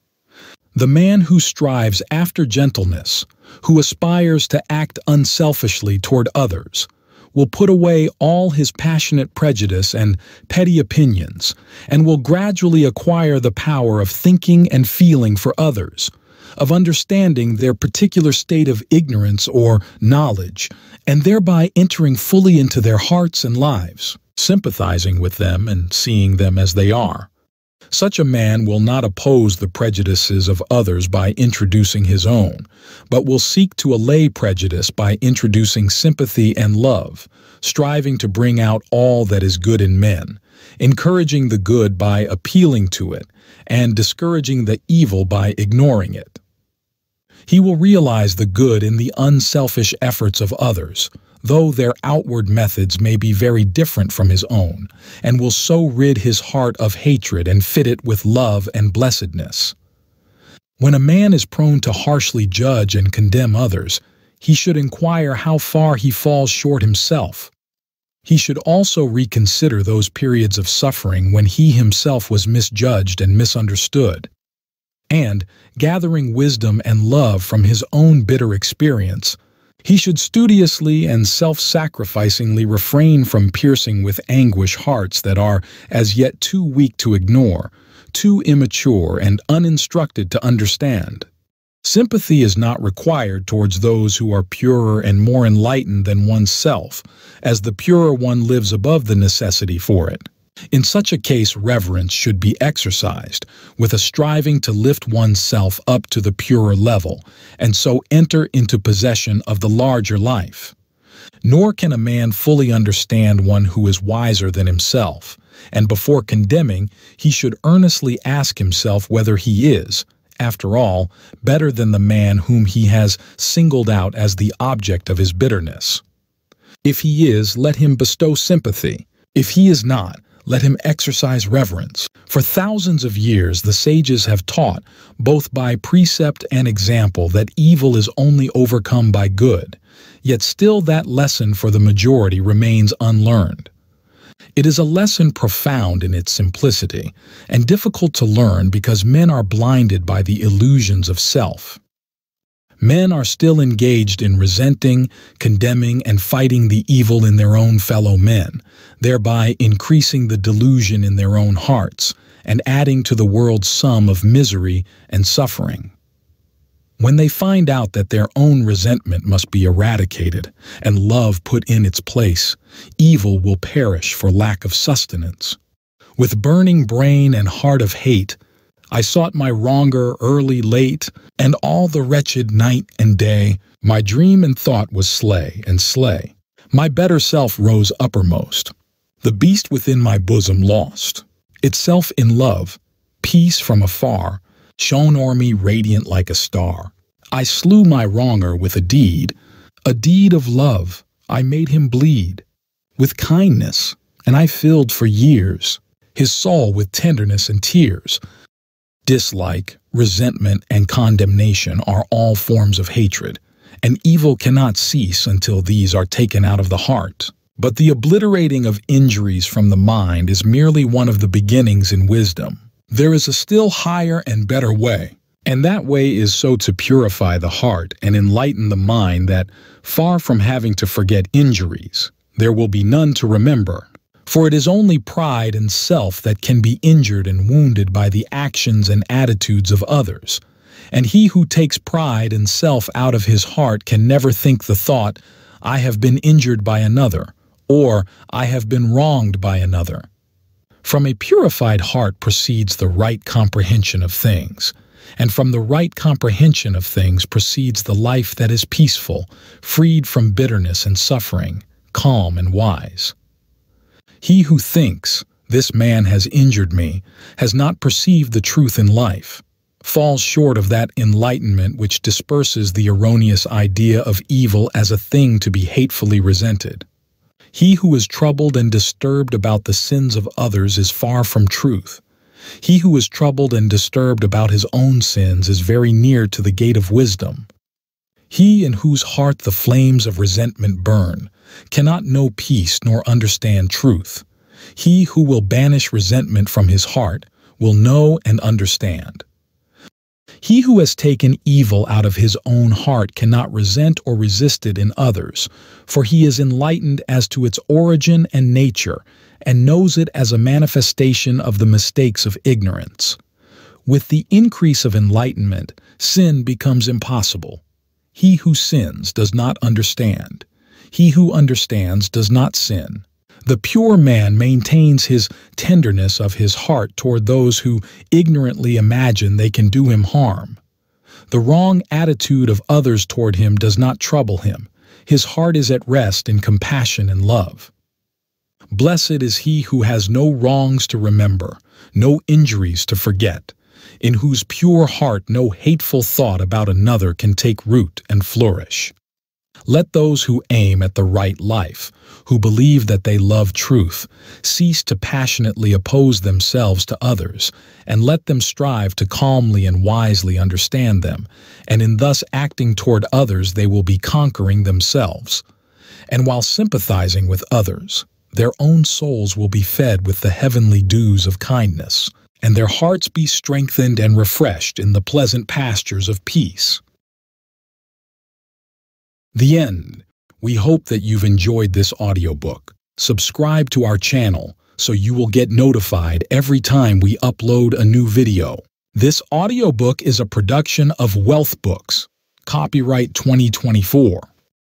The man who strives after gentleness, who aspires to act unselfishly toward others, will put away all his passionate prejudice and petty opinions, and will gradually acquire the power of thinking and feeling for others, of understanding their particular state of ignorance or knowledge, and thereby entering fully into their hearts and lives, sympathizing with them and seeing them as they are. Such a man will not oppose the prejudices of others by introducing his own, but will seek to allay prejudice by introducing sympathy and love, striving to bring out all that is good in men, encouraging the good by appealing to it, and discouraging the evil by ignoring it. He will realize the good in the unselfish efforts of others, though their outward methods may be very different from his own, and will so rid his heart of hatred and fit it with love and blessedness. When a man is prone to harshly judge and condemn others, he should inquire how far he falls short himself. He should also reconsider those periods of suffering when he himself was misjudged and misunderstood, and, gathering wisdom and love from his own bitter experience, he should studiously and self-sacrificingly refrain from piercing with anguish hearts that are as yet too weak to ignore, too immature and uninstructed to understand. Sympathy is not required towards those who are purer and more enlightened than oneself, as the purer one lives above the necessity for it. In such a case, reverence should be exercised, with a striving to lift oneself up to the purer level, and so enter into possession of the larger life. Nor can a man fully understand one who is wiser than himself, and before condemning, he should earnestly ask himself whether he is, after all, better than the man whom he has singled out as the object of his bitterness. If he is, let him bestow sympathy. If he is not, let him exercise reverence. For thousands of years, the sages have taught, both by precept and example, that evil is only overcome by good. Yet still that lesson for the majority remains unlearned. It is a lesson profound in its simplicity and difficult to learn because men are blinded by the illusions of self. Men are still engaged in resenting, condemning, and fighting the evil in their own fellow men, thereby increasing the delusion in their own hearts and adding to the world's sum of misery and suffering. When they find out that their own resentment must be eradicated and love put in its place, evil will perish for lack of sustenance. With burning brain and heart of hate, I sought my wronger early late, and all the wretched night and day, my dream and thought was slay and slay. My better self rose uppermost, the beast within my bosom lost, itself in love, peace from afar, shone o'er me radiant like a star. I slew my wronger with a deed, a deed of love. I made him bleed with kindness, and I filled for years his soul with tenderness and tears. Dislike, resentment, and condemnation are all forms of hatred, and evil cannot cease until these are taken out of the heart. But the obliterating of injuries from the mind is merely one of the beginnings in wisdom. There is a still higher and better way, and that way is so to purify the heart and enlighten the mind that, far from having to forget injuries, there will be none to remember. For it is only pride and self that can be injured and wounded by the actions and attitudes of others, and he who takes pride and self out of his heart can never think the thought, "I have been injured by another," or "I have been wronged by another." From a purified heart proceeds the right comprehension of things, and from the right comprehension of things proceeds the life that is peaceful, freed from bitterness and suffering, calm and wise. He who thinks, "This man has injured me," has not perceived the truth in life, falls short of that enlightenment which disperses the erroneous idea of evil as a thing to be hatefully resented. He who is troubled and disturbed about the sins of others is far from truth. He who is troubled and disturbed about his own sins is very near to the gate of wisdom. He in whose heart the flames of resentment burn cannot know peace nor understand truth. He who will banish resentment from his heart will know and understand. He who has taken evil out of his own heart cannot resent or resist it in others, for he is enlightened as to its origin and nature, and knows it as a manifestation of the mistakes of ignorance. With the increase of enlightenment, sin becomes impossible. He who sins does not understand. He who understands does not sin. The pure man maintains his tenderness of his heart toward those who ignorantly imagine they can do him harm. The wrong attitude of others toward him does not trouble him. His heart is at rest in compassion and love. Blessed is he who has no wrongs to remember, no injuries to forget, in whose pure heart no hateful thought about another can take root and flourish. Let those who aim at the right life, who believe that they love truth, cease to passionately oppose themselves to others, and let them strive to calmly and wisely understand them, and in thus acting toward others they will be conquering themselves. And while sympathizing with others, their own souls will be fed with the heavenly dews of kindness, and their hearts be strengthened and refreshed in the pleasant pastures of peace. The end. We hope that you've enjoyed this audiobook. Subscribe to our channel so you will get notified every time we upload a new video. This audiobook is a production of WealthBooks. Copyright twenty twenty-four.